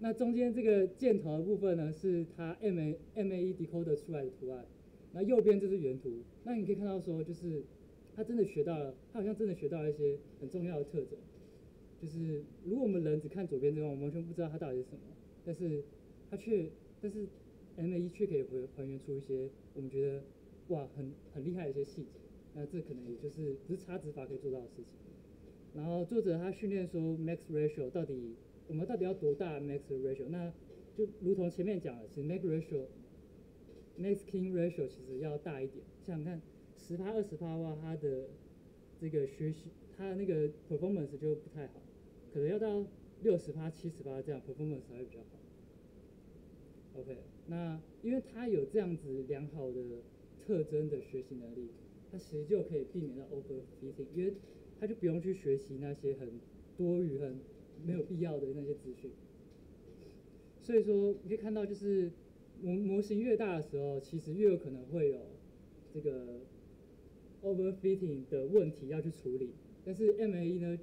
那中间这个箭头的部分呢，是它 MAE decoder 出来的图案。那右边这是原图。那你可以看到说，就是它真的学到了，它好像真的学到了一些很重要的特征。就是如果我们人只看左边这个，我们完全不知道它到底是什么。但是 MAE 却可以还原出一些我们觉得哇很厉害的一些细节。那这可能也就是不是差值法可以做到的事情。然后作者他训练说 max ratio 我们到底要多大 max ratio？ 那就如同前面讲的，其实 max ratio、masking ratio 其实要大一点。想想看，10%、20%的话，它的这个学习，它的那个 performance 就不太好，可能要到60%、70%这样 performance 才会比较好。OK， 那因为它有这样子良好的特征的学习能力，它其实就可以避免到 overfitting， 因为它就不用去学习那些很多余没有必要的那些资讯，所以说你可以看到，就是模型越大的时候，其实越有可能会有这个 overfitting 的问题要去处理。但是 MAE 呢，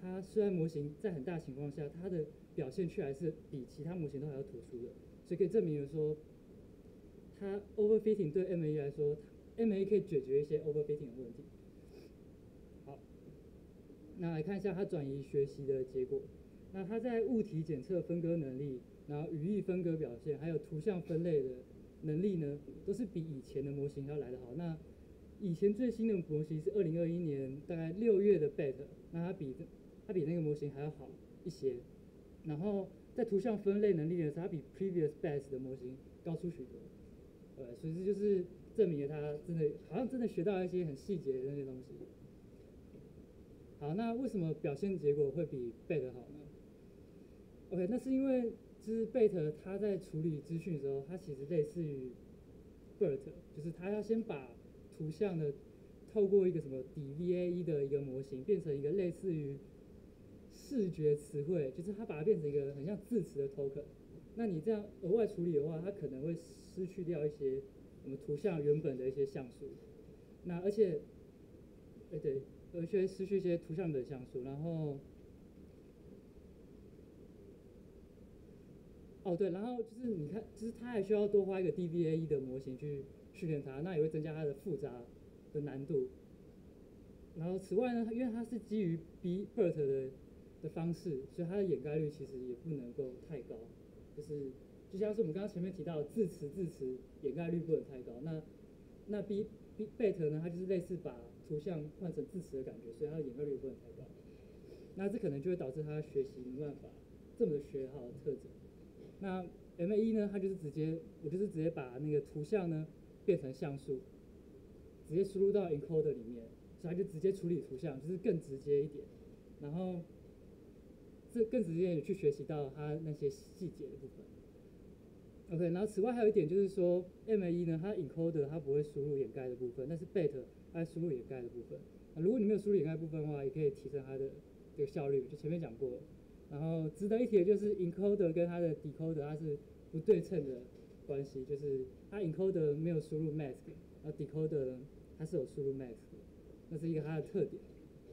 它虽然模型在很大情况下，它的表现却还是比其他模型都还要突出的，所以可以证明说，它 overfitting 对 MAE 来说 ，MAE 可以解决一些 overfitting 的问题。那来看一下它转移学习的结果。那它在物体检测分割能力，然后语义分割表现，还有图像分类的能力呢，都是比以前的模型要来得好。那以前最新的模型是2021年大概6月的 BERT， 那它比它比那个模型还要好一些。然后在图像分类能力的时候，它比 previous best 的模型高出许多。所以这就是证明了它真的好像真的学到一些很细节的那些东西。好，那为什么表现结果会比 BERT 好呢 ？OK， 那是因为就是 BERT 它在处理资讯的时候，它其实类似于 BERT， 就是它要先把图像的透过一个什么 DVAE 的一个模型，变成一个类似于视觉词汇，就是它把它变成一个很像字词的 token。那你这样额外处理的话，它可能会失去掉一些我们图像原本的一些像素。那而且，对。而且失去一些图像的像素，然后，对，然后就是你看，就是它还需要多花一个 DVAE 的模型去训练它，那也会增加它的复杂的难度。然后此外呢，因为它是基于 BERT 的方式，所以它的掩盖率其实也不能够太高，就是就像是我们刚刚前面提到的字词掩盖率不能太高，那 BERT 呢，它就是类似把图像换成字词的感觉，所以它的掩盖率不能太高。那这可能就会导致他学习没办法这么的学好的特征。那 MAE 呢，它就是直接把那个图像呢变成像素，直接输入到 encoder 里面，所以它就直接处理图像，就是更直接一点。然后这更直接也去学习到它那些细节的部分。OK， 然后此外还有一点就是说 ，MAE 呢，它 encoder 它不会输入掩盖的部分，但是 BERT它输入掩盖的部分，如果你没有输入掩盖部分的话，也可以提升它的这个效率，就前面讲过了。然后值得一提的就是 encoder 跟它的 decoder 它是不对称的关系，就是它 encoder 没有输入 mask， 然后 decoder 呢它是有输入 mask， 那是一个它的特点。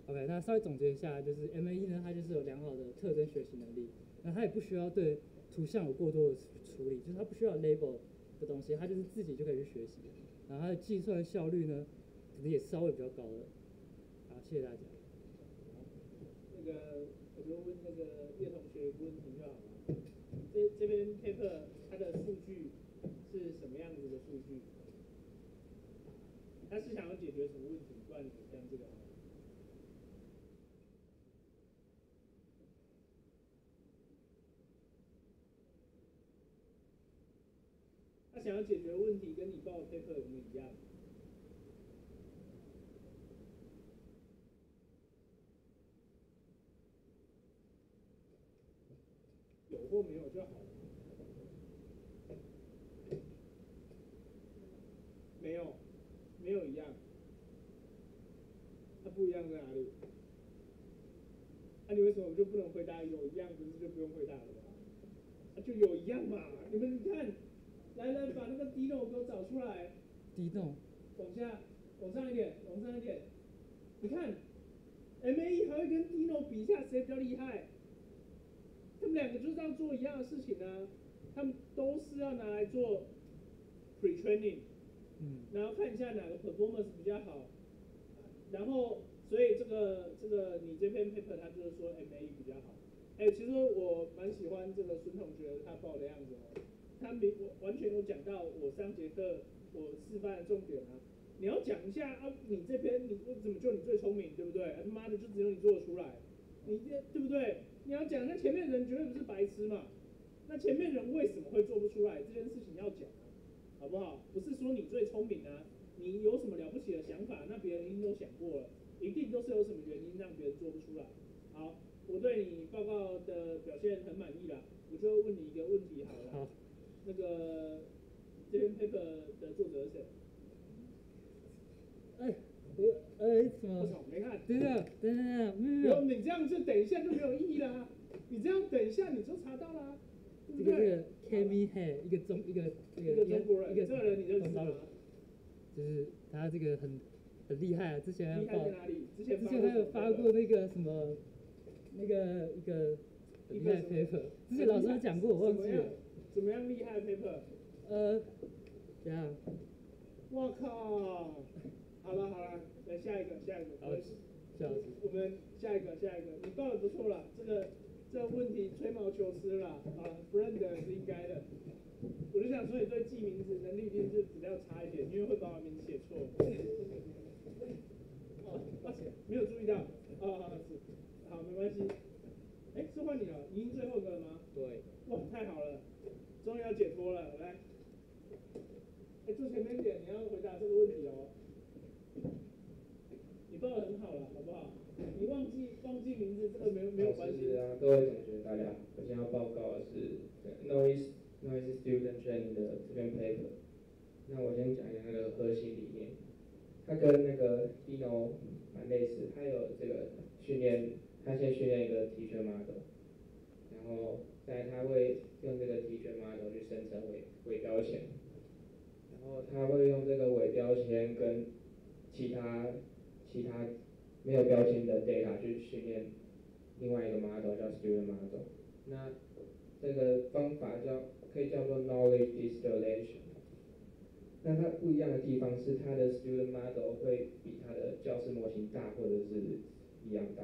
OK， 那稍微总结一下，就是 MAE 呢它就是有良好的特征学习能力，那它也不需要对图像有过多的处理，就是它不需要 label 的东西，它就是自己就可以去学习。然后它的计算效率呢？可能也稍微比较高了，好，谢谢大家。那个，我就问那个叶同学一个问题就好了。这篇 paper 它的数据是什么样子的数据？它是想要解决什么问题？不然你讲这个好了。它想要解决的问题跟你报的 paper 有没有一样？有或没有就好了，没有一样，它不一样在哪里？你为什么就不能回答有一样？不是就不用回答了吗？就有一样嘛！你们看，来把那个 Dino 给我找出来。Dino， 往下，往上一点，往上一点。你看 ，MAE 还会跟 Dino 比一下谁比较厉害。他们两个就是这样做一样的事情啊，他们都是要拿来做 pre-training， 然后看一下哪个 performance 比较好，然后所以这个你这篇 paper 它就是说 MAE 比较好。其实我蛮喜欢这个孙同学他报的样子哦，他完全有讲到我上节课我示范的重点啊。你要讲一下啊，你这篇你怎么就你最聪明对不对？他妈的就只有你做得出来，你这对不对？你要讲，那前面人绝对不是白痴嘛，那前面人为什么会做不出来这件事情要讲啊，好不好？不是说你最聪明啊，你有什么了不起的想法，那别人一定都想过了，一定都是有什么原因让别人做不出来。好，我对你报告的表现很满意啦，我就问你一个问题好了。好，那个这篇 paper 的作者是谁？什么？我操，没看。等等，没有。你这样就等一下就没有意义啦。你这样等一下你就查到啦。这个 Kimi He 一个中国人，这个人你就知道了。就是他这个很厉害啊！之前厉害在哪里？之前还有发过那个什么那个一个厉害 paper， 之前老师讲过，我忘记了。怎么样厉害 paper？ 怎样？我靠！好了，来下一个，我们下一个，你报的不错了，这个问题吹毛求疵了啊，不认得是应该的。我就想说你对记名字能力一定是比较差一点，因为会把我名字写错。抱歉，没有注意到。好，没关系。忘记名字，这个没有关系。是啊，各位同学大家好，我今天要报告的是 noisy student training 的这篇 paper。那我先讲一下那个核心理念，它跟那个 Dino 蛮类似，它有这个训练，它先训练一个teacher model， 然后再它会用这个teacher model 去生成伪标签，然后它会用这个伪标签跟其他没有标签的 data 去训练另外一个 model 叫 student model， 那这个方法可以叫做 knowledge distillation。那它不一样的地方是它的 student model 会比它的教师模型大或者是一样大，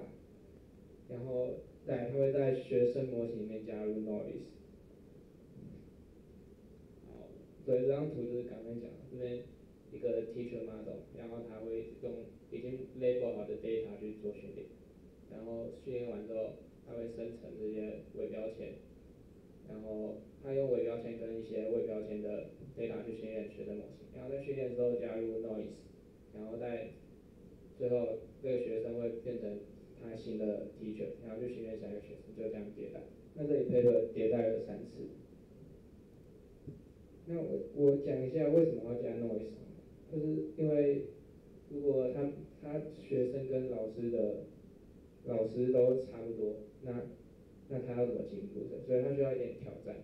然后再它会在学生模型里面加入 noise。好，对，这张图就是刚才讲的，这边一个 teacher model， 然后它会用已经 label 好的 data 去做训练，然后训练完之后，它会生成这些伪标签，然后它用伪标签跟一些伪标签的 data 去训练学生模型，然后在训练之后加入 noise， 然后在最后这个学生会变成他新的 teacher， 然后去训练下一个学生，就这样迭代。那这里 paper 迭代了3次。那我讲一下为什么要加 noise。就是因为，如果他学生跟老师都差不多，那他要怎么进步的？所以他需要一点挑战。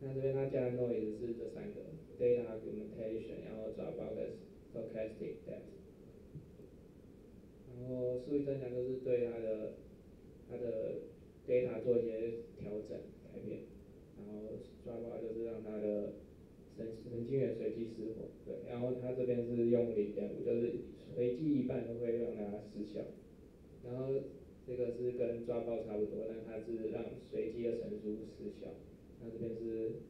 那这边他加的 noise 是这3个 data argumentation， 然后 dropout 跟 stochastic depth。然后术语专长就是对他的 data 做一些调整改变，然后 dropout 就是让他的神经元随机失火，对，然后它这边是用0.5，就是随机一半都会让它失效。然后这个是跟抓包差不多，但它是让随机的乘数失效。那这边是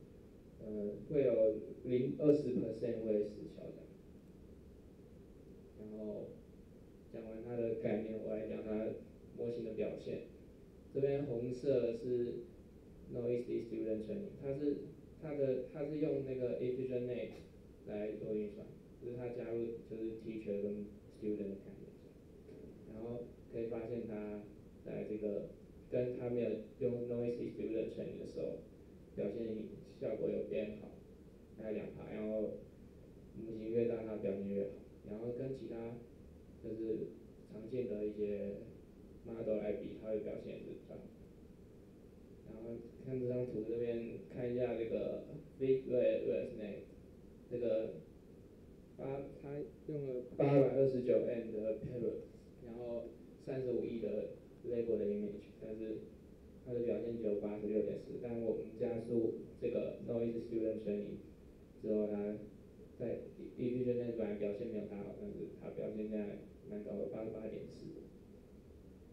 会有20% 会失效的。然后讲完它的概念，我来讲它模型的表现。这边红色是 noisy student training， 它是用那个 efficient net 来做运算，就是它加入就是 teacher 跟 student 的概念，然后可以发现它在这个跟它没有用 noisy student training 的时候，表现效果有变好，大概2%，然后模型越大它表现越好，然后跟其他就是常见的一些 model 来比，它的表现是比较好。然后看这张图，这边看一下这个 ViT 对 ResNet， 这个它用了829M 的 payload， 然后35亿的 label 的 image， 但是它的表现只有 86.4， 但我们加速这个 noisy student training 之后，它在 efficient net 本来表现没有它好，但是它表现在蛮高的 88.4，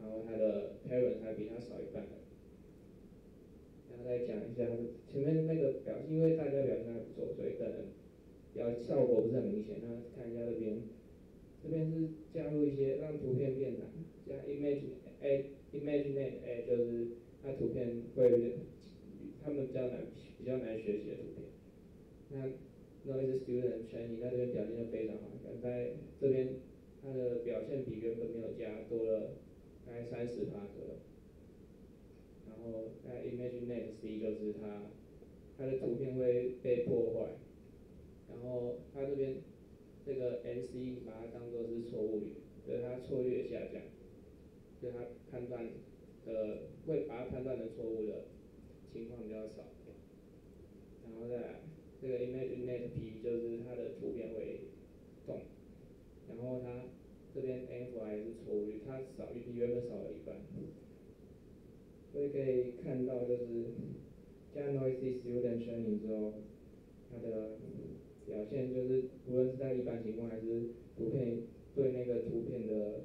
然后它的 payload 还比它少一半的。然后再讲一下前面那个表现，因为大家表现还不错，所以可能效果不是很明显。那看一下这边是加入一些让图片变难，加 ImageNet 就是它图片会他们比较难学习的图片。那 noisy student training 它这边表现就非常好，在这边它的表现比原本没有加多了大概30%左右。然后在 ImageNet C 就是它的图片会被破坏，然后它这边这个 NC 把它当作是错误率，就是它错率下降，就是它判断的会把它判断的错误的情况比较少。然后在这个 ImageNet P 就是它的图片会动，然后它这边 NFI 是错误率，它少于比原本少了一半。所以可以看到，就是加 noisy student training 之后，它的表现就是无论是在一般情况还是图片对那个图片的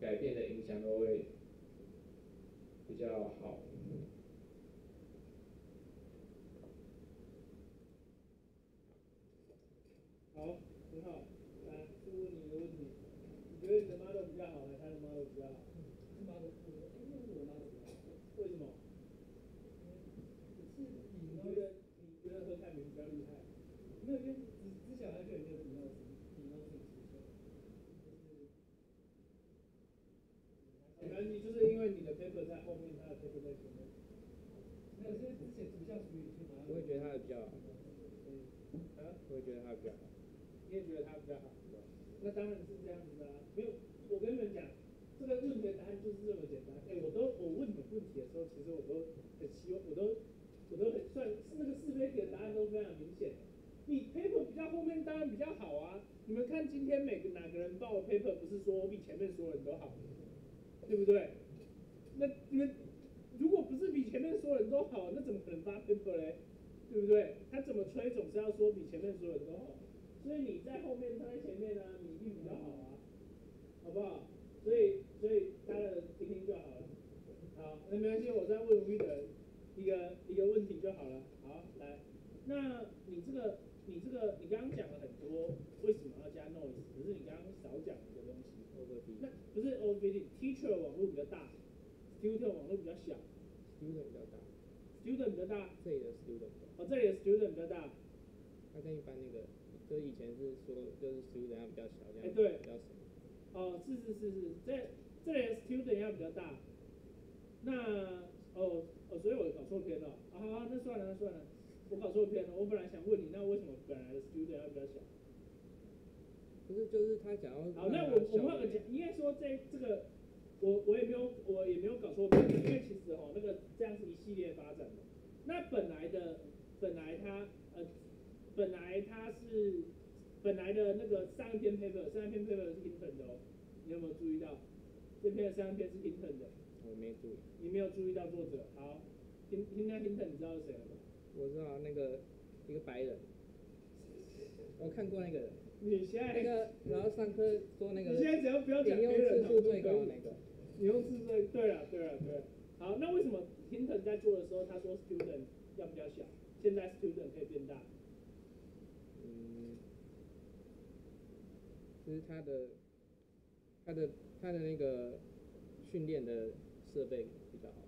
改变的影响都会比较好。好，很好，来，是问你的问题，你觉得你的 model 比较好，还是他的 model 比较好？为什么？是你觉得何凯明比较厉害？没有，因为之前好像就有一个比诺斯，就是可能你就是因为你的 paper 在后面，他的 paper 在前面。那有些字写图像处理器嘛？我会觉得他的比较好。嗯，啊？我会觉得他比较好。你也觉得他比较好？那当然是这样子的啊。没有，我跟你们讲，这个问题的答案就是这么简单。哎，我问你问题的时候，其实我都很希望，我都很算那个是非题的答案都非常明显。你 paper 比较后面当然比较好啊。你们看今天哪个人报的 paper 不是说我比前面所有人都好？对不对？那你们如果不是比前面所有人都好，那怎么可能发 paper 嘞？对不对？他怎么吹总是要说比前面所有人都好，所以你在后面，他在前面啊，你一定比较好啊，好不好？所以大家听听就好了。好，那没关系，我再问吴一德一个问题就好了。好，来，那你这个你刚刚讲了很多，为什么要加 noise？ 可是你刚刚少讲一个东西 ，OVD。那不是 OVD，teacher 网络比较大 ，student 网络比较小 ，student 比较大 ，student 比较大，这里的 student 哦，这里的 student 比较大，它跟一般那个，就是以前是说就是 student 要比较小，这样对比较少。哦，是，这里的 student 要比较大，那哦，所以我搞错篇了，啊，那算了，我搞错篇了，我本来想问你，那为什么本来的 student 要比较小？不是，就是他想要。好，那我们讲，应该说这个，我也没有搞错篇，因为其实哦，那个这样是一系列发展的。那本来的那个上一篇 paper 是 Hinton 的哦，你有没有注意到？这篇的上一篇是 Hinton 的。我没注意。你没有注意到作者？好，Hinton 你知道是谁了吗？我知道那个一个白人，我看过那个人。你现在那个，然后上课说那个人。你现在只要不要讲黑人，次数最高那个。你用次数最对了。好，那为什么 Hinton 在做的时候他说 student 要比较小，现在 student 可以变大？嗯，就是他的那个训练的设备比较好，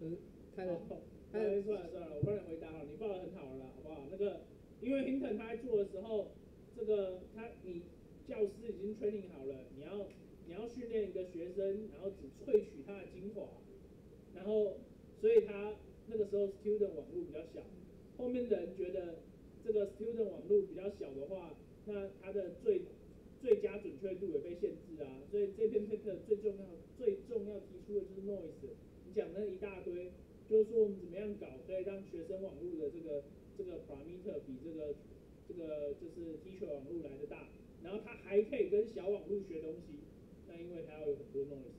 就是他的。哦算了，我帮你回答好，你报的很好了，好不好？那个，因为 Hinton 他在做的时候，这个你教师已经 training 好了，你要训练一个学生，然后只萃取他的精华，然后所以他那个时候 student 网络比较小，后面的人觉得这个 student 网络比较小的话，那他的最佳准确度也被限制啊，所以这篇 paper 最重要提出的就是 noise， 你讲那一大堆。就是说我们怎么样搞可以让学生网络的这个 parameter 比这个就是 teacher 网络来的大，然后他还可以跟小网络学东西，那因为他要有很多 noise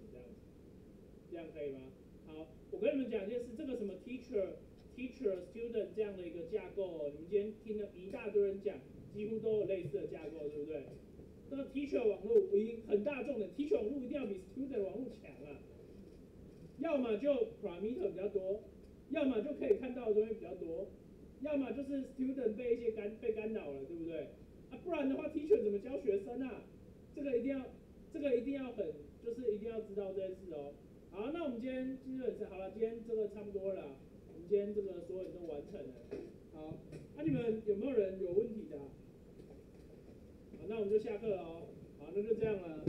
这样可以吗？好，我跟你们讲一件事，这个什么 teacher student 这样的一个架构，你们今天听了一大堆人讲，几乎都有类似的架构，对不对？那个 teacher 网络已经很大众的 teacher 网络一定要比 student 网络强啊。要么就 parameter 比较多，要么就可以看到的东西比较多，要么就是 student 被一些干扰了，对不对？啊，不然的话 ，teacher 怎么教学生啊？这个一定要很，就是一定要知道这件事哦。好，那我们今天基本上好了，今天这个差不多了，我们今天这个所有人都完成了。好，那你们有没有人有问题的？好，那我们就下课了哦。好，那就这样了。